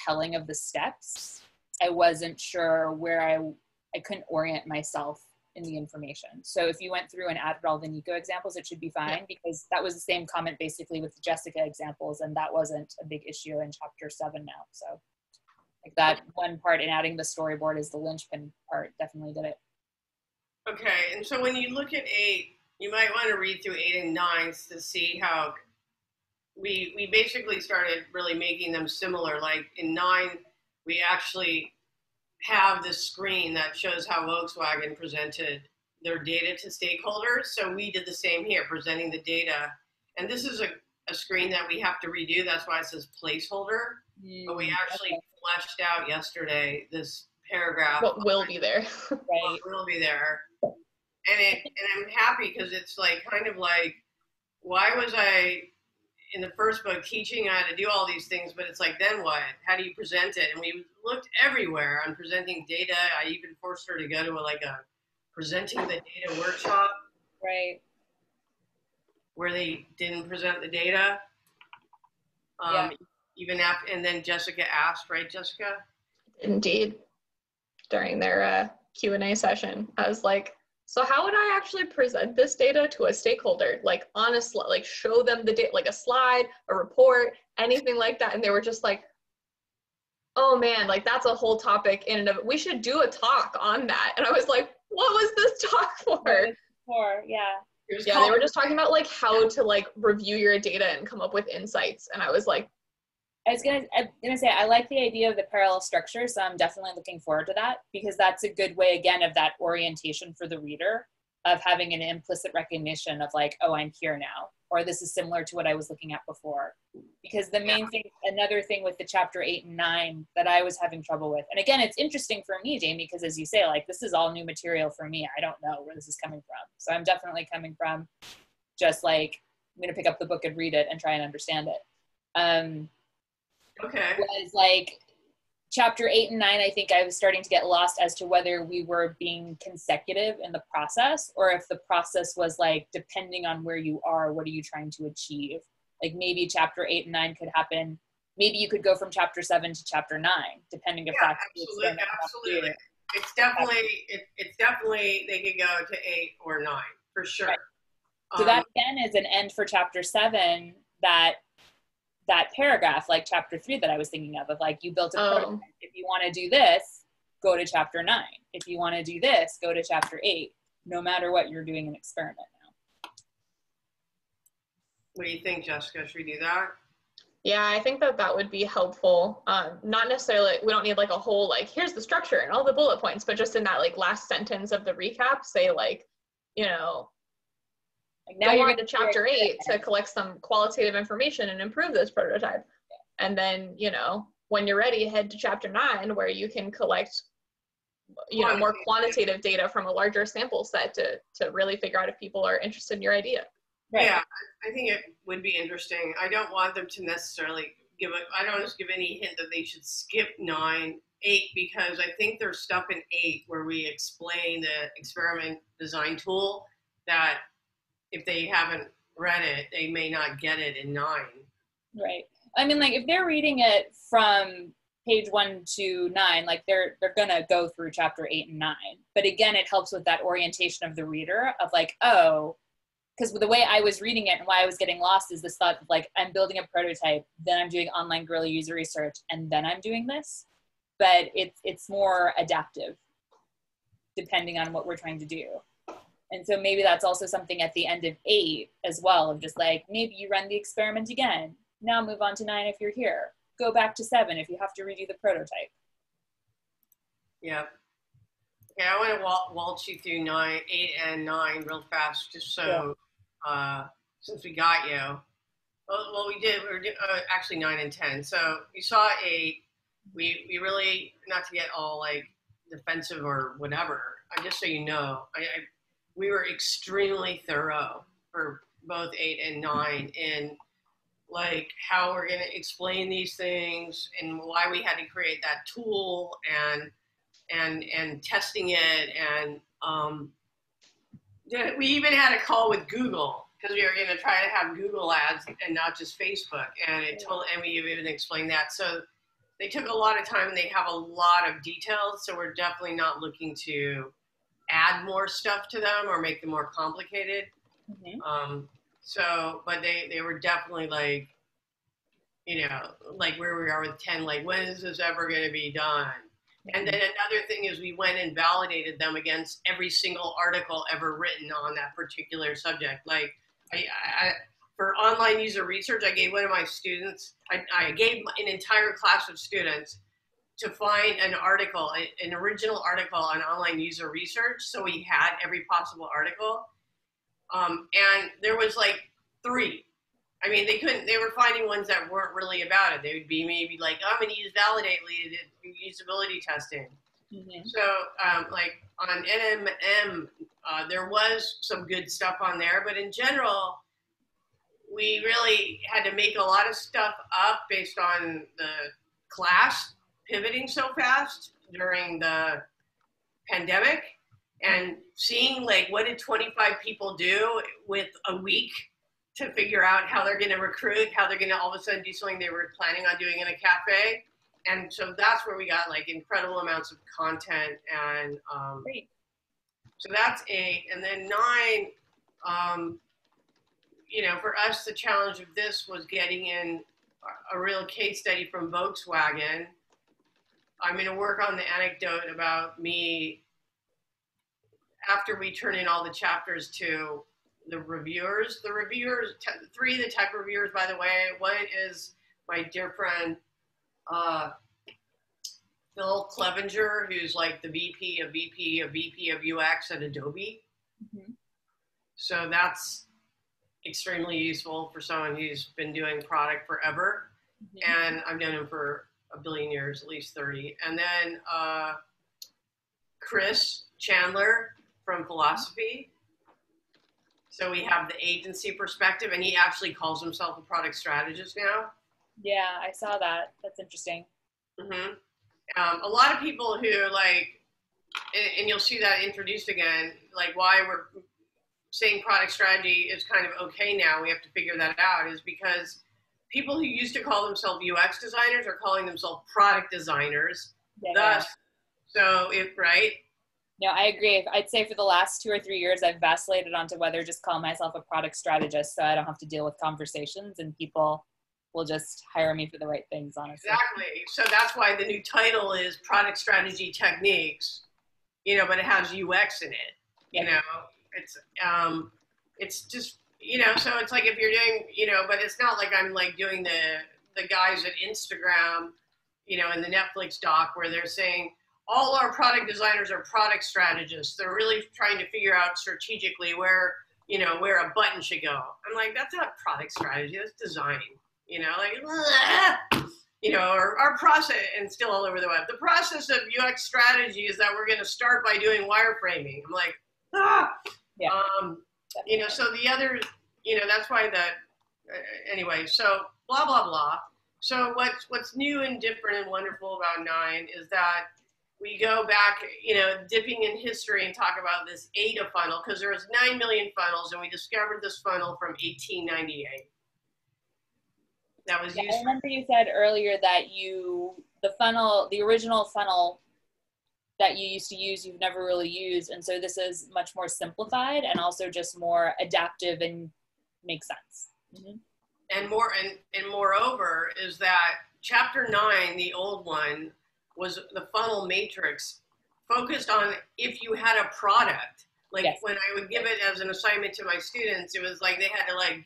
telling of the steps, I wasn't sure where I, I couldn't orient myself in the information. So if you went through and added all the Nico examples, it should be fine, yeah. Because that was the same comment basically with the Jessica examples, and that wasn't a big issue in chapter seven now. So like that one part in adding the storyboard is the linchpin part, definitely did it. Okay, and so when you look at eight, you might want to read through eight and nine to see how we we basically started really making them similar. Like in nine, we actually have this screen that shows how Volkswagen presented their data to stakeholders. So we did the same here, presenting the data. And this is a, a screen that we have to redo. That's why it says placeholder. Mm, but we actually okay. fleshed out yesterday this paragraph. What will be there. Right. What will be there. And, it, and I'm happy because it's like kind of like, why was I in the first book teaching how to do all these things, but it's like, then what? How do you present it? And we looked everywhere on presenting data. I even forced her to go to a, like a presenting the data workshop. Right. Where they didn't present the data. Um, yeah. Even after, and then Jessica asked, right, Jessica? Indeed. During their uh, Q and A session, I was like, so how would I actually present this data to a stakeholder? Like honestly, like show them the data, like a slide, a report, anything like that. And they were just like, oh man, like that's a whole topic in and of, we should do a talk on that. And I was like, what was this talk for? For yeah. Yeah, they were just talking about like how to like review your data and come up with insights. And I was like, I was gonna, I'm gonna say, I like the idea of the parallel structure, so I'm definitely looking forward to that, because that's a good way, again, of that orientation for the reader, of having an implicit recognition of like, oh, I'm here now, or this is similar to what I was looking at before. Because the main thing, another thing with the chapter eight and nine that I was having trouble with, and again, it's interesting for me, Jamie, because as you say, like, this is all new material for me. I don't know where this is coming from. So I'm definitely coming from just like, I'm gonna pick up the book and read it and try and understand it. Um, Okay. Was like chapter eight and nine, I think I was starting to get lost as to whether we were being consecutive in the process, or if the process was like, depending on where you are, what are you trying to achieve? Like maybe chapter eight and nine could happen. Maybe you could go from chapter seven to chapter nine, depending on. Yeah, absolutely, absolutely. It's definitely, it, it's definitely, they could go to eight or nine for sure. Right. So um, that again is an end for chapter seven that that paragraph, like chapter three that I was thinking of, of like you built a oh. prototype. If you want to do this, go to chapter nine. If you want to do this, go to chapter eight, no matter what, you're doing an experiment now. What do you think, Jessica? Should we do that? Yeah, I think that that would be helpful. Um, not necessarily, we don't need like a whole, like, here's the structure and all the bullet points, but just in that like last sentence of the recap, say like, you know, Like now you're going to chapter eight to collect some qualitative information and improve this prototype. And then, you know, when you're ready, head to chapter nine where you can collect, you know, more quantitative data from a larger sample set to, to really figure out if people are interested in your idea. Right. Yeah, I think it would be interesting. I don't want them to necessarily give a, I don't just give any hint that they should skip nine, eight, because I think there's stuff in eight where we explain the experiment design tool that if they haven't read it, they may not get it in nine. Right. I mean, like if they're reading it from page one to nine, like they're, they're going to go through chapter eight and nine. But again, it helps with that orientation of the reader of like, oh, because the way I was reading it and why I was getting lost is this thought of like, I'm building a prototype, then I'm doing online guerrilla user research, and then I'm doing this. But it's, it's more adaptive depending on what we're trying to do. And so maybe that's also something at the end of eight as well, of just like, maybe you run the experiment again. Now move on to nine if you're here. Go back to seven if you have to redo the prototype. Yeah. Okay, I want to wal waltz you through nine, eight and nine real fast, just so, yeah. uh, since we got you. Well, well we did, we were uh, actually nine and ten. So you saw eight. We, we really, not to get all like defensive or whatever, just so you know, I, I, we were extremely thorough for both eight and nine in like how we're going to explain these things and why we had to create that tool and, and, and testing it. And um, we even had a call with Google because we were going to try to have Google ads and not just Facebook. And it totally, and we even explained that. So they took a lot of time and they have a lot of details. So we're definitely not looking to add more stuff to them or make them more complicated. Mm-hmm. um, so, but they, they were definitely like, you know, like where we are with ten, like when is this ever going to be done? Mm-hmm. And then another thing is we went and validated them against every single article ever written on that particular subject. Like I, I, for online user research, I gave one of my students, I, I gave an entire class of students to find an article, an original article on online user research. So we had every possible article. Um, and there was like three. I mean, they couldn't, they were finding ones that weren't really about it. They would be maybe like, oh, I'm gonna use validate lead usability testing. Mm-hmm. So um, like on N M M, uh, there was some good stuff on there, but in general, we really had to make a lot of stuff up based on the class pivoting so fast during the pandemic and seeing like what did twenty-five people do with a week to figure out how they're going to recruit, how they're going to all of a sudden do something they were planning on doing in a cafe. And so that's where we got like incredible amounts of content. And um, Great. So that's eight. And then nine, um, you know, for us, the challenge of this was getting in a real case study from Volkswagen. I'm going to work on the anecdote about me after we turn in all the chapters to the reviewers. The reviewers, three of the tech reviewers, by the way. One is my dear friend, uh, Phil Clevenger, who's like the V P of V P of V P of U X at Adobe. Mm-hmm. So that's extremely useful for someone who's been doing product forever. Mm-hmm. And I've known him for a billion years, at least thirty. And then uh, Chris Chandler from Philosophy. So we have the agency perspective, and he actually calls himself a product strategist now. Yeah, I saw that. That's interesting. Mm-hmm. Um, a lot of people who like, and, and you'll see that introduced again, like why we're saying product strategy is kind of okay now, we have to figure that out, is because people who used to call themselves U X designers are calling themselves product designers. Yeah, thus, yeah. So if, right? No, I agree. I'd say for the last two or three years, I've vacillated onto whether just call myself a product strategist so I don't have to deal with conversations and people will just hire me for the right things, honestly. Exactly. So that's why the new title is Product Strategy Techniques, you know, but it has U X in it, yeah. You know? It's, um, it's just, you know, so it's like if you're doing, you know, but it's not like I'm like doing the, the guys at Instagram, you know, in the Netflix doc where they're saying all our product designers are product strategists. They're really trying to figure out strategically where, you know, where a button should go. I'm like, that's not product strategy, that's design, you know, like, you know, or our process, and still all over the web. The process of U X strategy is that we're going to start by doing wireframing. I'm like, ah, yeah. um, you know, so the other, you know, that's why that, uh, anyway, so blah, blah, blah. So what's, what's new and different and wonderful about nine is that we go back, you know, dipping in history and talk about this AIDA funnel, because there was nine million funnels and we discovered this funnel from eighteen ninety-eight. that was used. Yeah, I remember you said earlier that you, the funnel, the original funnel that you used to use, you've never really used. And so this is much more simplified and also just more adaptive and makes sense. Mm-hmm. And more, and, and moreover is that chapter nine, the old one, was the funnel matrix focused on if you had a product. Like yes. when I would give it as an assignment to my students, it was like they had to like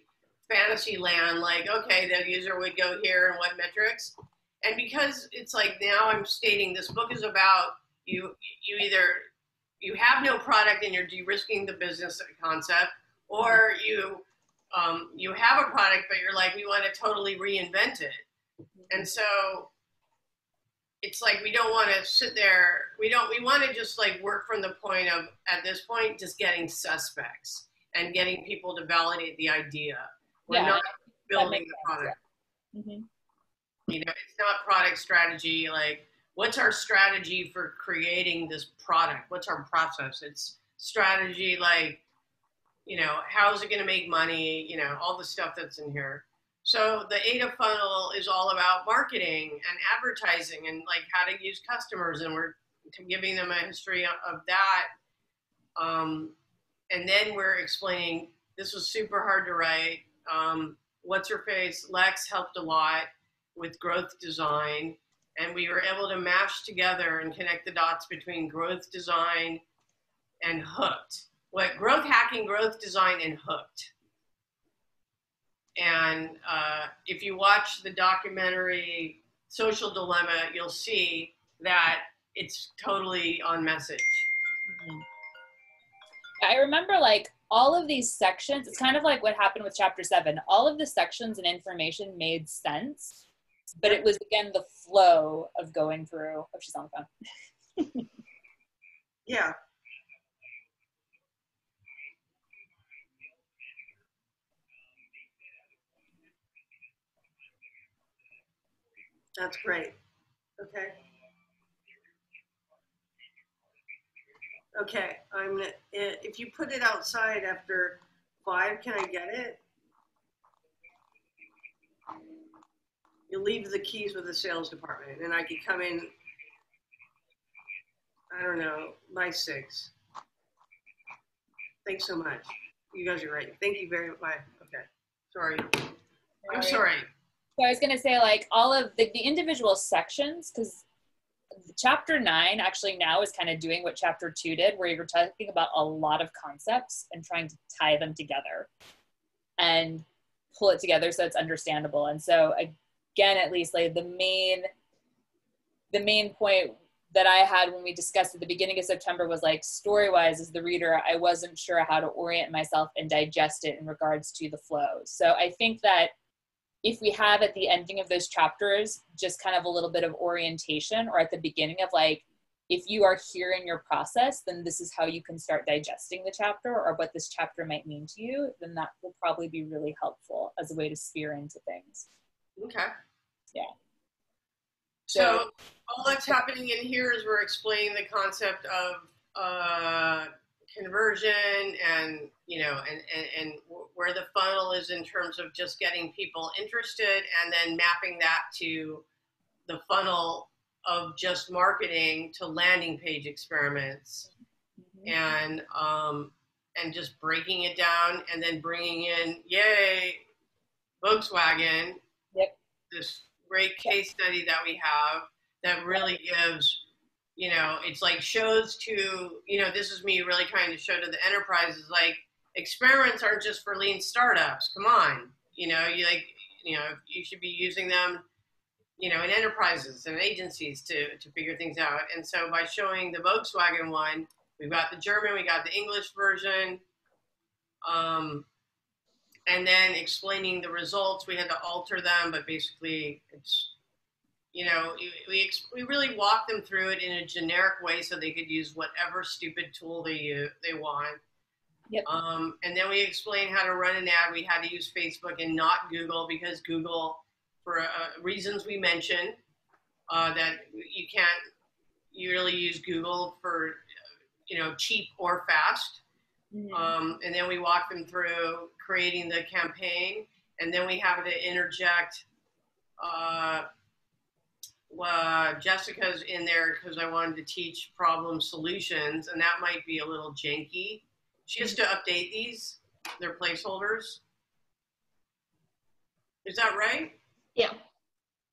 fantasy land, like, okay, the user would go here and what metrics. And because it's like now I'm stating this book is about you, you either, you have no product and you're de-risking the business concept, or you, um, you have a product, but you're like, we want to totally reinvent it. And so it's like, we don't want to sit there. We don't, we want to just like work from the point of, at this point, just getting suspects and getting people to validate the idea. We're yeah, not building the product. Sense, yeah. mm-hmm. You know, it's not product strategy. Like, what's our strategy for creating this product? What's our process? It's strategy. Like, you know, how is it going to make money? You know, all the stuff that's in here. So the AIDA funnel is all about marketing and advertising and like how to use customers, and we're giving them a history of that. Um, and then we're explaining, this was super hard to write. Um, what's her face? Lex helped a lot with growth design, and we were able to mash together and connect the dots between growth design and Hooked. What growth hacking, growth design, and Hooked. And uh, if you watch the documentary Social Dilemma, you'll see that it's totally on message. Mm-hmm. I remember like all of these sections, it's kind of like what happened with chapter seven. All of the sections and information made sense, but it was again the flow of going through. Oh, she's on the phone. Yeah. That's great. Okay. Okay. I'm gonna, if you put it outside after five, can I get it? You leave the keys with the sales department, and I could come in, I don't know, by six. Thanks so much. You guys are right. Thank you very much. Bye. Okay. Sorry. I'm sorry. So I was going to say, like, all of the, the individual sections, because chapter nine actually now is kind of doing what chapter two did, where you were talking about a lot of concepts and trying to tie them together and pull it together so it's understandable. And so again, at least like the main, the main point that I had when we discussed at the beginning of September was like, story-wise as the reader, I wasn't sure how to orient myself and digest it in regards to the flow. So I think that if we have at the ending of those chapters, just kind of a little bit of orientation, or at the beginning of like, if you are here in your process, then this is how you can start digesting the chapter or what this chapter might mean to you, then that will probably be really helpful as a way to spear into things. Okay. Yeah. So, so all that's happening in here is we're explaining the concept of uh, conversion and, you know, and, and, and where the funnel is in terms of just getting people interested, and then mapping that to the funnel of just marketing to landing page experiments. Mm-hmm. And, um, and just breaking it down, and then bringing in, yay, Volkswagen, yep. This great case study that we have that really gives, you know, it's like shows to, you know, this is me really trying to show to the enterprises, like, experiments aren't just for lean startups. Come on, you know, you like, you know, you should be using them, you know, in enterprises and agencies to, to figure things out. And so by showing the Volkswagen one, we've got the German, we got the English version, um, and then explaining the results. We had to alter them, but basically it's, you know, we, we really walk them through it in a generic way so they could use whatever stupid tool they use, they want. Yep. Um, and then we explain how to run an ad. We had to use Facebook and not Google, because Google, for uh, reasons we mentioned, uh, that you can't you really use Google for, you know, cheap or fast. Mm-hmm. Um, and then we walk them through creating the campaign, and then we have to interject uh, uh, Jessica's in there because I wanted to teach problem solutions, and that might be a little janky. She has to update these, they're placeholders. Is that right? Yeah.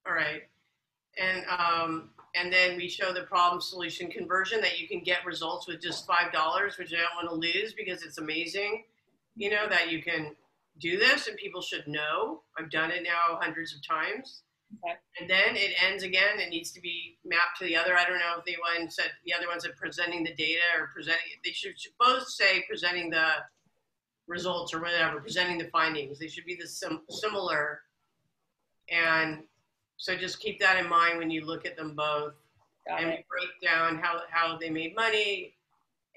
All right. And, um, and then we show the problem solution conversion that you can get results with just five dollars, which I don't want to lose because it's amazing, you know, that you can do this and people should know. I've done it now hundreds of times. Okay. And then it ends again. It needs to be mapped to the other. I don't know if the one said, the other one said presenting the data or presenting, they should both say presenting the results or whatever, presenting the findings. They should be the sim similar. And so just keep that in mind when you look at them both. Got and it. We break down how, how they made money,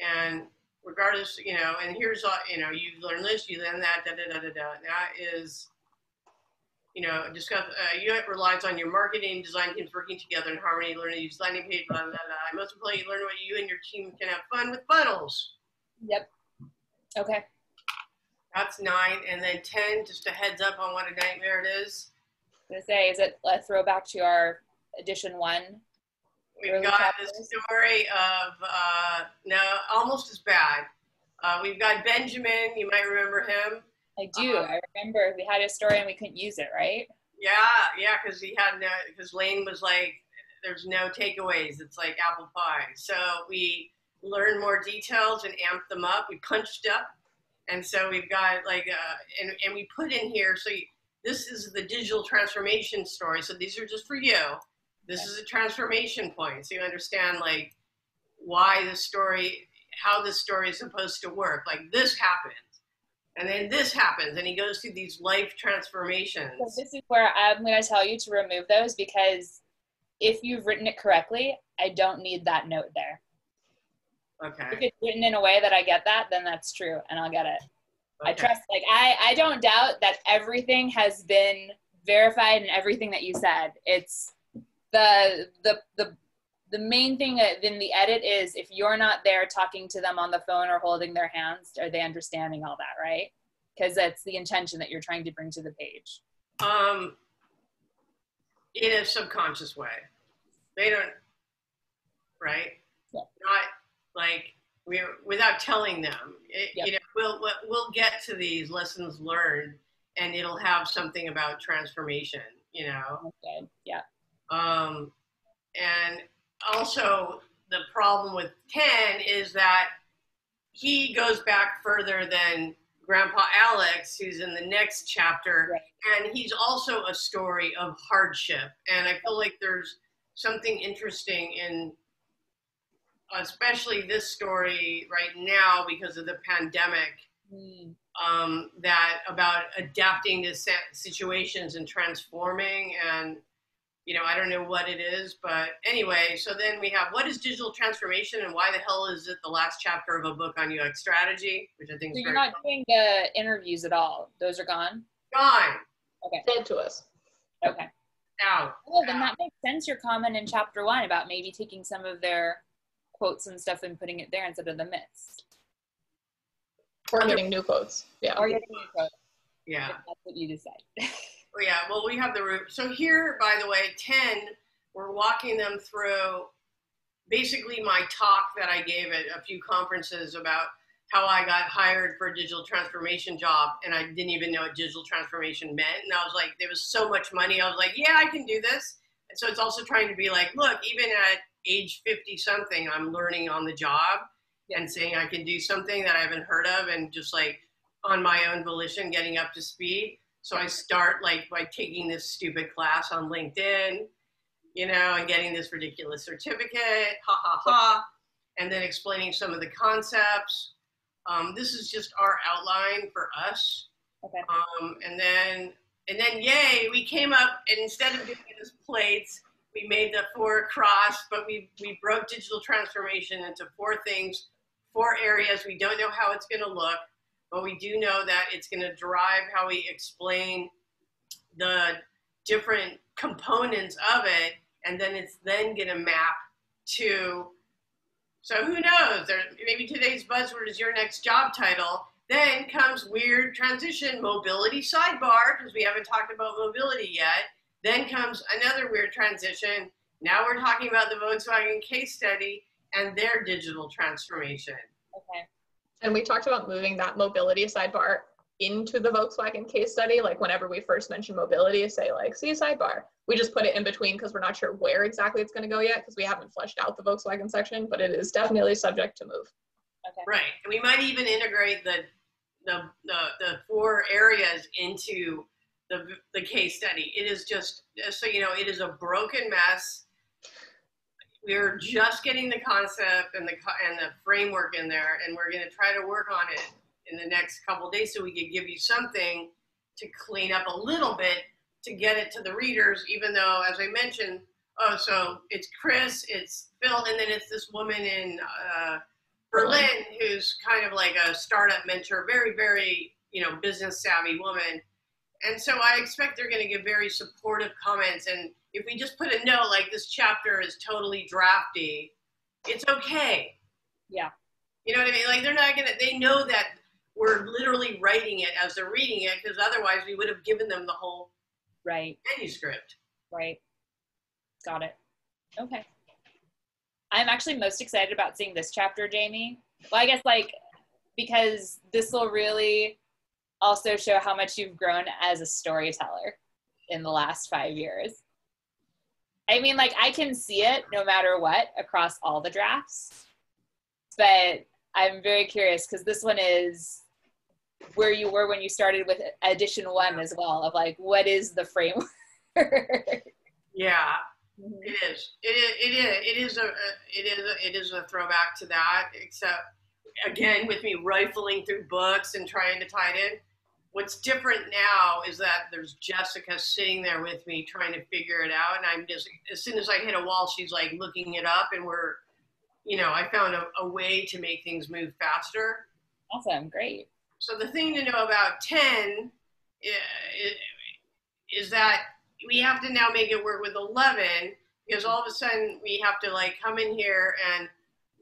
and regardless, you know, and here's, all, you know, you learn this, you learn that, da, da, da, da, da. That is, you know, discuss, uh, U X relies on your marketing design teams working together in harmony, learn to use landing page, blah, blah, blah. Most importantly, you learn what you and your team can have fun with funnels. Yep. Okay. That's nine. And then ten, just a heads up on what a nightmare it is. Gonna say, is it a throwback to our edition one? We've got chapters? The story of uh, no, almost as bad. Uh, we've got Benjamin. You might remember him. I do. Um, I remember we had a story and we couldn't use it, right? Yeah, yeah, because he had no. Because Lane was like, "There's no takeaways. It's like apple pie." So we learned more details and amped them up. We punched up, and so we've got like, uh, and and we put in here so. You, This is the digital transformation story. So these are just for you. This is a transformation point. So you understand like why this story, how this story is supposed to work. Like this happens and then this happens and he goes through these life transformations. So this is where I'm going to tell you to remove those because if you've written it correctly, I don't need that note there. Okay. If it's written in a way that I get that, then that's true and I'll get it. Okay. I trust, like, I, I don't doubt that everything has been verified and everything that you said. It's the, the, the, the main thing that in the edit is if you're not there talking to them on the phone or holding their hands, are they understanding all that, right? Because that's the intention that you're trying to bring to the page. Um, in a subconscious way. They don't, right? Yeah. Not, like... We're, without telling them, it, yep. you know, we'll, we'll get to these lessons learned and it'll have something about transformation, you know? Okay. Yeah. Um, and also the problem with ten is that he goes back further than Grandpa Alex, who's in the next chapter. Right. And he's also a story of hardship. And I feel like there's something interesting in especially this story right now because of the pandemic, mm. um, that about adapting to situations and transforming and, you know, I don't know what it is, but anyway, so then we have, what is digital transformation and why the hell is it the last chapter of a book on U X strategy, which I think so is you're not fun. Doing the interviews at all. Those are gone? Gone. Okay. Dead to us. Okay. Out. Well, then out. That makes sense. Your comment in chapter one about maybe taking some of their quotes and stuff and putting it there instead of the myths. Or getting new quotes. Yeah. Or getting new quotes. Yeah. If that's what you decide. Well, yeah. Well, we have the root. So here, by the way, ten, we're walking them through basically my talk that I gave at a few conferences about how I got hired for a digital transformation job. And I didn't even know what digital transformation meant. And I was like, there was so much money. I was like, yeah, I can do this. And so it's also trying to be like, look, even at age fifty something, I'm learning on the job and saying I can do something that I haven't heard of and just like on my own volition getting up to speed. So I start like by taking this stupid class on LinkedIn, you know, and getting this ridiculous certificate, ha ha ha, and then explaining some of the concepts. Um, this is just our outline for us. Okay. Um, and then, and then yay, we came up and instead of doing this plates, we made the four across, but we, we broke digital transformation into four things, four areas. We don't know how it's going to look, but we do know that it's going to drive how we explain the different components of it. And then it's then going to map to, so who knows, there, maybe today's buzzword is your next job title. Then comes weird transition mobility sidebar, because we haven't talked about mobility yet. Then comes another weird transition. Now we're talking about the Volkswagen case study and their digital transformation. Okay. And we talked about moving that mobility sidebar into the Volkswagen case study. Like whenever we first mention mobility, say like, see sidebar. We just put it in between because we're not sure where exactly it's going to go yet because we haven't fleshed out the Volkswagen section, but it is definitely subject to move. Okay. Right. And we might even integrate the, the, the, the four areas into the, the case study. It is just, so you know, it is a broken mess. We're just getting the concept and the, and the framework in there, and we're going to try to work on it in the next couple of days so we can give you something to clean up a little bit to get it to the readers, even though, as I mentioned, oh, so it's Chris, it's Phil, and then it's this woman in uh, Berlin who's kind of like a startup mentor, very, very, you know, business savvy woman. And so I expect they're going to give very supportive comments. And if we just put a note like this chapter is totally drafty, it's okay. Yeah. You know what I mean? Like they're not going to, they know that we're literally writing it as they're reading it because otherwise we would have given them the whole right manuscript. Right. Got it. Okay. I'm actually most excited about seeing this chapter, Jamie. Well, I guess like, because this will really also show how much you've grown as a storyteller in the last five years. I mean, like I can see it no matter what across all the drafts, but I'm very curious because this one is where you were when you started with edition one as well of like, what is the framework? Yeah, it is. It is, it is, it is, a, it is, a, it is a throwback to that, except again, with me rifling through books and trying to tie it in. What's different now is that there's Jessica sitting there with me trying to figure it out. And I'm just, as soon as I hit a wall, she's like looking it up and we're, you know, I found a, a way to make things move faster. Awesome. Great. So the thing to know about ten is, is that we have to now make it work with eleven because all of a sudden we have to like come in here and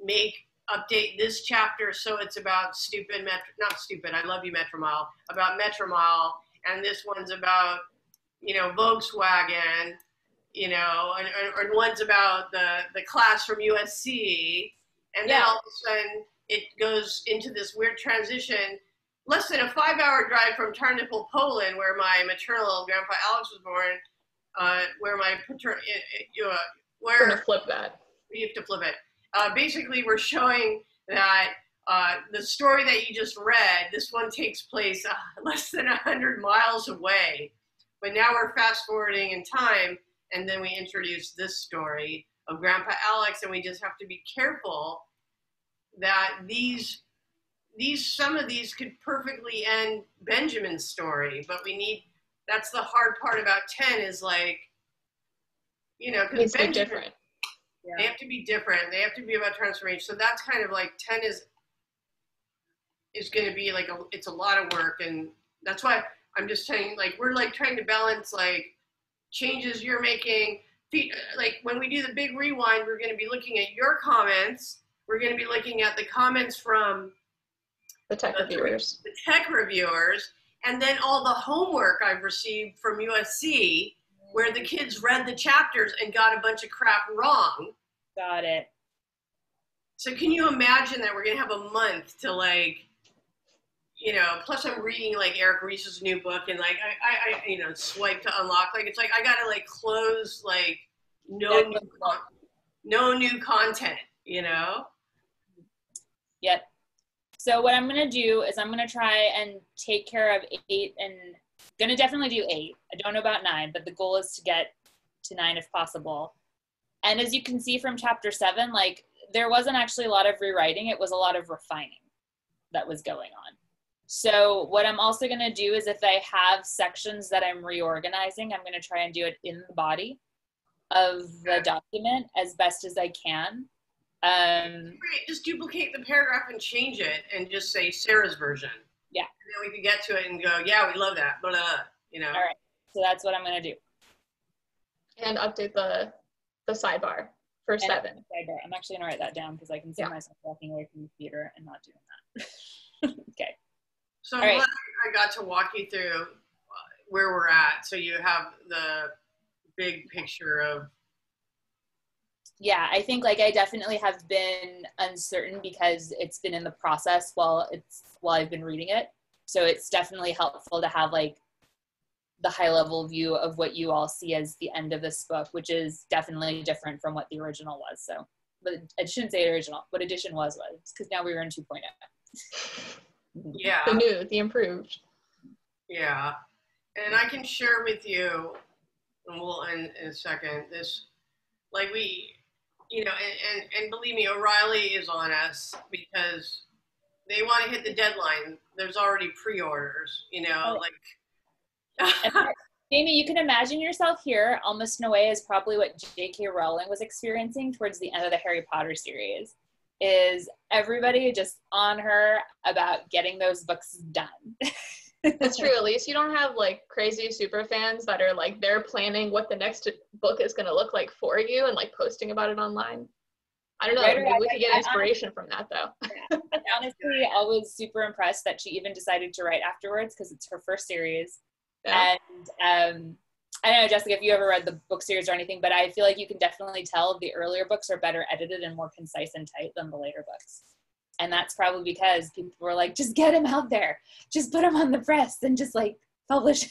make update this chapter so it's about stupid metro not stupid I love you Metromile about Metromile and this one's about you know Volkswagen you know and, and, and one's about the the class from U S C and yeah. Then all of a sudden it goes into this weird transition less than a five-hour drive from Tarnopol, Poland, where my maternal Grandpa Alex was born, uh, where my paternal, uh, where- We're gonna flip that. We have to flip it. Uh, basically, we're showing that uh, the story that you just read, this one takes place uh, less than one hundred miles away, but now we're fast-forwarding in time, and then we introduce this story of Grandpa Alex, and we just have to be careful that these These, some of these could perfectly end Benjamin's story, but we need, that's the hard part about ten is like, you know, because Benjamin, different. Yeah. They have to be different. They have to be about transformation. So that's kind of like ten is, is going to be like, a, it's a lot of work. And that's why I'm just saying, like, we're like trying to balance like changes you're making. Like when we do the big rewind, we're going to be looking at your comments. We're going to be looking at the comments from The tech reviewers. The tech reviewers, and then all the homework I've received from U S C, where the kids read the chapters and got a bunch of crap wrong. Got it. So can you imagine that we're going to have a month to like, you know, plus I'm reading like Eric Ries's new book and like, I, I, I you know, swipe to unlock. Like, it's like, I got to like close, like no, new, con no new content, you know? Yep. So what I'm going to do is I'm going to try and take care of eight and going to definitely do eight. I don't know about nine, but the goal is to get to nine if possible. And as you can see from chapter seven, like there wasn't actually a lot of rewriting. It was a lot of refining that was going on. So what I'm also going to do is if I have sections that I'm reorganizing, I'm going to try and do it in the body of the document as best as I can. Um, just duplicate the paragraph and change it and just say Sarah's version. Yeah. And then we can get to it and go, yeah, we love that, blah, blah, you know. All right, so that's what I'm going to do. And update the, the sidebar for and seven. Sidebar. I'm actually going to write that down because I can see yeah. myself walking away from the theater and not doing that. Okay. So right. I got to walk you through where we're at. So you have the big picture of. Yeah, I think like I definitely have been uncertain because it's been in the process while it's while I've been reading it. So it's definitely helpful to have like the high level view of what you all see as the end of this book, which is definitely different from what the original was. So, but I shouldn't say original, what edition was was because now we were in two point oh. Yeah. The new, the improved. Yeah, and I can share with you, and we'll end in a second, this, like we, you know, and, and, and believe me, O'Reilly is on us because they want to hit the deadline. There's already pre-orders, you know, oh. like. Jamie, you can imagine yourself here, almost in a way, is probably what J K Rowling was experiencing towards the end of the Harry Potter series. Is everybody just on her about getting those books done. That's true. At least you don't have like crazy super fans that are like they're planning what the next book is going to look like for you and like posting about it online. I don't know. Right, I mean, right, we right. could get inspiration honestly, from that though. Yeah. I honestly, I was super impressed that she even decided to write afterwards because it's her first series. Yeah. And um, I don't know, Jessica, if you ever read the book series or anything, but I feel like you can definitely tell the earlier books are better edited and more concise and tight than the later books. And that's probably because people were like, just get him out there. Just put him on the press and just like publish.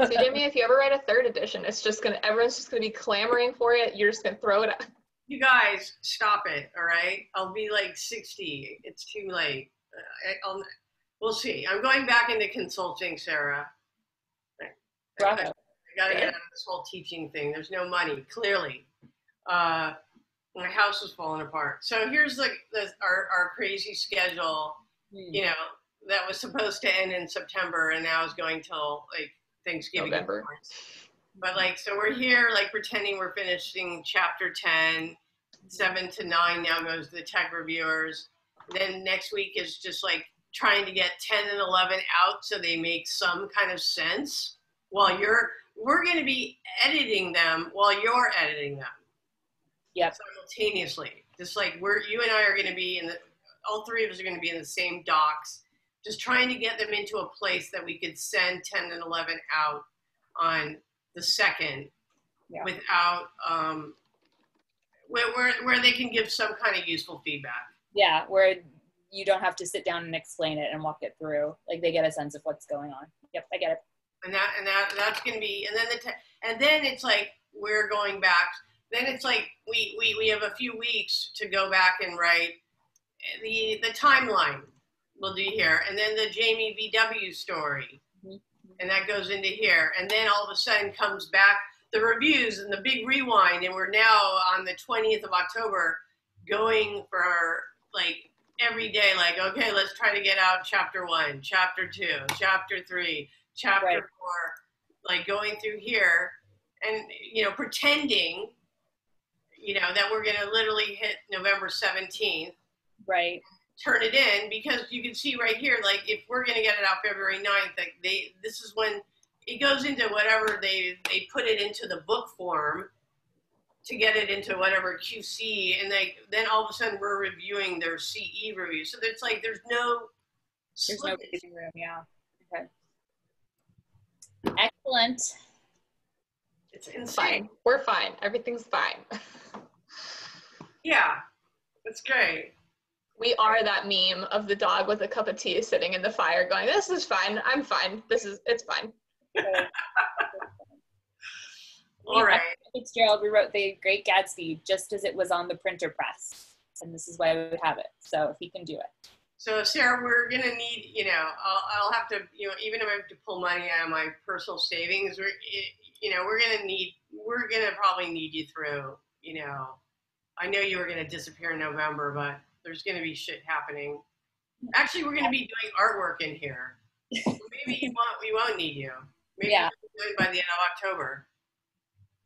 So Jamie, if you ever write a third edition, it's just going to, everyone's just going to be clamoring for it. You're just going to throw it up. You guys, stop it. All right. I'll be like sixty. It's too late. Uh, I'll, we'll see. I'm going back into consulting, Sarah. Bravo. I, I, I got to get out of this whole teaching thing. There's no money, clearly. Uh, My house is falling apart. So here's like the, our, our crazy schedule, mm. you know, that was supposed to end in September and now is going till like Thanksgiving. November. But like, so we're here like pretending we're finishing chapter ten, seven to nine now goes to the tech reviewers. Then next week is just like trying to get ten and eleven out so they make some kind of sense while you're, we're going to be editing them while you're editing them. Yeah, simultaneously. Just like we're, you and I are going to be in the, all three of us are going to be in the same docs, just trying to get them into a place that we could send ten and eleven out on the second yeah. without, um, where, where, where they can give some kind of useful feedback. Yeah, where you don't have to sit down and explain it and walk it through. Like they get a sense of what's going on. Yep, I get it. And that, and that, that's going to be, and then the, te- and then it's like, we're going back. Then it's like we, we, we have a few weeks to go back and write the the timeline we'll do here. And then the Jamie V W story. Mm-hmm. And that goes into here. And then all of a sudden comes back the reviews and the big rewind. And we're now on the twentieth of October going for like every day. Like, okay, let's try to get out chapter one, chapter two, chapter three, chapter right. four. Like going through here and, you know, pretending you know, that we're going to literally hit November seventeenth, right? Turn it in because you can see right here, like if we're going to get it out February ninth, like they, this is when it goes into whatever they, they put it into the book form to get it into whatever Q C. And they, then all of a sudden we're reviewing their C E review. So it's like, there's no, there's no reading room. Yeah. Okay. Excellent. It's insane. Fine. We're fine. Everything's fine. Yeah, that's great. We are that meme of the dog with a cup of tea sitting in the fire going, this is fine. I'm fine. This is, it's fine. All right. Fitzgerald rewrote The Great Gatsby just as it was on the printer press. And this is why we have it. So if he can do it. So Sarah, we're going to need, you know, I'll, I'll have to, you know, even if I have to pull money out of my personal savings, we're, it, you know, we're going to need, we're going to probably need you through, you know, I know you were going to disappear in November, but there's going to be shit happening. Actually, we're going to be doing artwork in here. So maybe you won't, we won't need you. Maybe yeah. we'll be doing by the end of October.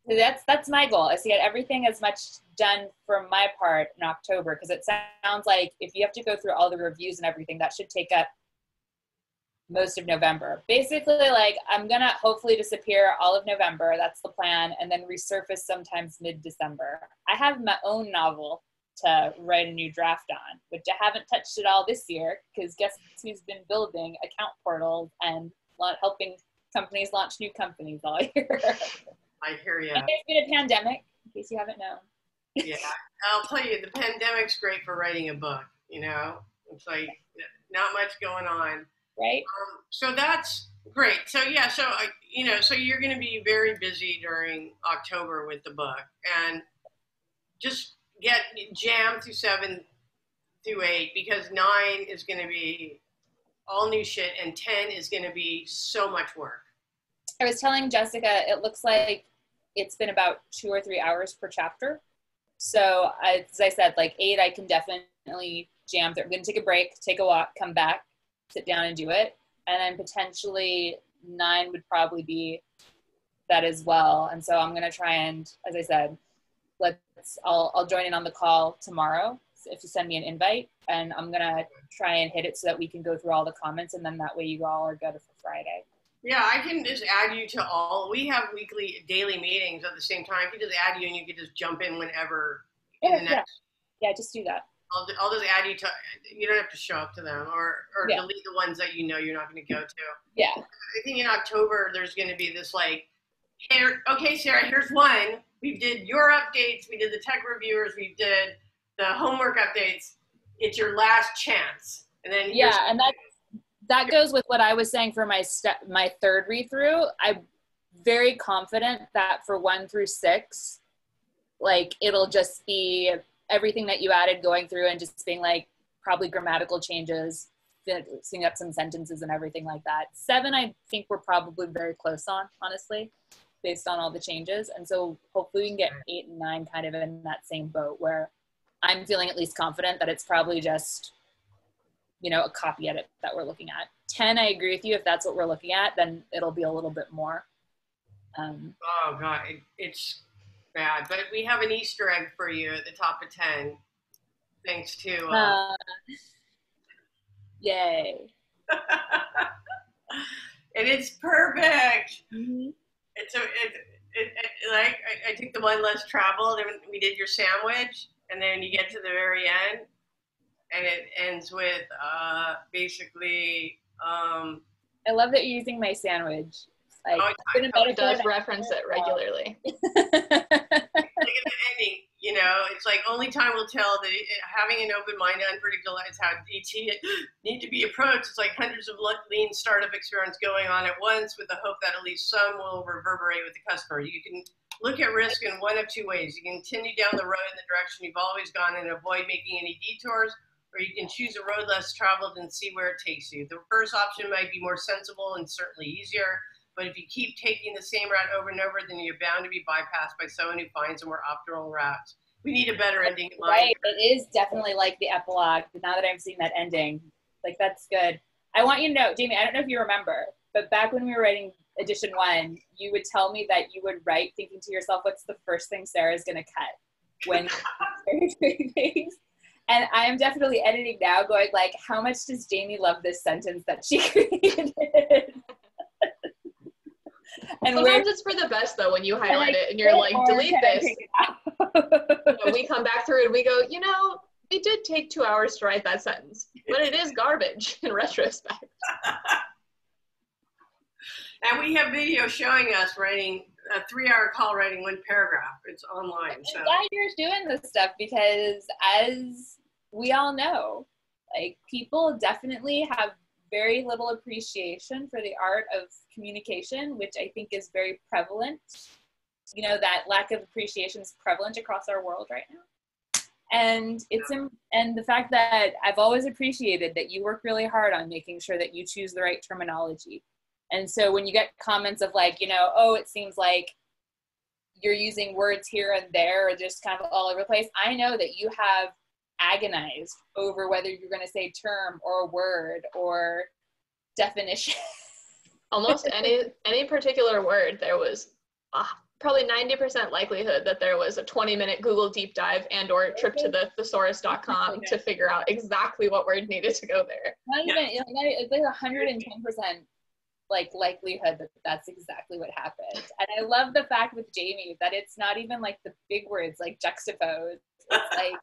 That's, that's my goal is to get everything as much done for my part in October. Cause it sounds like if you have to go through all the reviews and everything, that should take up most of November. Basically, like I'm gonna hopefully disappear all of November, that's the plan, and then resurface sometimes mid-December. I have my own novel to write a new draft on, which I haven't touched at all this year, because guess who's been building account portals and helping companies launch new companies all year. I hear you. And there's been a pandemic, in case you haven't known. Yeah, I'll tell you, the pandemic's great for writing a book, you know? It's like, not much going on. Right. Um, so that's great. So yeah, so, I, you know, so you're going to be very busy during October with the book. And just get jammed through seven through eight, because nine is going to be all new shit, and ten is going to be so much work. I was telling Jessica, it looks like it's been about two or three hours per chapter. So I, as I said, like eight, I can definitely jam through. I'm going to take a break, take a walk, come back, sit down and do it. And then potentially nine would probably be that as well. And so I'm going to try and, as I said, let's, I'll, I'll join in on the call tomorrow if you send me an invite, and I'm going to try and hit it so that we can go through all the comments. And then that way you all are good for Friday. Yeah, I can just add you to all. We have weekly, daily meetings at the same time. I can just add you, and you can just jump in whenever. In yeah, the next. Yeah. yeah, just do that. I'll, I'll just add you to. You don't have to show up to them, or or yeah. delete the ones that you know you're not going to go to. Yeah. I think in October there's going to be this like, here, okay, Sarah, here's one. We did your updates. We did the tech reviewers. We did the homework updates. It's your last chance. And then yeah, and that's. That goes with what I was saying for my step, my third read through. I'm very confident that for one through six, like it'll just be everything that you added going through and just being like probably grammatical changes, fixing up some sentences and everything like that. Seven, I think we're probably very close on, honestly, based on all the changes. And so hopefully we can get eight and nine kind of in that same boat where I'm feeling at least confident that it's probably just, you know, a copy edit that we're looking at. ten, I agree with you. If that's what we're looking at, then it'll be a little bit more. Um, oh, God, it, it's bad. But we have an Easter egg for you at the top of ten, thanks to... Uh, uh, yay. And it's perfect. Mm-hmm. It's a, it, it, it, like, I, I took the one less traveled, and we did your sandwich, and then you get to the very end, and it ends with uh, basically. Um, I love that you're using my sandwich. Like, oh, it's been it does reference it regularly. Like in the ending, you know, it's like only time will tell that it, having an open mind and unpredictable is how D T need to be approached. It's like hundreds of lean startup experiments going on at once with the hope that at least some will reverberate with the customer. You can look at risk in one of two ways. You can continue down the road in the direction you've always gone and avoid making any detours, or you can choose a road less traveled and see where it takes you. The first option might be more sensible and certainly easier, but if you keep taking the same route over and over, then you're bound to be bypassed by someone who finds a more optimal route. We need a better ending. Right, it is definitely like the epilogue, but now that I'm seeing that ending, like that's good. I want you to know, Jamie, I don't know if you remember, but back when we were writing edition one, you would tell me that you would write thinking to yourself, what's the first thing Sarah's gonna cut when Sarah's doing things? And I'm definitely editing now going like, how much does Jamie love this sentence that she created? And sometimes it's for the best though when you highlight like, it and you're like, delete this. So we come back through and we go, you know, it did take two hours to write that sentence, but it is garbage in retrospect. And we have video showing us writing a three-hour call writing one paragraph. It's online. I'm so glad you're doing this stuff because as we all know, like people definitely have very little appreciation for the art of communication, which I think is very prevalent. You know, that lack of appreciation is prevalent across our world right now. And it's yeah. and the fact that I've always appreciated that you work really hard on making sure that you choose the right terminology. And so when you get comments of like, you know, oh, it seems like you're using words here and there, or just kind of all over the place. I know that you have agonized over whether you're going to say term or word or definition. Almost any, any particular word, there was uh, probably ninety percent likelihood that there was a twenty minute Google deep dive and or trip to the thesaurus dot com okay. to figure out exactly what word needed to go there. Not even, yeah. It's like one hundred ten percent. Like likelihood that that's exactly what happened. And I love the fact with Jamie that it's not even like the big words like juxtaposed. It's like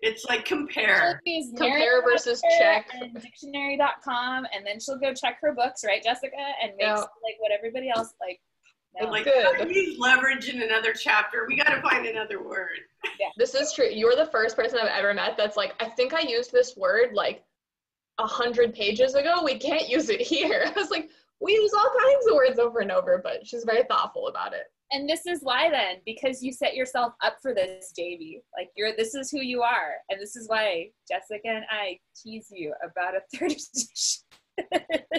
it's like compare. Compare versus check. And dictionary dot com, and then she'll go check her books, right, Jessica? And makes yeah. like what everybody else like And like, I use leverage in another chapter. We got to find another word. Yeah. This is true. You're the first person I've ever met that's like, I think I used this word like a hundred pages ago. We can't use it here. I was like, we use all kinds of words over and over, but she's very thoughtful about it. And this is why then, because you set yourself up for this, Jamie. Like you're, this is who you are. And this is why Jessica and I tease you about a third edition.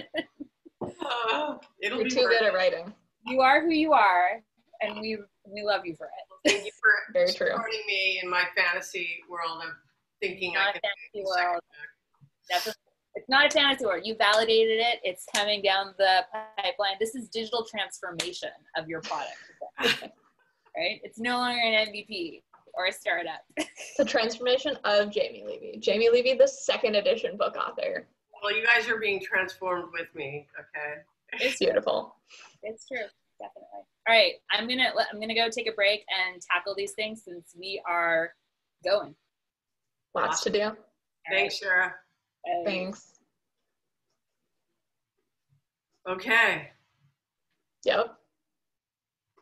Oh, it'll you're be too worth. Good at writing. You are who you are, and we we love you for it. Thank you for very true. Supporting me in my fantasy world of thinking I can do world. That's a, it's not a fantasy world. You validated it. It's coming down the pipeline. This is digital transformation of your product. Right? It's no longer an M V P or a startup. The transformation of Jamie Levy. Jamie Levy, the second edition book author. Well, you guys are being transformed with me, okay? It's beautiful. It's true, definitely. All right, I'm gonna I'm gonna go take a break and tackle these things since we are going. Lots to do. All Thanks, right. Sarah. Bye. Thanks. Okay. Yep.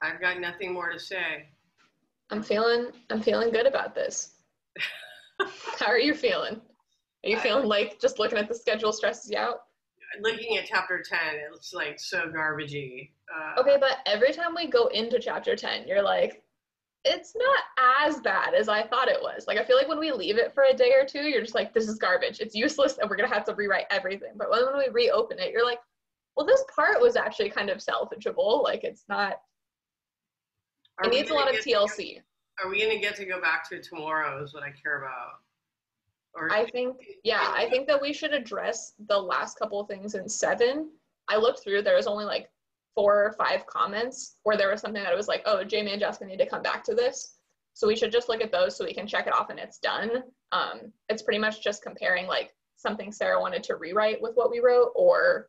I've got nothing more to say. I'm feeling I'm feeling good about this. How are you feeling? Are you feeling like just looking at the schedule stresses you out? Looking at chapter ten, it's like so garbagey. Uh, okay, but every time we go into chapter ten, you're like, it's not as bad as I thought it was. Like, I feel like when we leave it for a day or two, you're just like, this is garbage. It's useless, and we're going to have to rewrite everything. But when we reopen it, you're like, well, this part was actually kind of salvageable. Like, it's not, it needs a lot of T L C. Are we going to get to go back to tomorrow is what I care about. Or I think, yeah, I think that we should address the last couple of things in seven. I looked through, there was only like four or five comments where there was something that was like, oh, Jamie and Jessica need to come back to this. So we should just look at those so we can check it off and it's done. Um, it's pretty much just comparing like something Sarah wanted to rewrite with what we wrote or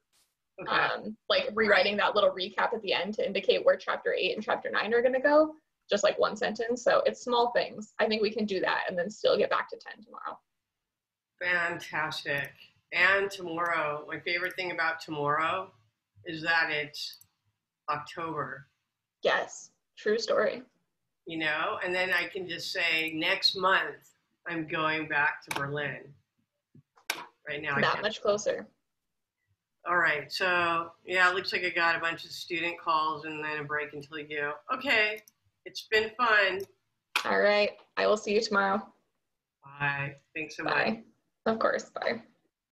okay. um, like rewriting that little recap at the end to indicate where chapter eight and chapter nine are gonna go, just like one sentence. So it's small things. I think we can do that and then still get back to ten tomorrow. Fantastic. And tomorrow, my favorite thing about tomorrow is that it's October. Yes, true story. You know, and then I can just say next month, I'm going back to Berlin. Right now, that much closer. All right, so yeah, it looks like I got a bunch of student calls and then a break until you. Okay, it's been fun. All right, I will see you tomorrow. Bye. Thanks so much. Bye. Of course, bye.